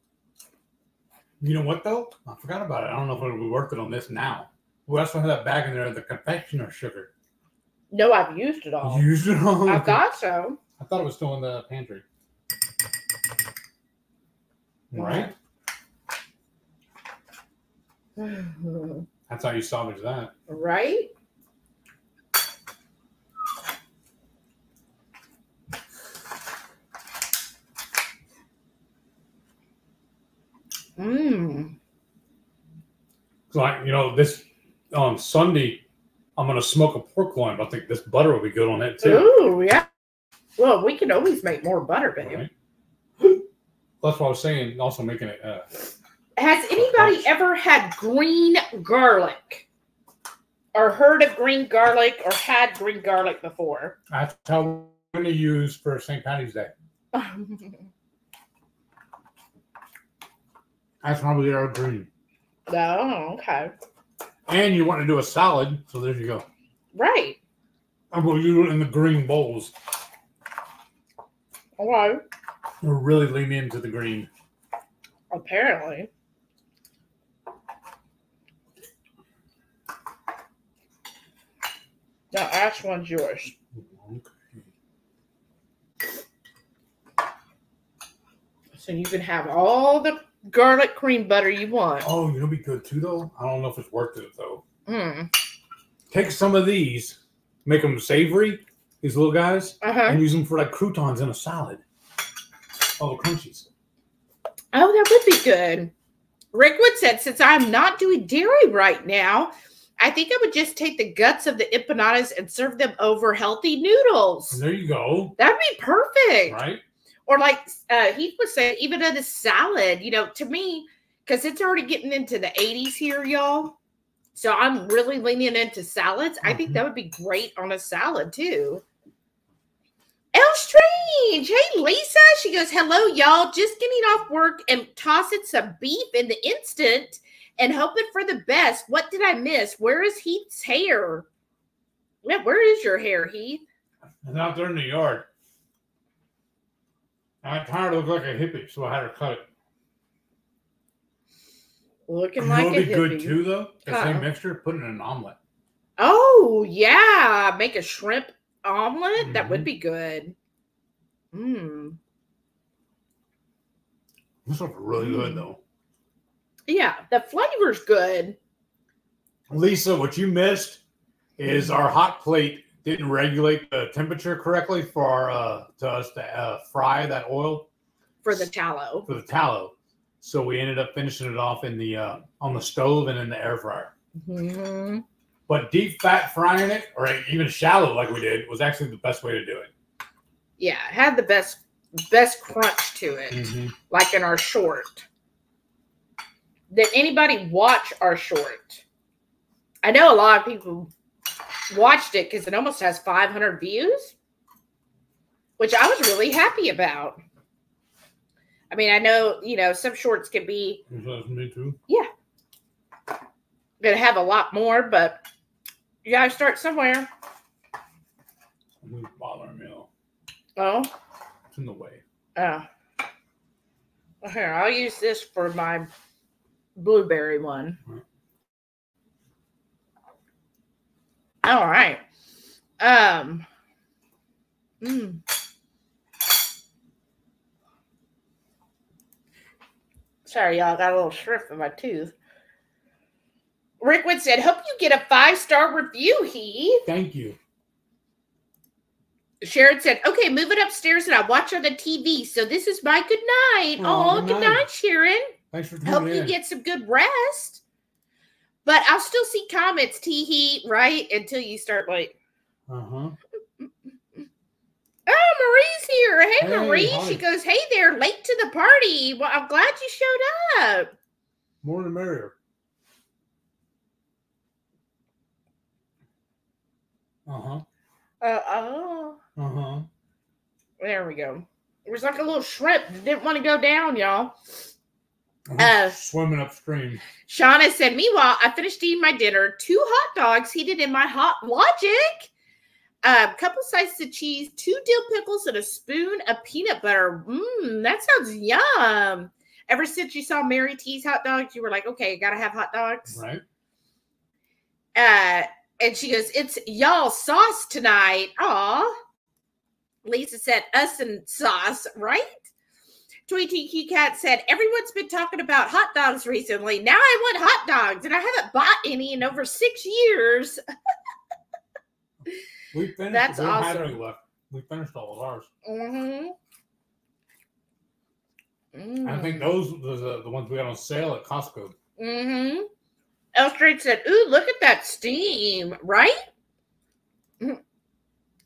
You know what, though? I forgot about it. I don't know if it'll be worth it on this now. We also have that bag in there, the confectioner sugar. No, I've used it all. You used it all? I thought so. I thought it was still in the pantry. Right? That's how you salvage that. Right? So like, you know, this on Sunday, I'm going to smoke a pork loin, but I think this butter will be good on it, too. Ooh, yeah. Well, we can always make more butter, babe. Right. That's what I was saying, also making it. Has anybody ever had green garlic or heard of green garlic or had green garlic before? That's how we're going to use for St. Patty's Day. That's probably our green. Oh, okay. And you want to do a salad, so there you go. Right. I'm going to do it in the green bowls. All right. We're really leaning into the green. Apparently. Now, Ash, one's yours. Okay. So you can have all the garlic cream butter you want. Oh, you'll be good, too, though? I don't know if it's worth it, though. Take some of these, make them savory, these little guys, and use them for, like, croutons in a salad. Oh, crunchies. Oh, that would be good. Rickwood said, since I'm not doing dairy right now, I think I would just take the guts of the empanadas and serve them over healthy noodles. There you go. That'd be perfect. Right? Or like Heath was saying, even in a salad, you know, to me, because it's already getting into the 80s here, y'all. So I'm really leaning into salads. I think that would be great on a salad, too. El Strange. Hey, Lisa. She goes, hello, y'all. Just getting off work and tossing some beef in the instant and hoping for the best. What did I miss? Where is Heath's hair? Yeah, where is your hair, Heath? It's out there in the yard. I got tired of looking like a hippie, so I had her cut it. Looking like a hippie. It would be good, too, though. The same mixture. Put in an omelet. Oh, yeah. Make a shrimp omelet? That would be good. This one's really good, though. Yeah, the flavor's good. Lisa, what you missed is our hot plate didn't regulate the temperature correctly for our, to us to fry that oil. For the tallow. For the tallow. So we ended up finishing it off in the on the stove and in the air fryer. But deep fat frying it, or even shallow like we did, was actually the best way to do it. Yeah, it had the best crunch to it, like in our short. Did anybody watch our short? I know a lot of people watched it because it almost has 500 views, which I was really happy about. I mean, I know, you know, some shorts can be... Me too. Yeah. Gonna have a lot more, but... You gotta start somewhere. I'm gonna bother me. Oh? It's in the way. Oh. Well, here, I'll use this for my blueberry one. All right. Sorry, y'all. I got a little shrimp in my tooth. Rickwood said, hope you get a 5-star review, Heath. Thank you. Sharon said, okay, move it upstairs and I'll watch on the TV. So this is my good night. Oh, good night, Sharon. Thanks for tuning in. Hope you get some good rest. But I'll still see comments, tee-hee, right? Until you start like. Uh-huh. Oh, Marie's here. Hey, Marie. Hi. She goes, hey there, late to the party. Well, I'm glad you showed up. More the merrier. Uh-huh. Oh. Uh-huh. There we go. It was like a little shrimp. Didn't want to go down, y'all. Swimming upstream. Shauna said, meanwhile, I finished eating my dinner. 2 hot dogs heated in my hot logic. A couple slices of cheese, 2 dill pickles, and a spoon of peanut butter. Mmm, that sounds yum. Ever since you saw Mary T's hot dogs, you were like, okay, gotta have hot dogs. Right. And she goes, it's y'all sauce tonight. Aw. Lisa said, us and sauce, right? Tweety Cat said, everyone's been talking about hot dogs recently. Now I want hot dogs, and I haven't bought any in over 6 years. We finished. That's awesome. We finished all of ours. Mm-hmm. Mm. I think those are the ones we got on sale at Costco. Mm-hmm. L Street said, ooh, look at that steam, right?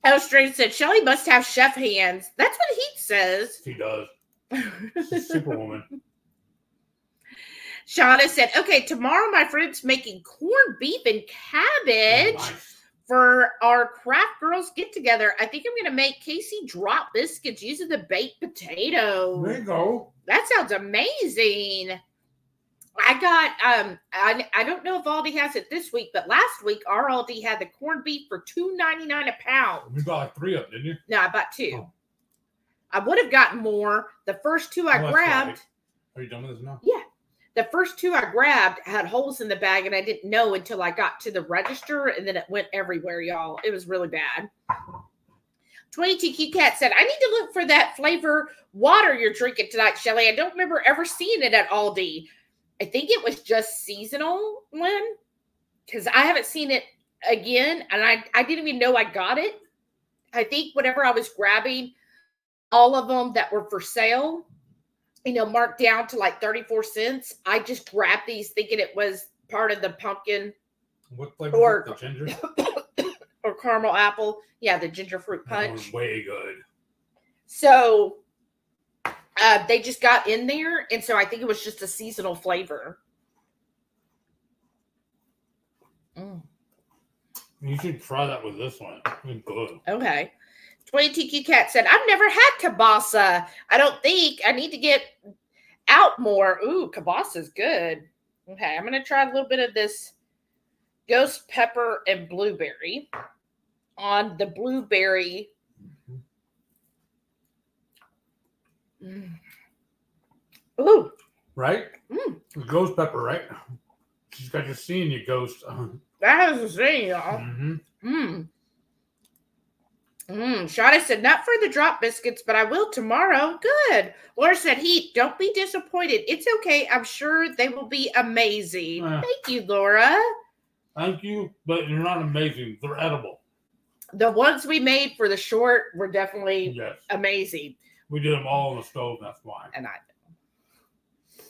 L Street said, Shelly must have chef hands. That's what he says. He does. Superwoman. Shauna said, okay, tomorrow my friend's making corned beef and cabbage for our craft girls get together. I think I'm going to make Casey drop biscuits using the baked potato. There you go. That sounds amazing. I got, I don't know if Aldi has it this week, but last week our Aldi had the corned beef for $2.99 a pound. You bought like 3 of them, didn't you? No, I bought 2. Oh. I would have gotten more. The first 2 I grabbed. Right. Are you done with this now? Yeah. The first 2 I grabbed had holes in the bag, and I didn't know until I got to the register, and then it went everywhere, y'all. It was really bad. 22Q Cat said, I need to look for that flavor water you're drinking tonight, Shelly. I don't remember ever seeing it at Aldi. I think it was just seasonal, Lynn, because I haven't seen it again, and I didn't even know I got it. I think whenever I was grabbing all of them that were for sale, you know, marked down to like 34 cents. I just grabbed these thinking it was part of the pumpkin. What flavor? Or the ginger? Or caramel apple. Yeah, the ginger fruit punch. That was way good. So they just got in there. And so I think it was just a seasonal flavor. Mm. You should try that with this one. It's good. Okay. 22Q Cat said, I've never had kielbasa. I don't think. I need to get out more. Ooh, kielbasa is good. Okay, I'm going to try a little bit of this ghost pepper and blueberry on the blueberry. Mm. Ooh. Right? Mm. Ghost pepper, right? She's got your seeing you ghost. That is the thing, y'all. Mm-hmm. Shauna said, not for the drop biscuits, but I will tomorrow. Good. Laura said, Heath, don't be disappointed. It's okay. I'm sure they will be amazing. Thank you, Laura. Thank you, but you're not amazing. They're edible. The ones we made for the short were definitely amazing. We did them all on the stove. That's why. And I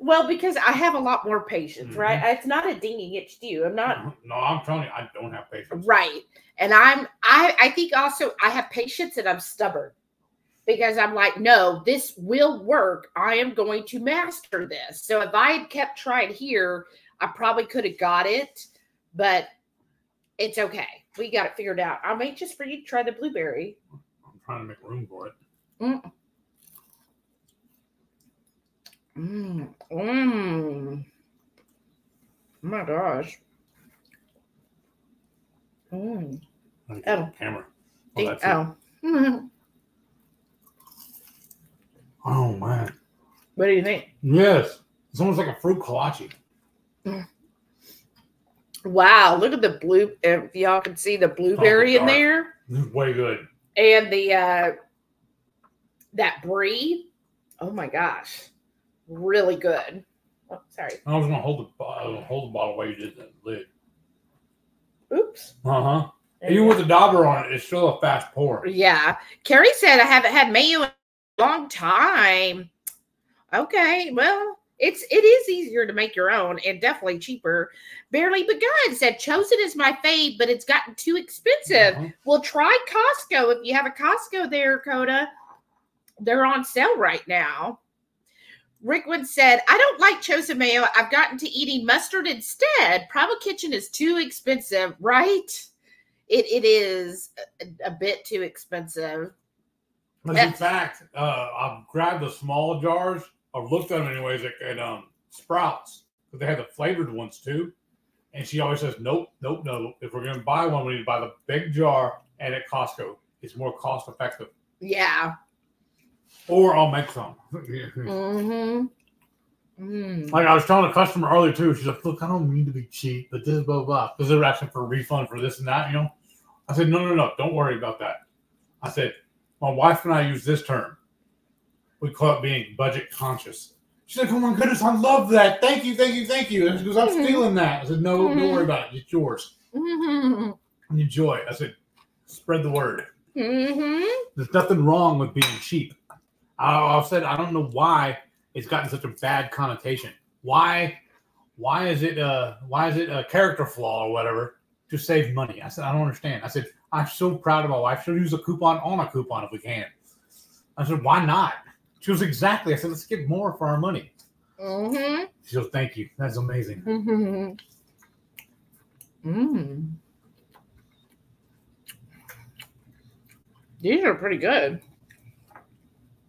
Well, because I have a lot more patience, right? It's not a dinging, it's you. I'm not. No, I'm telling you, I don't have patience. Right. And I think also I have patience and I'm stubborn because I'm like, no, this will work. I am going to master this. So if I had kept trying here, I probably could have got it, but it's okay. We got it figured out. I'm anxious for you to try the blueberry. I'm trying to make room for it. Mm-mm. Mmm. Mmm. My gosh. Mmm. Camera. Oh. Oh. Mm-hmm. Oh man. What do you think? Yes. It's almost like a fruit kolache. Wow, look at the blue, if y'all can see the blueberry in there. This is way good. And the that brie. Oh my gosh. Really good. Oh, sorry. I was going to hold the bottle while you did that lid. Oops. Uh-huh. Even with the dauber on it, it's still a fast pour. Yeah. Carrie said, I haven't had mayo in a long time. Okay. Well, it is easier to make your own and definitely cheaper. Barely Begun said, Chosen is my fave, but it's gotten too expensive. Uh-huh. Well, try Costco. If you have a Costco there, Coda, they're on sale right now. Rickwood said, I don't like Chosen mayo. I've gotten to eating mustard instead. Primal Kitchen is too expensive, right? It is a bit too expensive. But in fact, I've grabbed the small jars. I've looked at them anyways at Sprouts, because they have the flavored ones too. And she always says, nope, nope, nope. If we're going to buy one, we need to buy the big jar and at Costco. It's more cost effective. Yeah. Or I'll make some. Mm-hmm. Mm. Like I was telling a customer earlier too, she's like, look, I don't mean to be cheap, but this blah, blah. Because they're asking for a refund for this and that, you know. I said, no, don't worry about that. I said, my wife and I use this term. We call it being budget conscious. She's like, oh my goodness, I love that. Thank you, thank you, thank you. And she goes, I'm stealing that. I said, no, don't worry about it. It's yours. Mm-hmm. Enjoy. I said, spread the word. Mm-hmm. There's nothing wrong with being cheap. I've said, I don't know why it's gotten such a bad connotation. Why is it a character flaw or whatever to save money? I said, I don't understand. I said, I'm so proud of my wife. She'll use a coupon on a coupon if we can. I said, why not? She goes, exactly. I said, let's get more for our money. Mm-hmm. She goes, thank you. That's amazing. Mm-hmm. Mm. These are pretty good.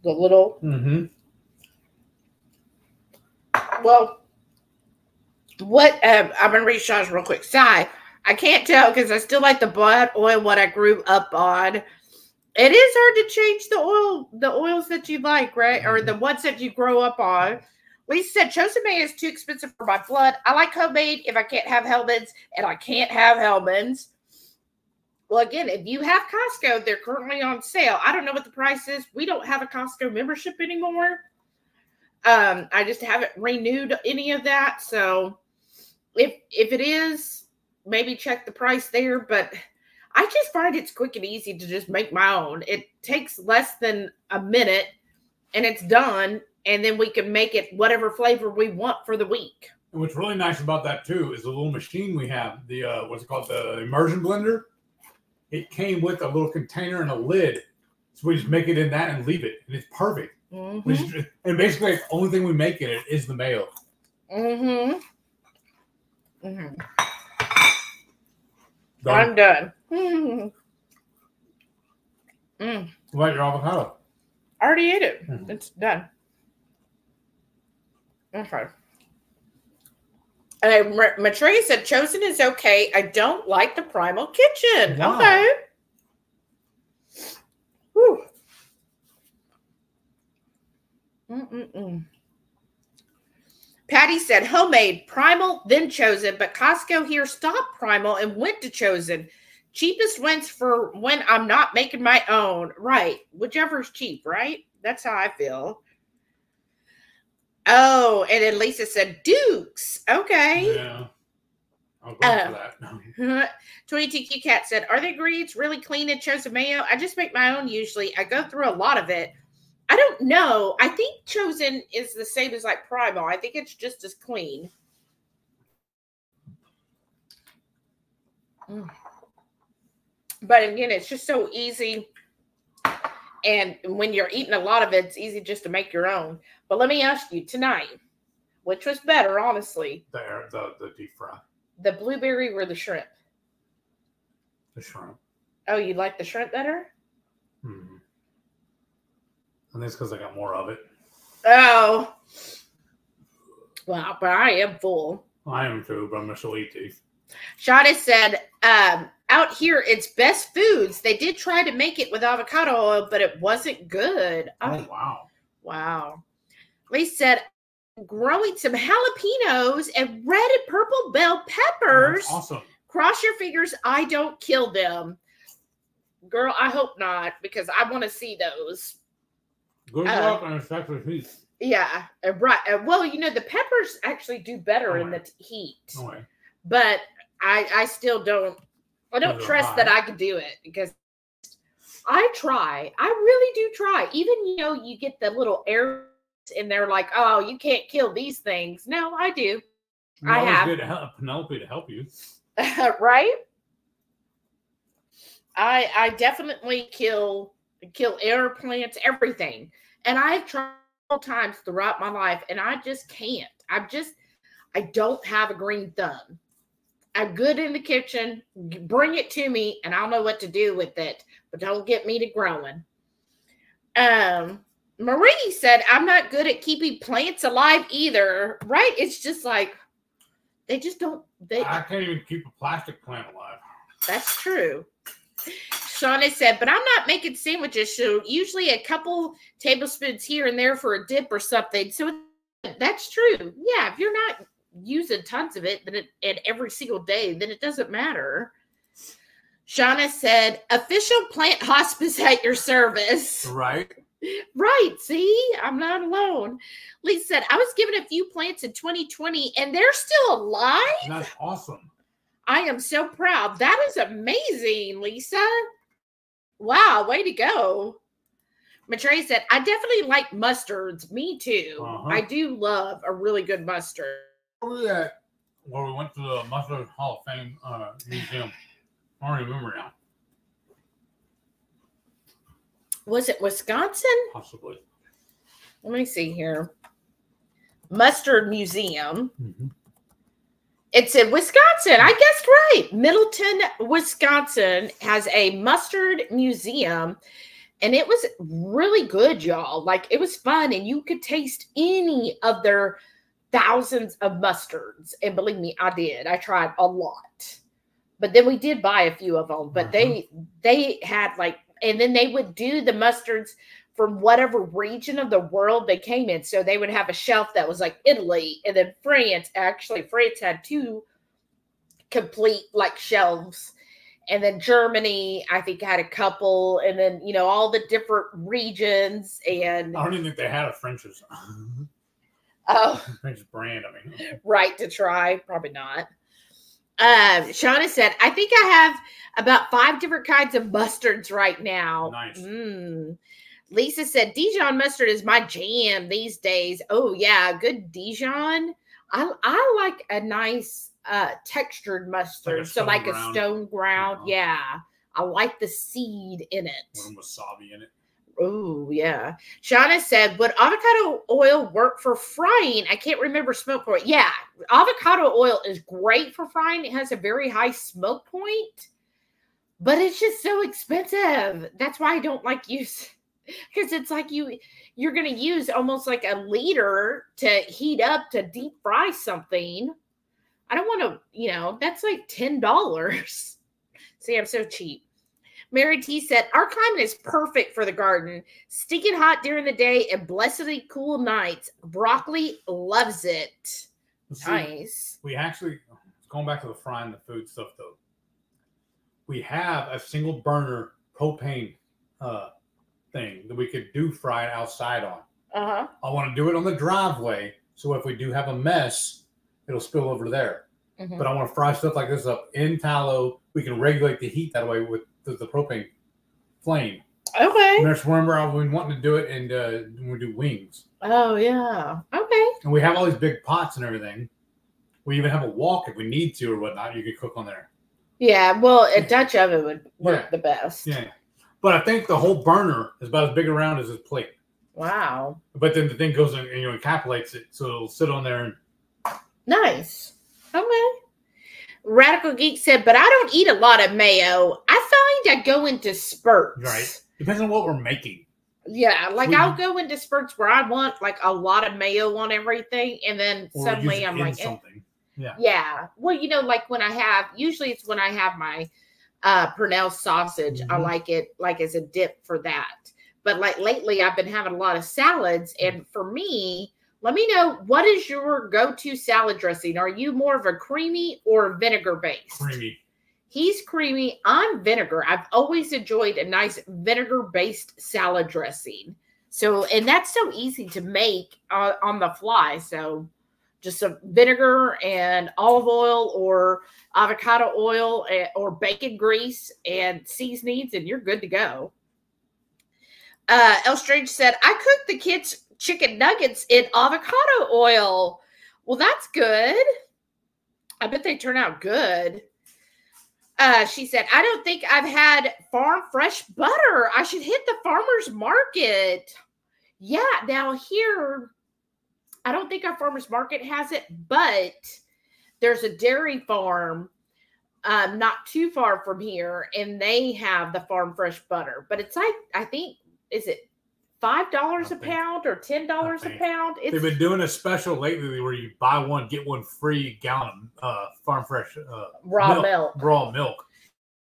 The little. Mm-hmm. Well, what I'm gonna read Sean's real quick. Sigh. I can't tell because I still like the butt oil what I grew up on. It is hard to change the oils that you like, right? Mm-hmm. Or the ones that you grow up on. Lisa said Chosen mayo is too expensive for my blood. I like homemade if I can't have Hellman's, and I can't have Hellman's. Well, again, if you have Costco, they're currently on sale. I don't know what the price is. We don't have a Costco membership anymore. I just haven't renewed any of that. So if it is, maybe check the price there. But I just find it's quick and easy to just make my own. It takes less than a minute, and it's done. And then we can make it whatever flavor we want for the week. And what's really nice about that, too, is the little machine we have, the what's it called, the immersion blender. It came with a little container and a lid. So we just make it in that and leave it. And it's perfect. Mm-hmm. And basically, the only thing we make in it is the mayo. Mm-hmm. Mm-hmm. Done. I'm done. Mm-hmm. Mm. What about your avocado? I already ate it. Mm-hmm. It's done. Okay. Matreya said, Chosen is okay. I don't like the Primal Kitchen. Wow. Okay. Whew. Mm-mm-mm. Patty said, homemade, Primal, then Chosen. But Costco here stopped Primal and went to Chosen. Cheapest wins for when I'm not making my own. Right. Whichever's cheap, right? That's how I feel. Oh, and then Lisa said Dukes. Okay. Yeah. I'll go for that. 22Q Cat said, are the ingredients really clean in Chosen mayo? I just make my own usually. I go through a lot of it. I don't know. I think Chosen is the same as like Primal. I think it's just as clean. Mm. But again, it's just so easy. And when you're eating a lot of it, it's easy just to make your own. But let me ask you tonight, which was better, honestly? The deep fry. The blueberry or the shrimp? The shrimp. Oh, you like the shrimp better? Hmm. I think it's because I got more of it. Oh. Well, but I am full. I am too, but I'm going to still eat these. Shada said, out here, it's Best Foods. They did try to make it with avocado oil, but it wasn't good. Oh, wow. Wow. Lisa said, growing some jalapenos and red and purple bell peppers. Oh, awesome. Cross your fingers, I don't kill them. Girl, I hope not, because I want to see those. Good luck on a Texas Heath. Yeah, right. Well, you know, the peppers actually do better in the heat. But I still don't, I don't trust that I could do it, because I try. I really do try. Even, you know, you get the little air and they're like, oh, you can't kill these things. No, I do. I have. Good to help Penelope to help you. Right? I definitely kill air plants, everything. And I've tried times throughout my life, and I just can't. I don't have a green thumb. I'm good in the kitchen. Bring it to me, and I'll know what to do with it. But don't get me to growing. Marie said, I'm not good at keeping plants alive either. Right? It's just like, they just don't. I can't even keep a plastic plant alive. That's true. Shauna said, but I'm not making sandwiches, so usually a couple tablespoons here and there for a dip or something. So that's true. Yeah, if you're not using tons of it, then and every single day, then it doesn't matter. Shauna said, official plant hospice at your service. Right. Right. See, I'm not alone. Lisa said, I was given a few plants in 2020, and they're still alive. That's awesome. I am so proud. That is amazing, Lisa. Wow, way to go. Matre said, I definitely like mustards. Me too. Uh-huh. I do love a really good mustard. Well, we went to the Mustard Hall of Fame museum. I don't remember now. Was it Wisconsin? Possibly. Let me see here. Mustard Museum. Mm-hmm. It's in Wisconsin. I guessed right. Middleton, Wisconsin has a mustard museum, and it was really good, y'all. Like, it was fun, and you could taste any of their thousands of mustards. And believe me, I did. I tried a lot. But then we did buy a few of them. But they had, like, and then they would do the mustards from whatever region of the world they came in. So they would have a shelf that was like Italy and then France. Actually, France had two complete like shelves. And then Germany, I think, had a couple. And then, you know, all the different regions. And I don't even think they had a French's. Oh. French brand, I mean. Right to try. Probably not. Shauna said, I think I have about 5 different kinds of mustards right now. Nice. Mm. Lisa said, Dijon mustard is my jam these days. Oh, yeah, good Dijon. I like a nice textured mustard, like a stone ground. Yeah. I like the seed in it. With wasabi in it. Oh, yeah. Shauna said, would avocado oil work for frying? I can't remember smoke point. Yeah, avocado oil is great for frying. It has a very high smoke point, but it's just so expensive. That's why I don't like use. Because it's like you're going to use almost like a liter to heat up to deep fry something. I don't want to, you know, that's like $10. See, I'm so cheap. Mary T said, our climate is perfect for the garden. Stinking hot during the day and blessedly cool nights. Broccoli loves it. See, nice. We actually, going back to the frying the food stuff though, we have a single burner propane thing that we could do fry outside on. Uh-huh. I want to do it on the driveway, so if we do have a mess, it'll spill over there. Mm-hmm. But I want to fry stuff like this up in tallow. We can regulate the heat that way with the propane flame. Okay. And that's, remember, I've been wanting to do it, and we do wings. Oh yeah. Okay. And we have all these big pots and everything. We even have a wok if we need to or whatnot. You could cook on there. Yeah. Well, a Dutch oven would work the best. Yeah. But I think the whole burner is about as big around as this plate. Wow. But then the thing goes in and, you know, encapsulates it, so it'll sit on there. And... Nice. Okay. Radical Geek said, but I don't eat a lot of mayo. I find I go into spurts. Right. Depends on what we're making. Yeah. Like, I'll go into spurts where I want, like, a lot of mayo on everything. And then suddenly I'm like, something. Yeah. Yeah. Well, you know, like when I have, usually it's when I have my, Purnell sausage. Mm-hmm. I like it like as a dip for that. But like lately I've been having a lot of salads. And for me, let me know, what is your go-to salad dressing? Are you more of a creamy or vinegar based? Creamy. He's creamy. I'm vinegar. I've always enjoyed a nice vinegar based salad dressing. So, and that's so easy to make on the fly. So just some vinegar and olive oil or avocado oil or bacon grease and seasonings, and you're good to go. Elstridge said, I cooked the kids' chicken nuggets in avocado oil. Well, that's good. I bet they turn out good. She said, I don't think I've had farm fresh butter. I should hit the farmer's market. Yeah, now here, I don't think our farmer's market has it, but there's a dairy farm not too far from here, and they have the farm fresh butter. But it's like, I think, is it $5 a pound or $10 a pound? They've been doing a special lately where you buy one, get one free gallon farm fresh raw milk.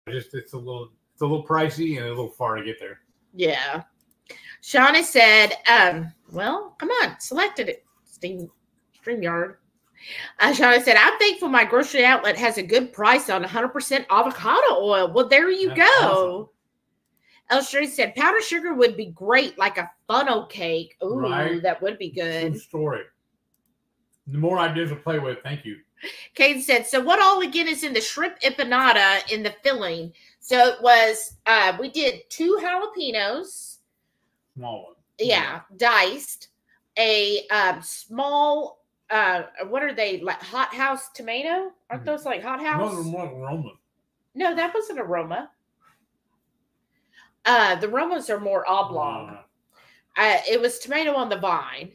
It's a little pricey and a little far to get there. Yeah. Shauna said, well, come on, selected it, StreamYard. Shauna said, I'm thankful my grocery outlet has a good price on 100% avocado oil. Well, there you go. Awesome. Elstree said, powdered sugar would be great, like a funnel cake. Ooh, right. That would be good. Good story. The more ideas to play with, thank you. Kate said, so what all again is in the shrimp empanada in the filling? So it was, we did 2 jalapenos. Small one. Yeah, diced. A small, what are they, like hothouse tomato? Aren't those like hothouse? No, that was an aroma. The Romas are more oblong. It was tomato on the vine.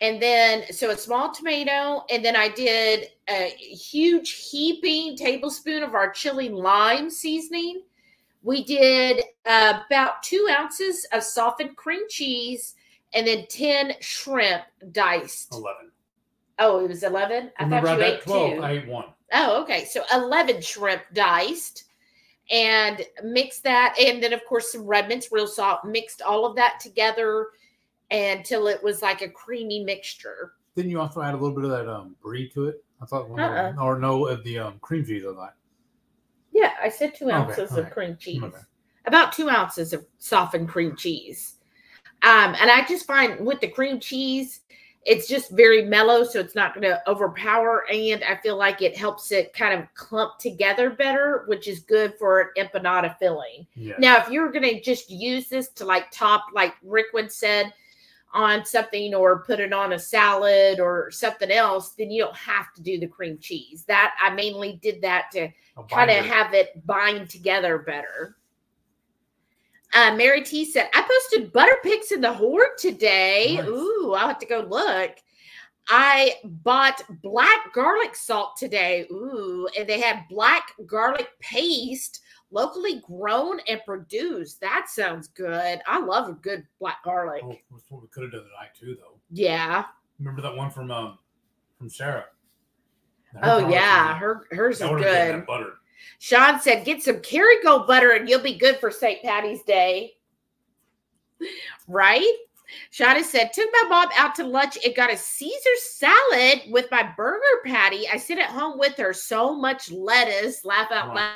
And then, so a small tomato. And then I did a huge heaping tablespoon of our chili lime seasoning. We did about 2 ounces of softened cream cheese and then 10 shrimp diced. 11. Oh, it was 11? I thought you ate 12. 2. I ate 1. Oh, okay. So 11 shrimp diced. And mix that, and then of course some Redmond's real salt. Mixed all of that together until it was like a creamy mixture. Didn't you also add a little bit of that brie to it? I thought, of the cream cheese on that. Yeah, I said 2 ounces of cream cheese, about 2 ounces of softened cream cheese. And I just find with the cream cheese, it's just very mellow, so it's not going to overpower, and I feel like it helps it kind of clump together better, which is good for an empanada filling. Yeah. Now, if you're going to just use this to like top, like Rickwood said, on something or put it on a salad or something else, then you don't have to do the cream cheese. That I mainly did that to kind of have it bind together better. Mary T said, I posted butter pics in the hoard today. Nice. Ooh, I'll have to go look. I bought black garlic salt today. Ooh, and they had black garlic paste, locally grown and produced. That sounds good. I love a good black garlic. Oh, that's what we could have done tonight too, though. Yeah. Remember that one from Sarah? Oh, yeah. Hers is good. That butter. Sean said, get some Kerrygold butter and you'll be good for St. Patty's Day. Right? Shauna said, took my mom out to lunch and got a Caesar salad with my burger patty. I sit at home with her. So much lettuce. Laugh out loud.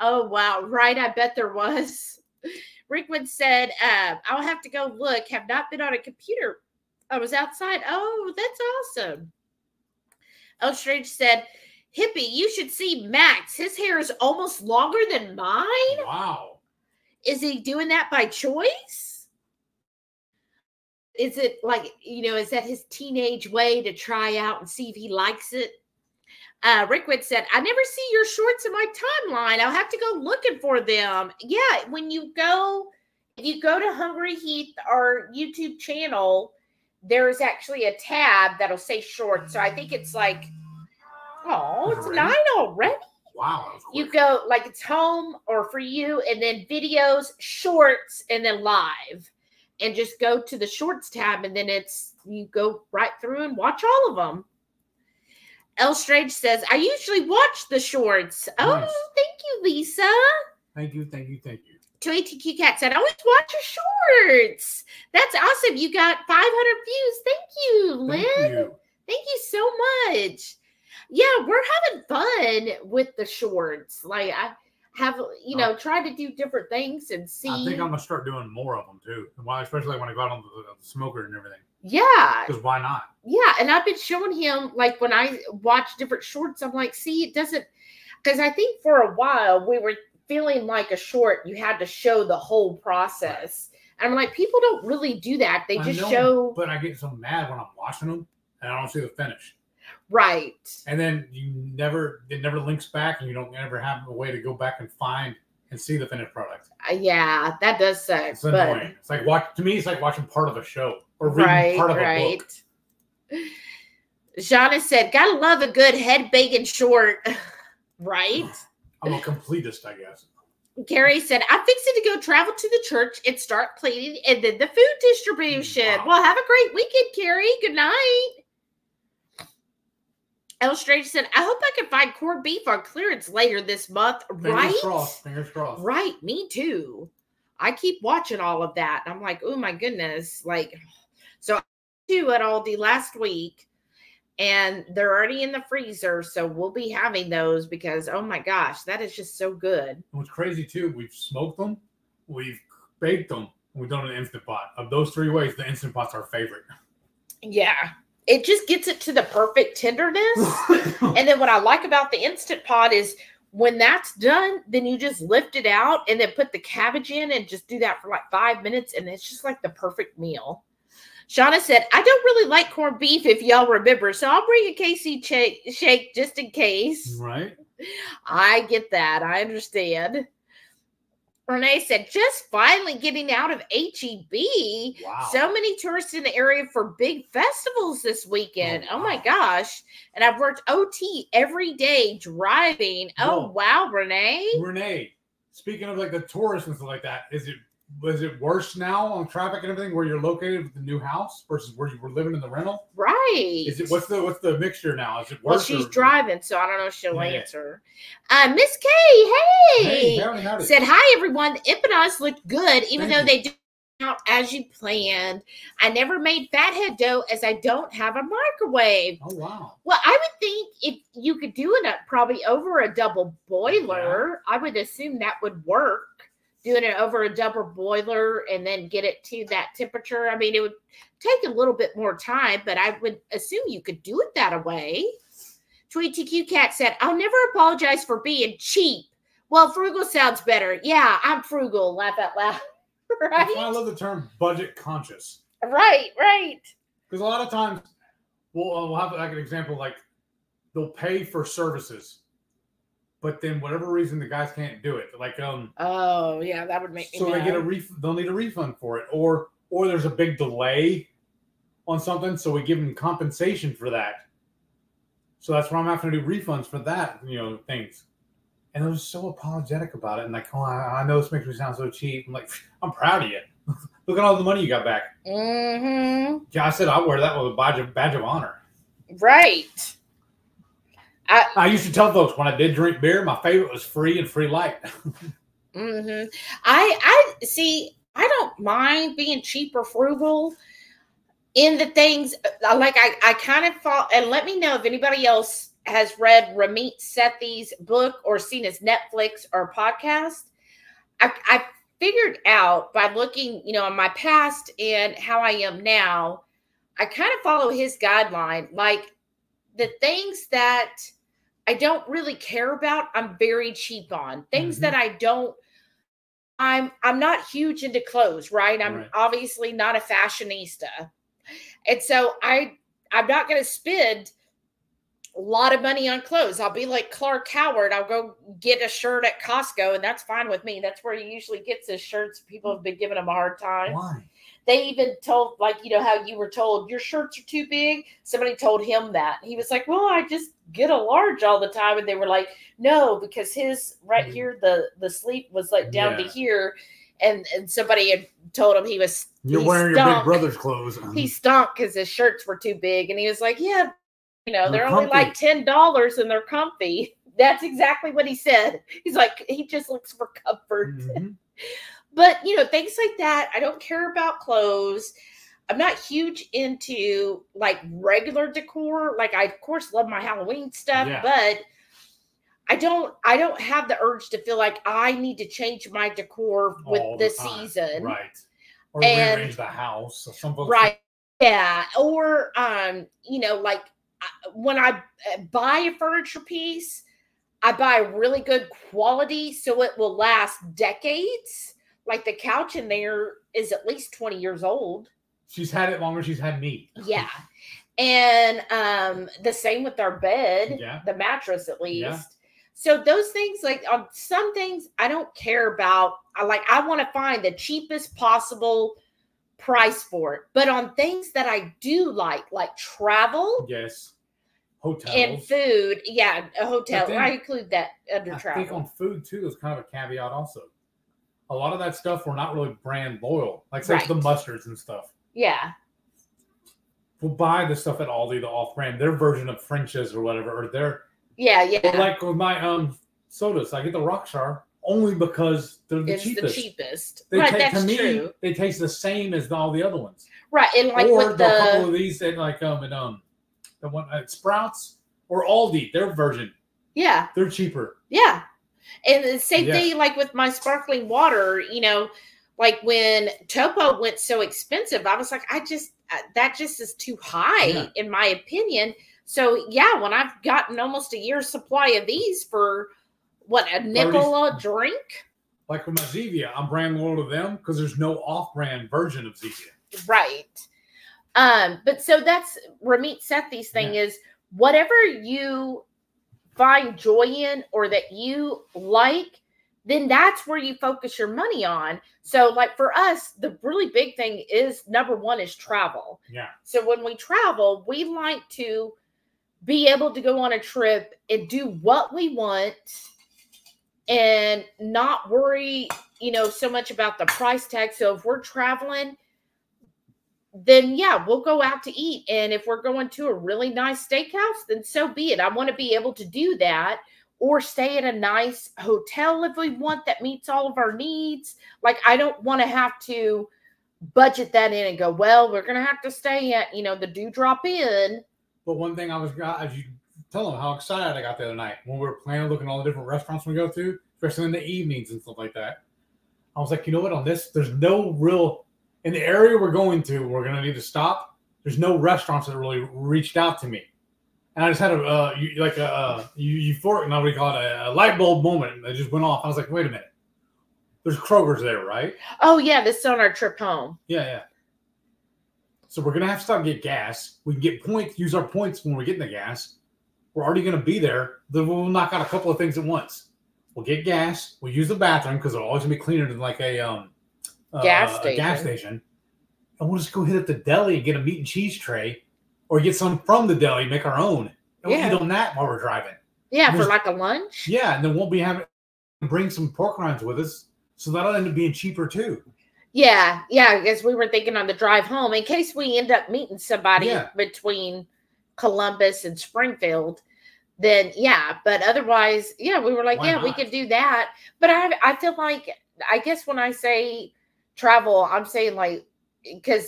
Oh, wow. Right. I bet there was. Rickwood said, I'll have to go look. Have not been on a computer. I was outside. Oh, that's awesome. Elstridge said, Hippie, you should see Max. His hair is almost longer than mine. Wow. Is he doing that by choice? Is it like, is that his teenage way to try out and see if he likes it? Rickwood said, I never see your shorts in my timeline. I'll have to go looking for them. Yeah, when you go to Hungry Heath, our YouTube channel, there's actually a tab that'll say shorts. So I think it's like... Oh, it's 9 already. Wow. You go, like, it's home or for you, and then videos, shorts, and then live. And just go to the shorts tab, and then you go right through and watch all of them. Elstridge says, I usually watch the shorts. Nice. Oh, thank you, Lisa. Thank you, thank you, thank you. 2ATQ Cat said, I always watch your shorts. That's awesome. You got 500 views. Thank you, Lynn. Thank you so much. Yeah, we're having fun with the shorts. Like I have, you know, try to do different things and see. I think I'm going to start doing more of them too. Why, especially when I go out on the smoker and everything. Yeah. Because why not? Yeah. And I've been showing him, like, when I watch different shorts, I'm like, see, it doesn't, because I think for a while we were feeling like a short, you had to show the whole process. Right. And I'm like, people don't really do that. They just show. But I get so mad when I'm watching them and I don't see the finish. Right. And then it never links back, and you don't ever have a way to go back and find and see the finished product. Yeah, that does suck. It's annoying. It's like watching part of a show or reading part of a book. Jana said, gotta love a good head bacon short. Right? I'm a completist, I guess. Gary said, I'm fixing to go travel to the church and start cleaning and then the food distribution. Wow. Well, have a great weekend, Gary. Good night. Illustrator said, I hope I can find corned beef on clearance later this month. Fingers crossed. Right. Me too. I keep watching all of that. I'm like, oh my goodness. Like, so I do at Aldi last week and they're already in the freezer. So we'll be having those because, oh my gosh, that is just so good. What's crazy too, we've smoked them, we've baked them, and we've done an Instant Pot. Of those three ways, the Instant Pot's our favorite. Yeah. It just gets it to the perfect tenderness. And then what I like about the Instant Pot is when that's done, then you just lift it out and then put the cabbage in and just do that for like 5 minutes. And it's just like the perfect meal. Shauna said, I don't really like corned beef, if y'all remember. So I'll bring a Casey shake just in case. Right. I get that. I understand. Renee said, just finally getting out of HEB. Wow. So many tourists in the area for big festivals this weekend. Oh, wow. Oh my gosh. And I've worked OT every day driving. Whoa. Oh, wow, Renee. Renee, speaking of like the tourists and stuff like that, is it worse now on traffic and everything where you're located with the new house versus where you were living in the rental? Right. Is it what's the mixture now? Is it worse? Well, she's driving, so I don't know if she'll answer. Miss K, hey, said hi everyone. The empanadas looked good, even though they didn't out as you planned. I never made fathead dough as I don't have a microwave. Oh wow. Well, I would think if you could do it probably over a double boiler, I would assume that would work. Doing it over a double boiler and then get it to that temperature. I mean, it would take a little bit more time, but I would assume you could do it that way. Tweety Q Cat said, I'll never apologize for being cheap. Well, frugal sounds better. Yeah, I'm frugal. Laugh out loud. Right? I love the term budget conscious. Right, right. Because a lot of times, we'll have like an example, like they'll pay for services. But then, whatever reason, the guys can't do it. Like, oh yeah, that would make me. So they get a refund. They'll need a refund for it, or there's a big delay on something, so we give them compensation for that. So that's why I'm having to do refunds for that, you know, things. And I was so apologetic about it, and like, oh, I know this makes me sound so cheap. I'm like, I'm proud of you. Look at all the money you got back. Mm-hmm. Yeah, I said I'll wear that with a badge of honor. Right. I used to tell folks when I did drink beer, my favorite was free and free light. Mm-hmm. I see. I don't mind being cheap or frugal in the things. Like I kind of fall. And let me know if anybody else has read Ramit Sethi's book or seen his Netflix or podcast. I figured out by looking, you know, in my past and how I am now. I kind of follow his guideline, like. The things that I don't really care about, I'm very cheap on. Things that I don't, I'm not huge into clothes, right? I'm obviously not a fashionista. And so I'm not going to spend a lot of money on clothes. I'll be like Clark Howard. I'll go get a shirt at Costco, and that's fine with me. That's where he usually gets his shirts. People have been giving him a hard time. Why? They even told, like, you know, how you were told your shirts are too big. Somebody told him that. He was like, well, I just get a large all the time. And they were like, no, because his right here, the sleeve was like down to here. And somebody had told him he was. You're wearing your big brother's clothes. He stunk because his shirts were too big. And he was like, yeah, you know, they're only like $10 and they're comfy. That's exactly what he said. He's like, he just looks for comfort. Mm-hmm. But, you know, things like that. I don't care about clothes. I'm not huge into, like, regular decor. Like, I, of course, love my Halloween stuff. Yeah. But I don't have the urge to feel like I need to change my decor with the season. Right. Or rearrange the house. So some folks right. Yeah. Or, you know, like when I buy a furniture piece, I buy really good quality so it will last decades. Like the couch in there is at least 20 years old. She's had it longer. She's had me. Yeah. And the same with our bed, yeah. The mattress at least. Yeah. So those things, like on some things I don't care about. I want to find the cheapest possible price for it. But on things that I do like travel. Yes. Hotels. And food. Yeah. A hotel. Then, I include that under travel. I think on food too, there's kind of a caveat also. A lot of that stuff, we're not really brand loyal. Like say right. The mustards and stuff. Yeah. We'll buy the stuff at Aldi, the off brand, their version of French's or whatever, or their. Yeah, yeah. But like with my sodas, I get the Rockstar only because they're the cheapest. It's the cheapest. They right, that's to me, true. They taste the same as all the other ones. Right, and like or with the couple of these that like the one at Sprouts or Aldi, their version. Yeah, they're cheaper. Yeah, and the same thing like with my sparkling water. You know, like when Topo went so expensive, I was like, that just is too high in my opinion. So, yeah, when I've gotten almost a year's supply of these for, what, a nickel a drink? Like with my Zevia, I'm brand loyal to them because there's no off-brand version of Zevia. Right. But so that's, Ramit Sethi's thing is, whatever you find joy in or that you like, then that's where you focus your money on. So, like, for us, the really big thing is, number one, is travel. Yeah. So, when we travel, we like to be able to go on a trip and do what we want and not worry, you know, so much about the price tag. So if we're traveling, then yeah, we'll go out to eat. And if we're going to a really nice steakhouse, then so be it. I want to be able to do that or stay at a nice hotel if we want that meets all of our needs. Like I don't want to have to budget that in and go, well, we're going to have to stay at, you know, the Dewdrop Inn. But one thing as you tell them how excited I got the other night when we were planning, looking at all the different restaurants we go to, especially in the evenings and stuff like that. I was like, you know what, on this, there's no real, in the area we're going to, we're going to need to stop. There's no restaurants that really reached out to me. And I just had a light bulb moment that just went off. I was like, wait a minute. There's Kroger's there, right? Oh, yeah. This is on our trip home. Yeah, yeah. So we're going to have to stop and get gas. We can get points, use our points when we're getting the gas. We're already going to be there. Then we'll knock out a couple of things at once. We'll get gas. We'll use the bathroom because it'll always be cleaner than like a gas station. And we'll just go hit up the deli and get a meat and cheese tray or get some from the deli, make our own. And we'll eat on that while we're driving. Yeah, for like a lunch. Yeah, and then we'll be having to bring some pork rinds with us. So that'll end up being cheaper too. Yeah, yeah, I guess we were thinking on the drive home in case we end up meeting somebody between Columbus and Springfield, then yeah, but otherwise, yeah, we were like, why not? We could do that. But I feel like, I guess when I say travel, I'm saying like, because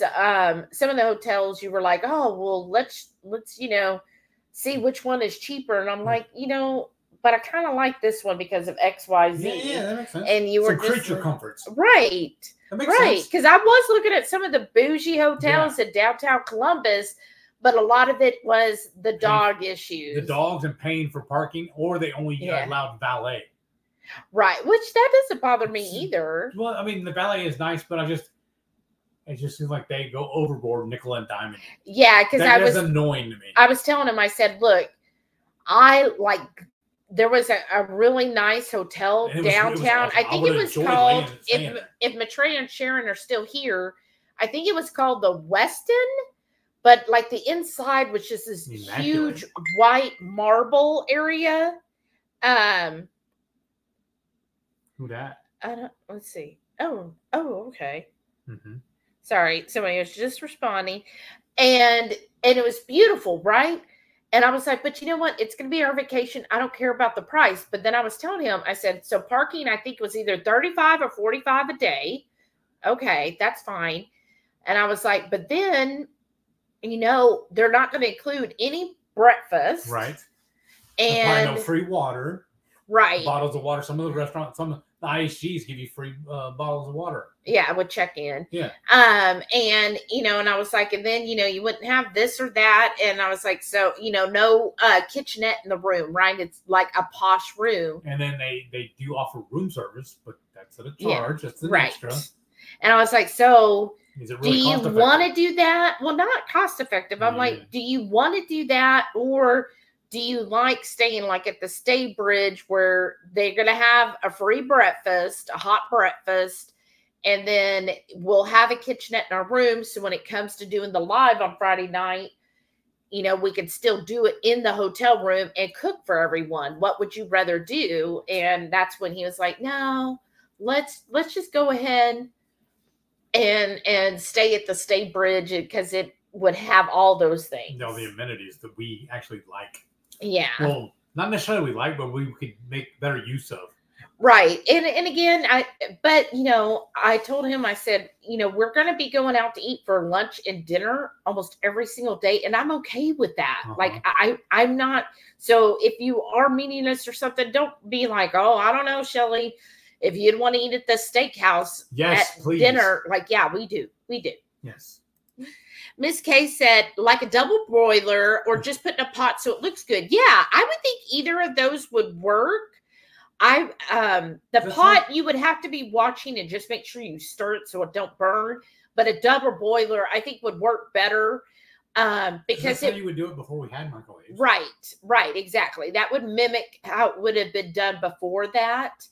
some of the hotels you were like, oh, well, let's, you know, see which one is cheaper. And I'm like, you know, but I kind of like this one because of X, Y, Z. Yeah, that makes sense. And you were just, creature comforts. Right. Right, because I was looking at some of the bougie hotels in downtown Columbus, but a lot of it was the dog issues. The dogs and paying for parking, or they only allowed valet. Right, which that doesn't bother me either. Well, I mean, the valet is nice, but it just seems like they go overboard nickel and diamond. Yeah, because that was annoying to me. I was telling him, I said, look, there was a really nice hotel downtown. Awesome. I think it was called, if Maitreya and Sharon are still here, I think it was called the Westin, but like the inside was just this huge white marble area. Who that? Let's see. Oh, okay. Mm-hmm. Sorry. Somebody was just responding. And it was beautiful, right? And I was like, but you know what? It's going to be our vacation. I don't care about the price. But then I was telling him, I said, so parking, I think, was either $35 or $45 a day. Okay, that's fine. And I was like, but then, you know, they're not going to include any breakfast. Right. And no free water. right, bottles of water. Some of the restaurants, some of the IHGs give you free bottles of water. Yeah, I would check in. Yeah. And, you know, and I was like, and then, you know, you wouldn't have this or that. And I was like, so, you know, no kitchenette in the room, right? It's like a posh room. And then they do offer room service, but that's at a charge. Yeah. That's an extra. And I was like, so... Really, do you want to do that? Well, not cost effective. I'm like, do you want to do that? Or do you like staying like at the Staybridge where they're going to have a free breakfast, a hot breakfast, and then we'll have a kitchenette in our room. So when it comes to doing the live on Friday night, you know, we could still do it in the hotel room and cook for everyone. What would you rather do? And that's when he was like, no, let's just go ahead and stay at the Staybridge because it would have all those things. No, the amenities that we actually like. Yeah. Well, not necessarily we like, but we could make better use of. Right. And again, but you know, I told him, I said, you know, we're going to be going out to eat for lunch and dinner almost every single day. And I'm okay with that. Uh-huh. Like I'm not. So if you are meeting us or something, don't be like, oh, I don't know, Shelly. If you'd want to eat at the steakhouse at please. Dinner, like, yeah, we do. Yes. Miss K said, like a double broiler or just put in a pot so it looks good. Yeah, I would think either of those would work. The pot, you would have to be watching and just make sure you stir it so it don't burn. But a double broiler, I think, would work better. Because that's how you would do it before we had microwaves. Right, exactly. That would mimic how it would have been done before that.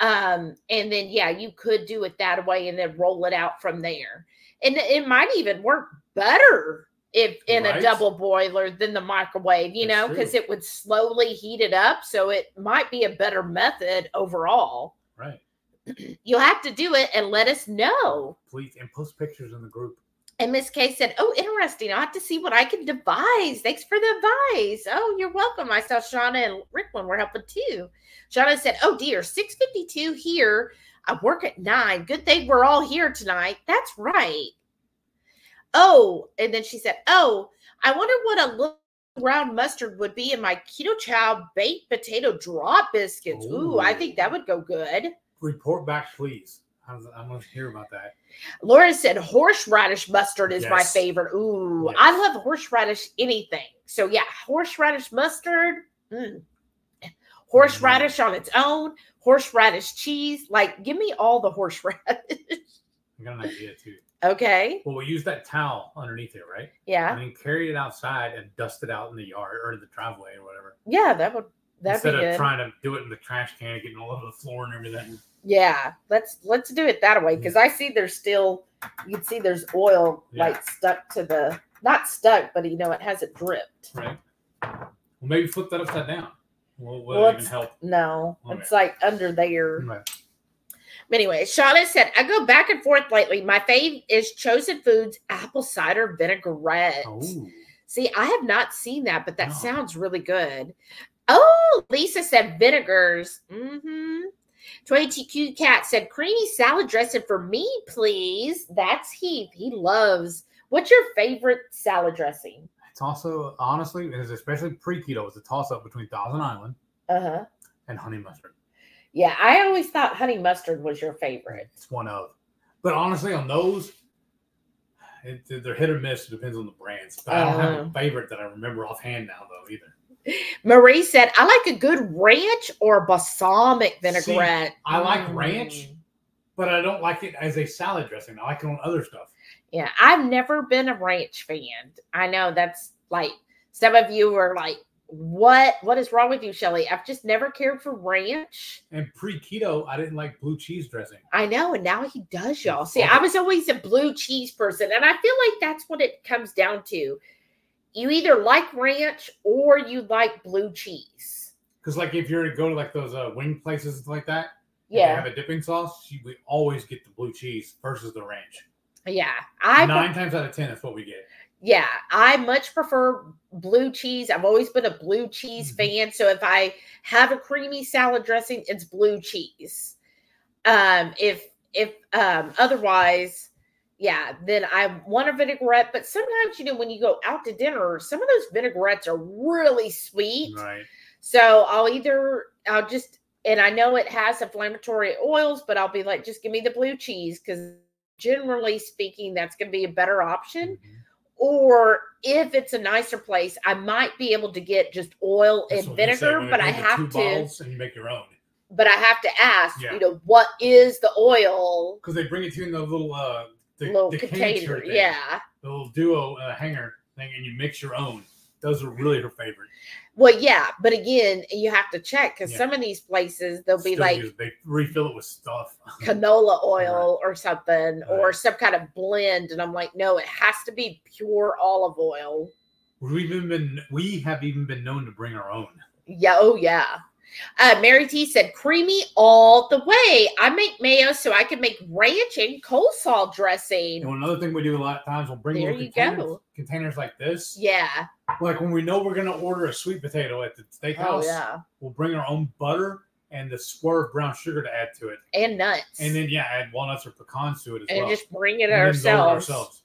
And then, yeah, you could do it that way and then roll it out from there. And it might even work better if in a double boiler than the microwave, you know, because it would slowly heat it up. So it might be a better method overall. Right. You'll have to do it and let us know. Please, and post pictures in the group. And Miss K said, oh, interesting. I'll have to see what I can devise. Thanks for the advice. Oh, you're welcome. I saw Shauna and Rick when we're helping too. Shauna said, oh, dear, 6:52 here. I work at 9. Good thing we're all here tonight. That's right. Oh, and then she said, oh, I wonder what a little ground mustard would be in my Keto Chow baked potato draw biscuits. Ooh, I think that would go good. Report back, please. I'm going to hear about that. Laura said horseradish mustard is my favorite. Ooh, yes. I love horseradish anything. So, yeah, horseradish mustard, horseradish on its own, horseradish cheese. Like, give me all the horseradish. I got an idea, too. Okay. Well, we'll use that towel underneath it, right? Yeah. And then carry it outside and dust it out in the yard or the driveway or whatever. Yeah, that would. Instead of trying to do it in the trash can, getting all over the floor and everything. Yeah, let's do it that way because I see there's still you can see there's oil like stuck to the not stuck, but you know it hasn't dripped. Right. Well, maybe flip that upside down. Will it even help? No, it's like under there. Right. But anyway, Shauna said I go back and forth lately. My fave is Chosen Foods apple cider vinaigrette. Ooh. See, I have not seen that, but that sounds really good. Oh, Lisa said vinegars. Mm-hmm. 22Q Cat said creamy salad dressing for me, please. That's Heath. He loves. What's your favorite salad dressing? It's also, honestly, it is especially pre-keto. It's a toss-up between Thousand Island and honey mustard. Yeah, I always thought honey mustard was your favorite. It's one of. But honestly, on those, they're hit or miss. It depends on the brands. But I don't have a favorite that I remember offhand now, though, either. Marie said, I like a good ranch or balsamic vinaigrette. See, I like ranch, but I don't like it as a salad dressing. I like it on other stuff. Yeah, I've never been a ranch fan. I know that's like, some of you are like, what is wrong with you, Shelly? I've just never cared for ranch. And pre-keto, I didn't like blue cheese dressing. I know, and now he does, y'all. See, I was always a blue cheese person, and I feel like that's what it comes down to. You either like ranch or you like blue cheese. Because, like, if you're to go to like those wing places like that, they have a dipping sauce. We always get the blue cheese versus the ranch. Yeah, 9 times out of 10 is what we get. Yeah, I much prefer blue cheese. I've always been a blue cheese fan. So if I have a creamy salad dressing, it's blue cheese. Otherwise. Yeah, then I want a vinaigrette, but sometimes, you know, when you go out to dinner, some of those vinaigrettes are really sweet. Right. So I'll I know it has inflammatory oils, but I'll be like, just give me the blue cheese, because generally speaking, that's going to be a better option. Or if it's a nicer place, I might be able to get just oil and vinegar, but I have to. And you make your own. But I have to ask, you know, what is the oil? Because they bring it to you in the little container, the little duo hanger thing, and you mix your own. Those are really her favorite. Well, yeah, but again, you have to check, because some of these places, they'll be they refill it with stuff. Canola oil or something, or some kind of blend. And I'm like, no, it has to be pure olive oil. We have even been known to bring our own. Yeah. Oh, yeah. Mary T said, creamy all the way. I make mayo so I can make ranch and coleslaw dressing. And another thing we do a lot of times, we'll bring little containers like this. Yeah. Like when we know we're going to order a sweet potato at the steakhouse, we'll bring our own butter and the swerve brown sugar to add to it. And nuts. And then, add walnuts or pecans to it as well. And just bring it ourselves.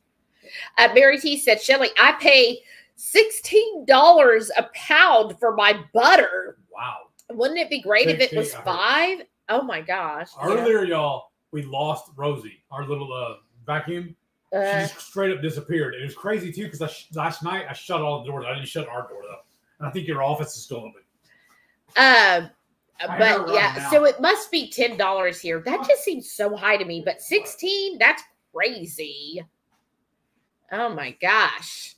Mary T said, Shelley, I pay $16 a pound for my butter. Wow. Wouldn't it be great if it was $5? Oh, my gosh. Earlier, y'all, we lost Rosie, our little vacuum. She just straight up disappeared. It was crazy, too, because last night I shut all the doors. I didn't shut our door, though. And I think your office is still open. So it must be $10 here. That just seems so high to me. But $16, that's crazy. Oh, my gosh.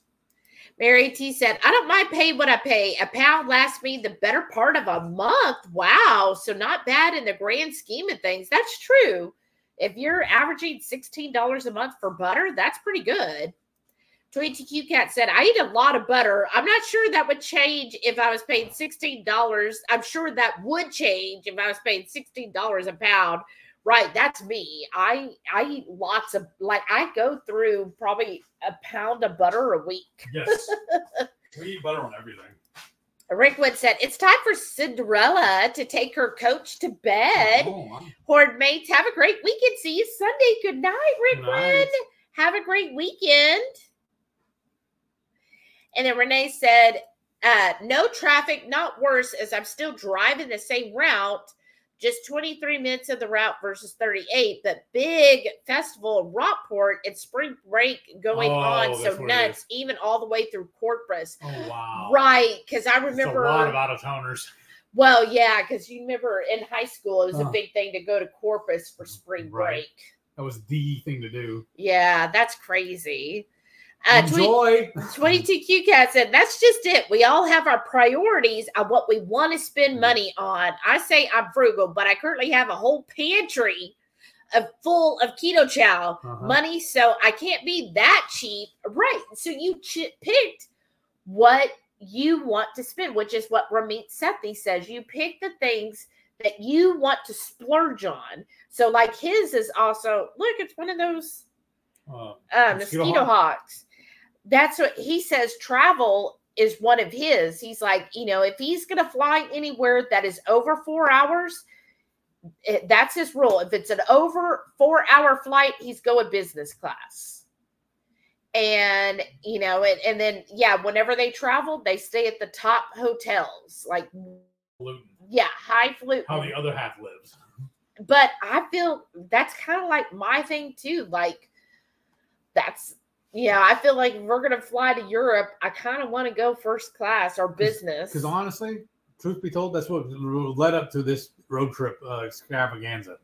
Mary T said, I don't mind paying what I pay. A pound lasts me the better part of a month. Wow. So not bad in the grand scheme of things. That's true. If you're averaging $16 a month for butter, that's pretty good. TweetyQ Cat said, I eat a lot of butter. I'm not sure that would change if I was paying $16. I'm sure that would change if I was paying $16 a pound. Right, that's me. I eat lots of, I go through probably a pound of butter a week. Yes. We eat butter on everything. Rickwood said, it's time for Cinderella to take her coach to bed. Oh, wow. Horde mates, have a great weekend. See you Sunday. Good night, Rickwood. Nice. Have a great weekend. And then Renee said, no traffic, not worse, as I'm still driving the same route. Just 23 minutes of the route versus 38, but big festival in Rockport and spring break going on. So nuts, even all the way through Corpus. Oh, wow. Right, because I remember. That's a lot of out-of-towners. Well, yeah, because you remember in high school, it was a big thing to go to Corpus for spring break. That was the thing to do. Yeah, that's crazy. Enjoy. 22Q Cat said, that's just it. We all have our priorities on what we want to spend money on. I say I'm frugal, but I currently have a whole pantry full of Keto Chow money, so I can't be that cheap. Right. So you picked what you want to spend, which is what Ramit Sethi says. You pick the things that you want to splurge on. So like his is also, look, it's one of those mosquito hawks. That's what he says. Travel is one of his. He's like, you know, if he's going to fly anywhere that is over 4 hours, that's his rule. If it's an over 4 hour flight, he's going business class. And, you know, and then, whenever they travel, they stay at the top hotels. Like, highfalutin. How the other half lives. But I feel that's kind of like my thing, too. Like, I feel like if we're going to fly to Europe, I kind of want to go first class or business. Because honestly, truth be told, that's what led up to this road trip extravaganza.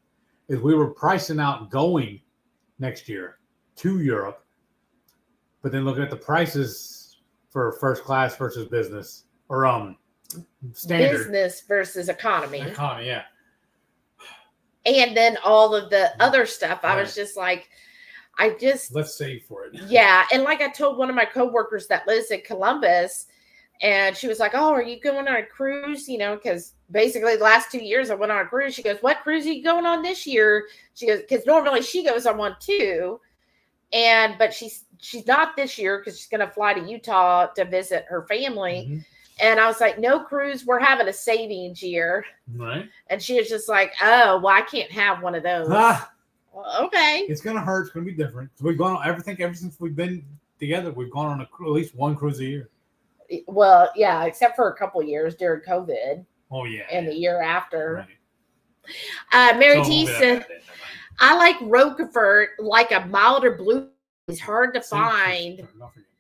Is we were pricing out going next year to Europe, but then looking at the prices for first class versus business or standard. Business versus economy. Economy, yeah. And then all of the other stuff. I was just like... let's save for it. Yeah. And like I told one of my coworkers that lives in Columbus, and she was like, oh, are you going on a cruise? You know, because basically the last 2 years I went on a cruise. She goes, what cruise are you going on this year? She goes, because normally she goes on one too. And, but she's not this year because she's going to fly to Utah to visit her family. Mm-hmm. And I was like, no cruise. We're having a savings year. Right. And she was just like, oh, well, I can't have one of those. Okay. It's going to hurt. It's going to be different. We've gone on everything ever since we've been together. We've gone on at least one cruise a year. Well, yeah, except for a couple years during COVID. Oh, yeah. And the year after. Right. Mary T said, I like Roquefort, like a milder blue. It's hard to find.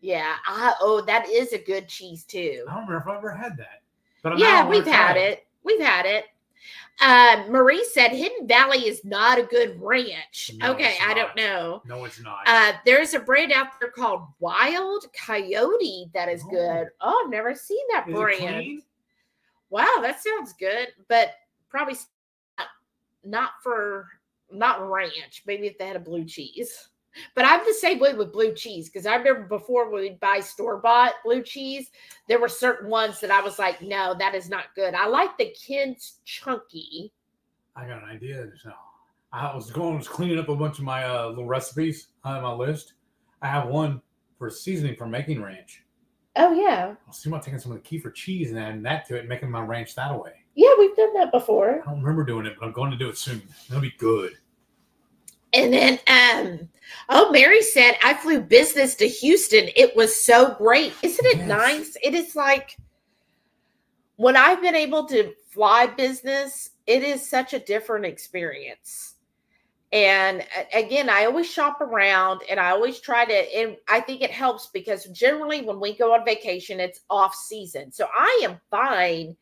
Yeah. Oh, that is a good cheese, too. I don't remember if I've ever had that. But I'm We've had it. Marie said Hidden Valley is not a good ranch. No, okay, I don't know. No, it's not. There's a brand out there called Wild Coyote that is good. Oh, I've never seen that brand. Wow, that sounds good, but probably not ranch. Maybe if they had a blue cheese. But I'm the same way with blue cheese, because I remember before when we'd buy store-bought blue cheese, there were certain ones that I was like, no, that is not good. I like the Ken's Chunky. I got an idea now. I was cleaning up a bunch of my little recipes on my list. I have one for seasoning for making ranch. Oh, yeah. I was thinking about taking some of the kefir cheese and adding that to it and making my ranch that way. Yeah, we've done that before. I don't remember doing it, but I'm going to do it soon. It'll be good. And then, Mary said, I flew business to Houston. It was so great. Isn't it nice? It is like, when I've been able to fly business, it is such a different experience. And again, I always shop around and I always try to, and I think it helps because generally when we go on vacation, it's off season. So I am fine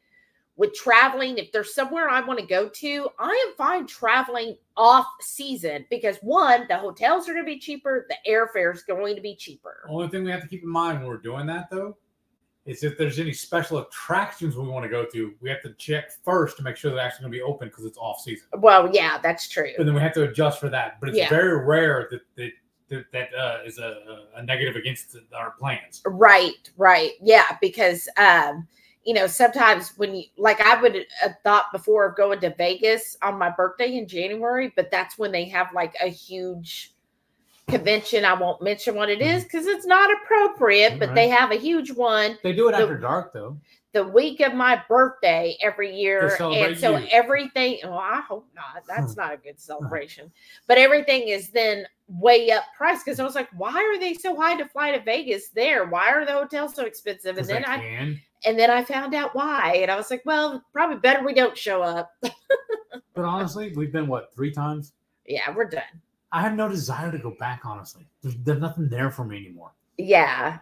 with traveling. If there's somewhere I want to go to, I am fine traveling off season because one, the hotels are going to be cheaper. The airfare is going to be cheaper. Only thing we have to keep in mind when we're doing that though, is if there's any special attractions we want to go to, we have to check first to make sure they're actually going to be open because it's off season. Well, yeah, that's true. And then we have to adjust for that. But it's very rare that is a negative against our plans. Right. Yeah. Because, you know, sometimes when you, like I would have thought before of going to Vegas on my birthday in January, but that's when they have like a huge convention. I won't mention what it is because it's not appropriate, but they have a huge one. They do it after dark though. The week of my birthday every year. And so everything, well, I hope not. That's not a good celebration. But everything is then way up price. Because I was like, why are they so high to fly to Vegas there? Why are the hotels so expensive? And then I found out why. And I was like, well, probably better we don't show up. But honestly, we've been, what, 3 times? Yeah, we're done. I have no desire to go back, honestly. There's nothing there for me anymore. Yeah.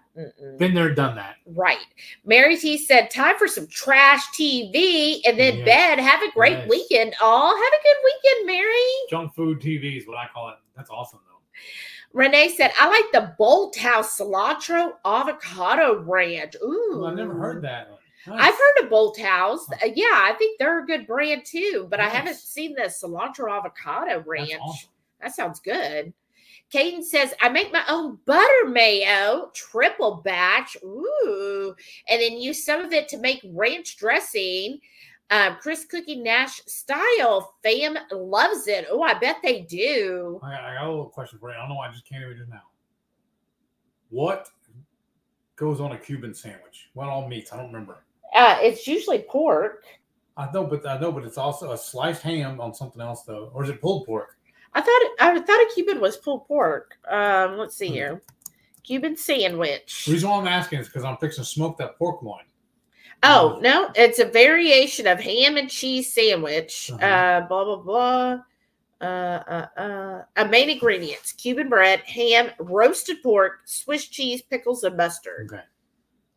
Been there, done that. Right. Mary T said, time for some trash TV and then bed. Have a great weekend, all. Have a good weekend, Mary. Junk food TV is what I call it. That's awesome, though. Renee said, I like the Bolthouse cilantro avocado ranch. Ooh. Well, I've never heard that one. Nice. I've heard of Bolthouse. Yeah, I think they're a good brand, too. But I haven't seen the cilantro avocado ranch. That's awesome. That sounds good. Caden says, I make my own butter mayo, triple batch, ooh, and then use some of it to make ranch dressing. Chris Cooking Nash style, fam loves it. Oh, I bet they do. I got a little question for you. I don't know why I just can't even do it now. What goes on a Cuban sandwich? What all meats? I don't remember. It's usually pork. I know, but it's also a sliced ham on something else, though. Or is it pulled pork? I thought a Cuban was pulled pork. Let's see here. Cuban sandwich. The reason why I'm asking is because I'm fixing to smoke that pork loin. Oh, no. It's a variation of ham and cheese sandwich. Blah, blah, blah. Main ingredients. Cuban bread, ham, roasted pork, Swiss cheese, pickles, and mustard. Okay.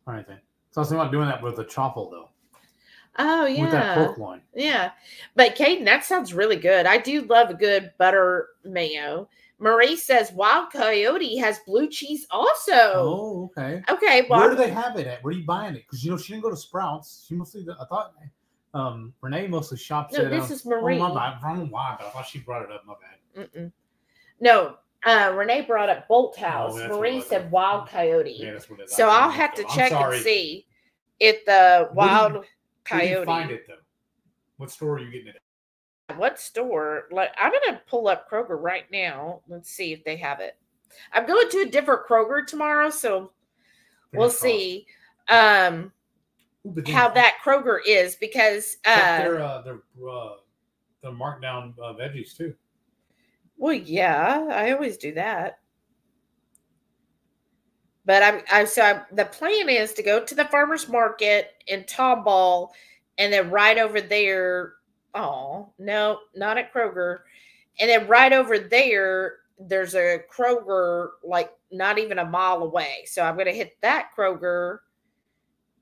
All right, then. So I was thinking about doing that with the chopple, though. Oh, yeah. With that pork loin. Yeah. But, Caden, that sounds really good. I do love a good butter mayo. Marie says Wild Coyote has blue cheese also. Oh, okay. Okay. Well, where do they have it at? Where are you buying it? Because, you know, she didn't go to Sprouts. She mostly, I thought, Renee mostly shops at. No, this is Marie. Oh, my bad. I don't know why, but I thought she brought it up. My bad. No. Renee brought up Bolthouse. Oh, Marie said Wild Coyote. Yeah, that's what it is. So I'll have to check and see if the Wild Coyote. Where do you find it, though? What store are you getting it at? What store? Like, I'm going to pull up Kroger right now. Let's see if they have it. I'm going to a different Kroger tomorrow, so we'll see how that Kroger is because they're markdown veggies, too. Well, yeah, I always do that. But so the plan is to go to the farmer's market in Tomball, and then right over there. Oh, no, not at Kroger. And then right over there, there's a Kroger, like not even a mile away. So I'm going to hit that Kroger.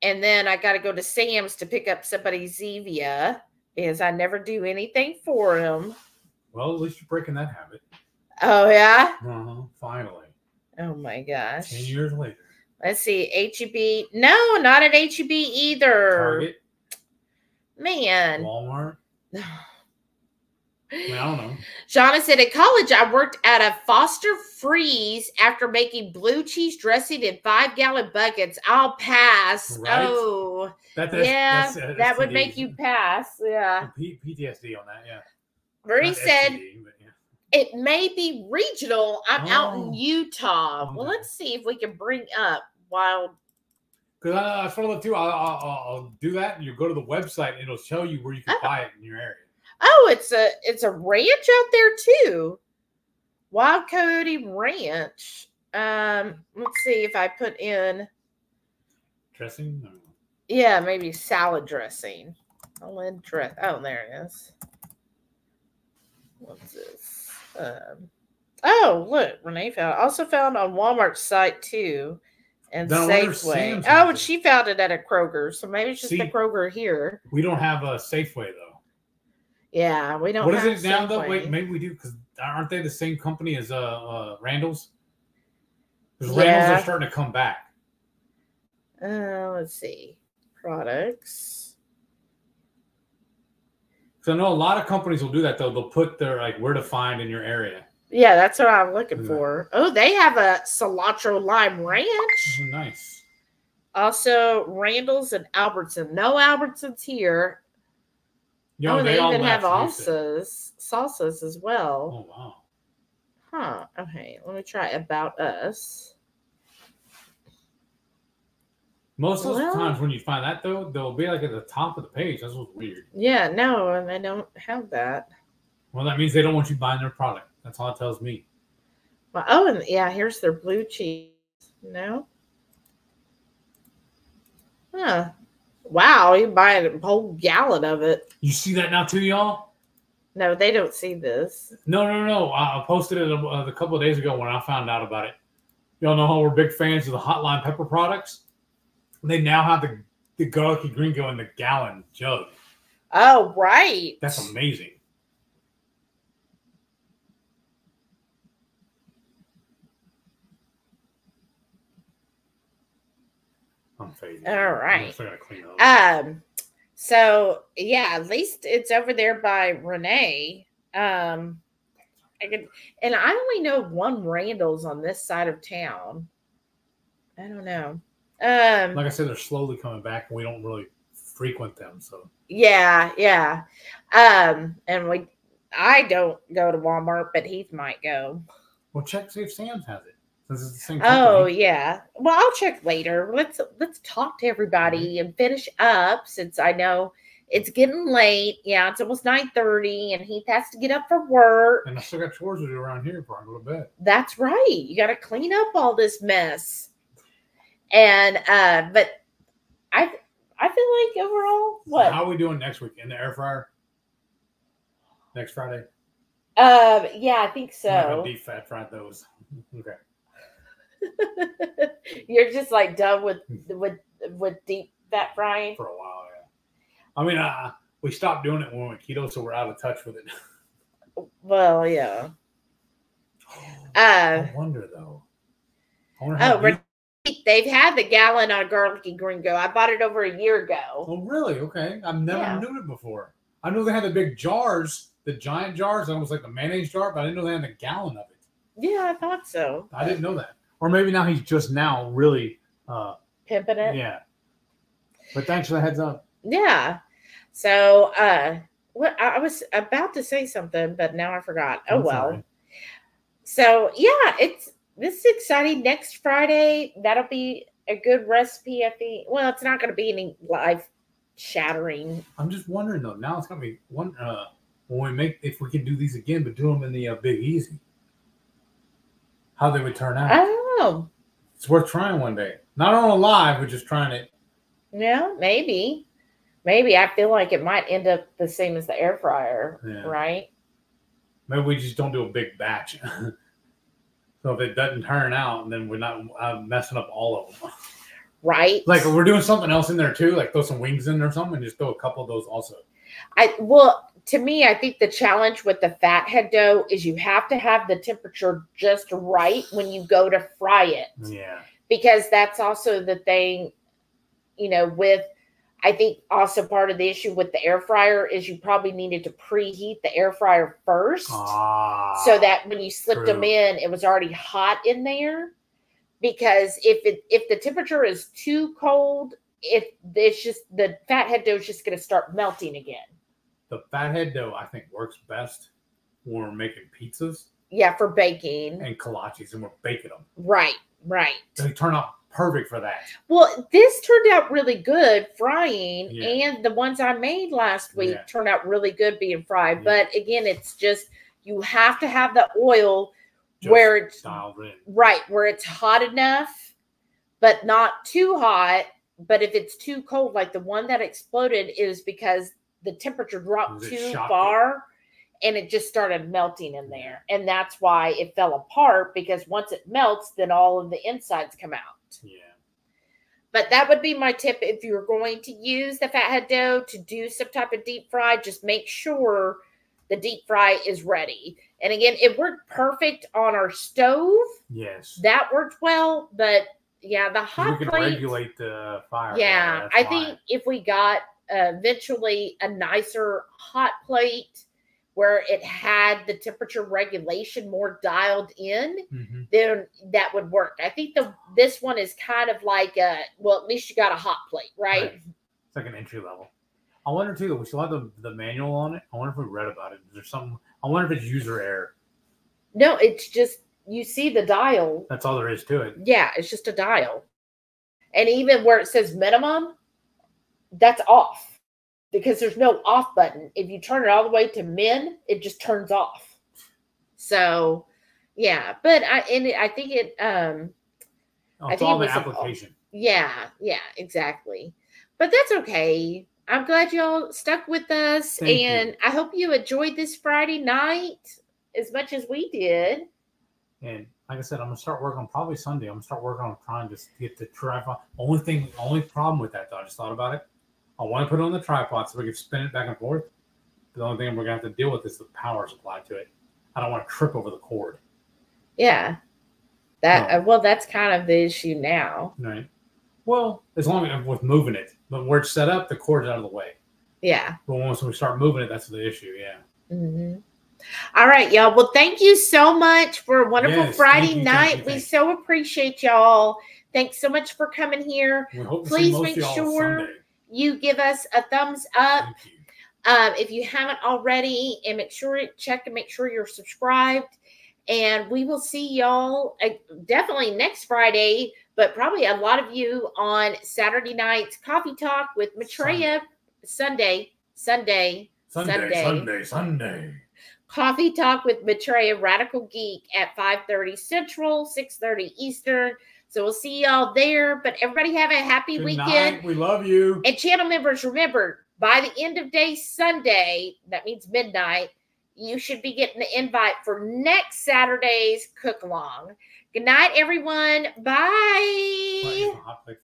And then I got to go to Sam's to pick up somebody's Zevia, because I never do anything for them. Well, at least you're breaking that habit. Oh, yeah? Uh-huh. Finally. Oh, my gosh. 10 years later. Let's see. HEB. No, not at HEB either. Target. Man. Walmart. I mean, I don't know. Shauna said, in college, I worked at a Foster Freeze after making blue cheese dressing in 5-gallon buckets. I'll pass. Right? Oh. That's that would make you pass. Yeah. PTSD on that, yeah. Marie said, STD, yeah. It may be regional. I'm out in Utah. Well, let's see if we can bring up Wild. Because I followed up, too. I'll do that, and you go to the website, and it'll show you where you can buy it in your area. Oh, it's a ranch out there too. Wild Coyote Ranch. Let's see if I put in dressing. No. Yeah, maybe salad dressing. I'll add dress. Oh, there it is. What's this? Oh, look, Renee found. Also found on Walmart's site too, and no, Safeway. Oh, and she found it at a Kroger. So maybe it's just the Kroger here. We don't have a Safeway though. Yeah, we don't. What is it now? Though, wait, maybe we do, because aren't they the same company as Randall's? Because Randall's are starting to come back. Let's see, products. So I know a lot of companies will do that though. They'll put their like where to find in your area. Yeah, that's what I'm looking for. Oh, they have a cilantro lime ranch. Oh, nice. Also, Randall's and Albertsons. No Albertsons here. You know, they even have salsas as well. Oh, wow. Huh. Okay, let me try About Us. Most of the times when you find that, though, they'll be like at the top of the page. That's what's weird. Yeah, no, and they don't have that. Well, that means they don't want you buying their product. That's all it tells me. Well, oh, and yeah, here's their blue cheese. No? Huh. Wow, you buy a whole gallon of it. You see that now too, y'all? No, they don't see this. No. I posted it a couple of days ago when I found out about it. Y'all know how we're big fans of the hot lime pepper products? They now have the garlicky gringo in the gallon jug. Oh, right. That's amazing. All right. So yeah, at least it's over there by Renee. I only know one Randall's on this side of town. I don't know. Like I said, they're slowly coming back, and we don't really frequent them. So yeah. And I don't go to Walmart, but Heath might go. Well, check see if Sam's has it. This is the same company. Oh yeah. Well, I'll check later. Let's talk to everybody and finish up, since I know it's getting late. Yeah, it's almost 9:30, and Heath has to get up for work. And I still got chores to do around here before I go to bed. That's right. You got to clean up all this mess. And but I feel like overall, what? How are we doing next week in the air fryer? Next Friday. Yeah, I think so. I'm gonna deep fry those. Okay. You're just like done with deep fat frying for a while. Yeah, I mean, we stopped doing it when we went keto, so we're out of touch with it. Well, yeah. I wonder though. They've had the gallon on garlicky gringo. I bought it over a year ago. Oh, really? Okay, I've never knew it before. I knew they had the big jars, the giant jars, almost like the mayonnaise jar, but I didn't know they had a gallon of it. Yeah, I thought so. I didn't know that. Or maybe now he's just now really pimping it. Yeah. But thanks for the heads up. Yeah. So what I was about to say something, but now I forgot. Oh, that's well. Right. So yeah, this is exciting. Next Friday, that'll be a good recipe. I think. Well, it's not going to be any life shattering. I'm just wondering though. Now it's going to be one when we make, if we can do these again, but do them in the Big Easy. How they would turn out. I don't know. It's worth trying one day. Not on a live, we're just trying it. Yeah, maybe. Maybe. I feel like it might end up the same as the air fryer, right? Maybe we just don't do a big batch. So if it doesn't turn out, then we're not messing up all of them. Right. Like we're doing something else in there too, like throw some wings in there or something and just throw a couple of those also. To me, I think the challenge with the fathead dough is you have to have the temperature just right when you go to fry it. Yeah. Because that's also the thing, you know, with, I think also part of the issue with the air fryer is you probably needed to preheat the air fryer first so that when you slipped them in, it was already hot in there. Because if the temperature is too cold, it's just the fathead dough is just going to start melting again. The fathead dough, I think, works best when we're making pizzas. Yeah, for baking. And kolaches, and we're baking them. Right, right. They turn out perfect for that. Well, this turned out really good frying, and the ones I made last week turned out really good being fried. Yeah. But, again, it's just you have to have the oil just where it's dialed in. Right, where it's hot enough, but not too hot. But if it's too cold, like the one that exploded is because the temperature dropped too far and it just started melting in there. And that's why it fell apart, because once it melts, then all of the insides come out. Yeah. But that would be my tip. If you're going to use the fathead dough to do some type of deep fry, just make sure the deep fry is ready. And again, it worked perfect on our stove. Yes. That worked well, but yeah, the hot plate. You can regulate the fire. Yeah. I think if we got eventually a nicer hot plate where it had the temperature regulation more dialed in, then that would work. I think this one is kind of like at least you got a hot plate, right? It's like an entry level. I wonder too, we still have the manual on it. I wonder if we read about it. There's something. I wonder if it's user error. No, it's just you see the dial. That's all there is to it. Yeah, it's just a dial. And even where it says minimum, that's off, because there's no off button. If you turn it all the way to min, it just turns off. So, yeah. But I think it. It's all the application. Yeah, exactly. But that's okay. I'm glad y'all stuck with us, and I hope you enjoyed this Friday night as much as we did. And like I said, I'm gonna start working on probably Sunday. I'm gonna start working on trying to get the tripod. Only problem with that, though, I just thought about it. I want to put it on the tripod so we can spin it back and forth. The only thing we're gonna have to deal with is the power supply to it. I don't want to trip over the cord. Yeah, that's kind of the issue now. Right. Well, as long as with moving it, but where it's set up, the cord's out of the way. Yeah. But once we start moving it, that's the issue. Yeah. Mm-hmm. All right, y'all. Well, thank you so much for a wonderful Friday night. We so appreciate y'all. Thanks so much for coming here. Please make sure you give us a thumbs up if you haven't already, and make sure to check and make sure you're subscribed. And we will see y'all definitely next Friday, but probably a lot of you on Saturday night's Coffee Talk with Maitreya. Sunday. Coffee Talk with Maitreya Radical Geek at 5:30 Central, 6:30 Eastern. So we'll see y'all there. But everybody have a happy weekend. We love you. And channel members, remember, by the end of day Sunday, that means midnight, you should be getting the invite for next Saturday's cook-along. Good night, everyone. Bye.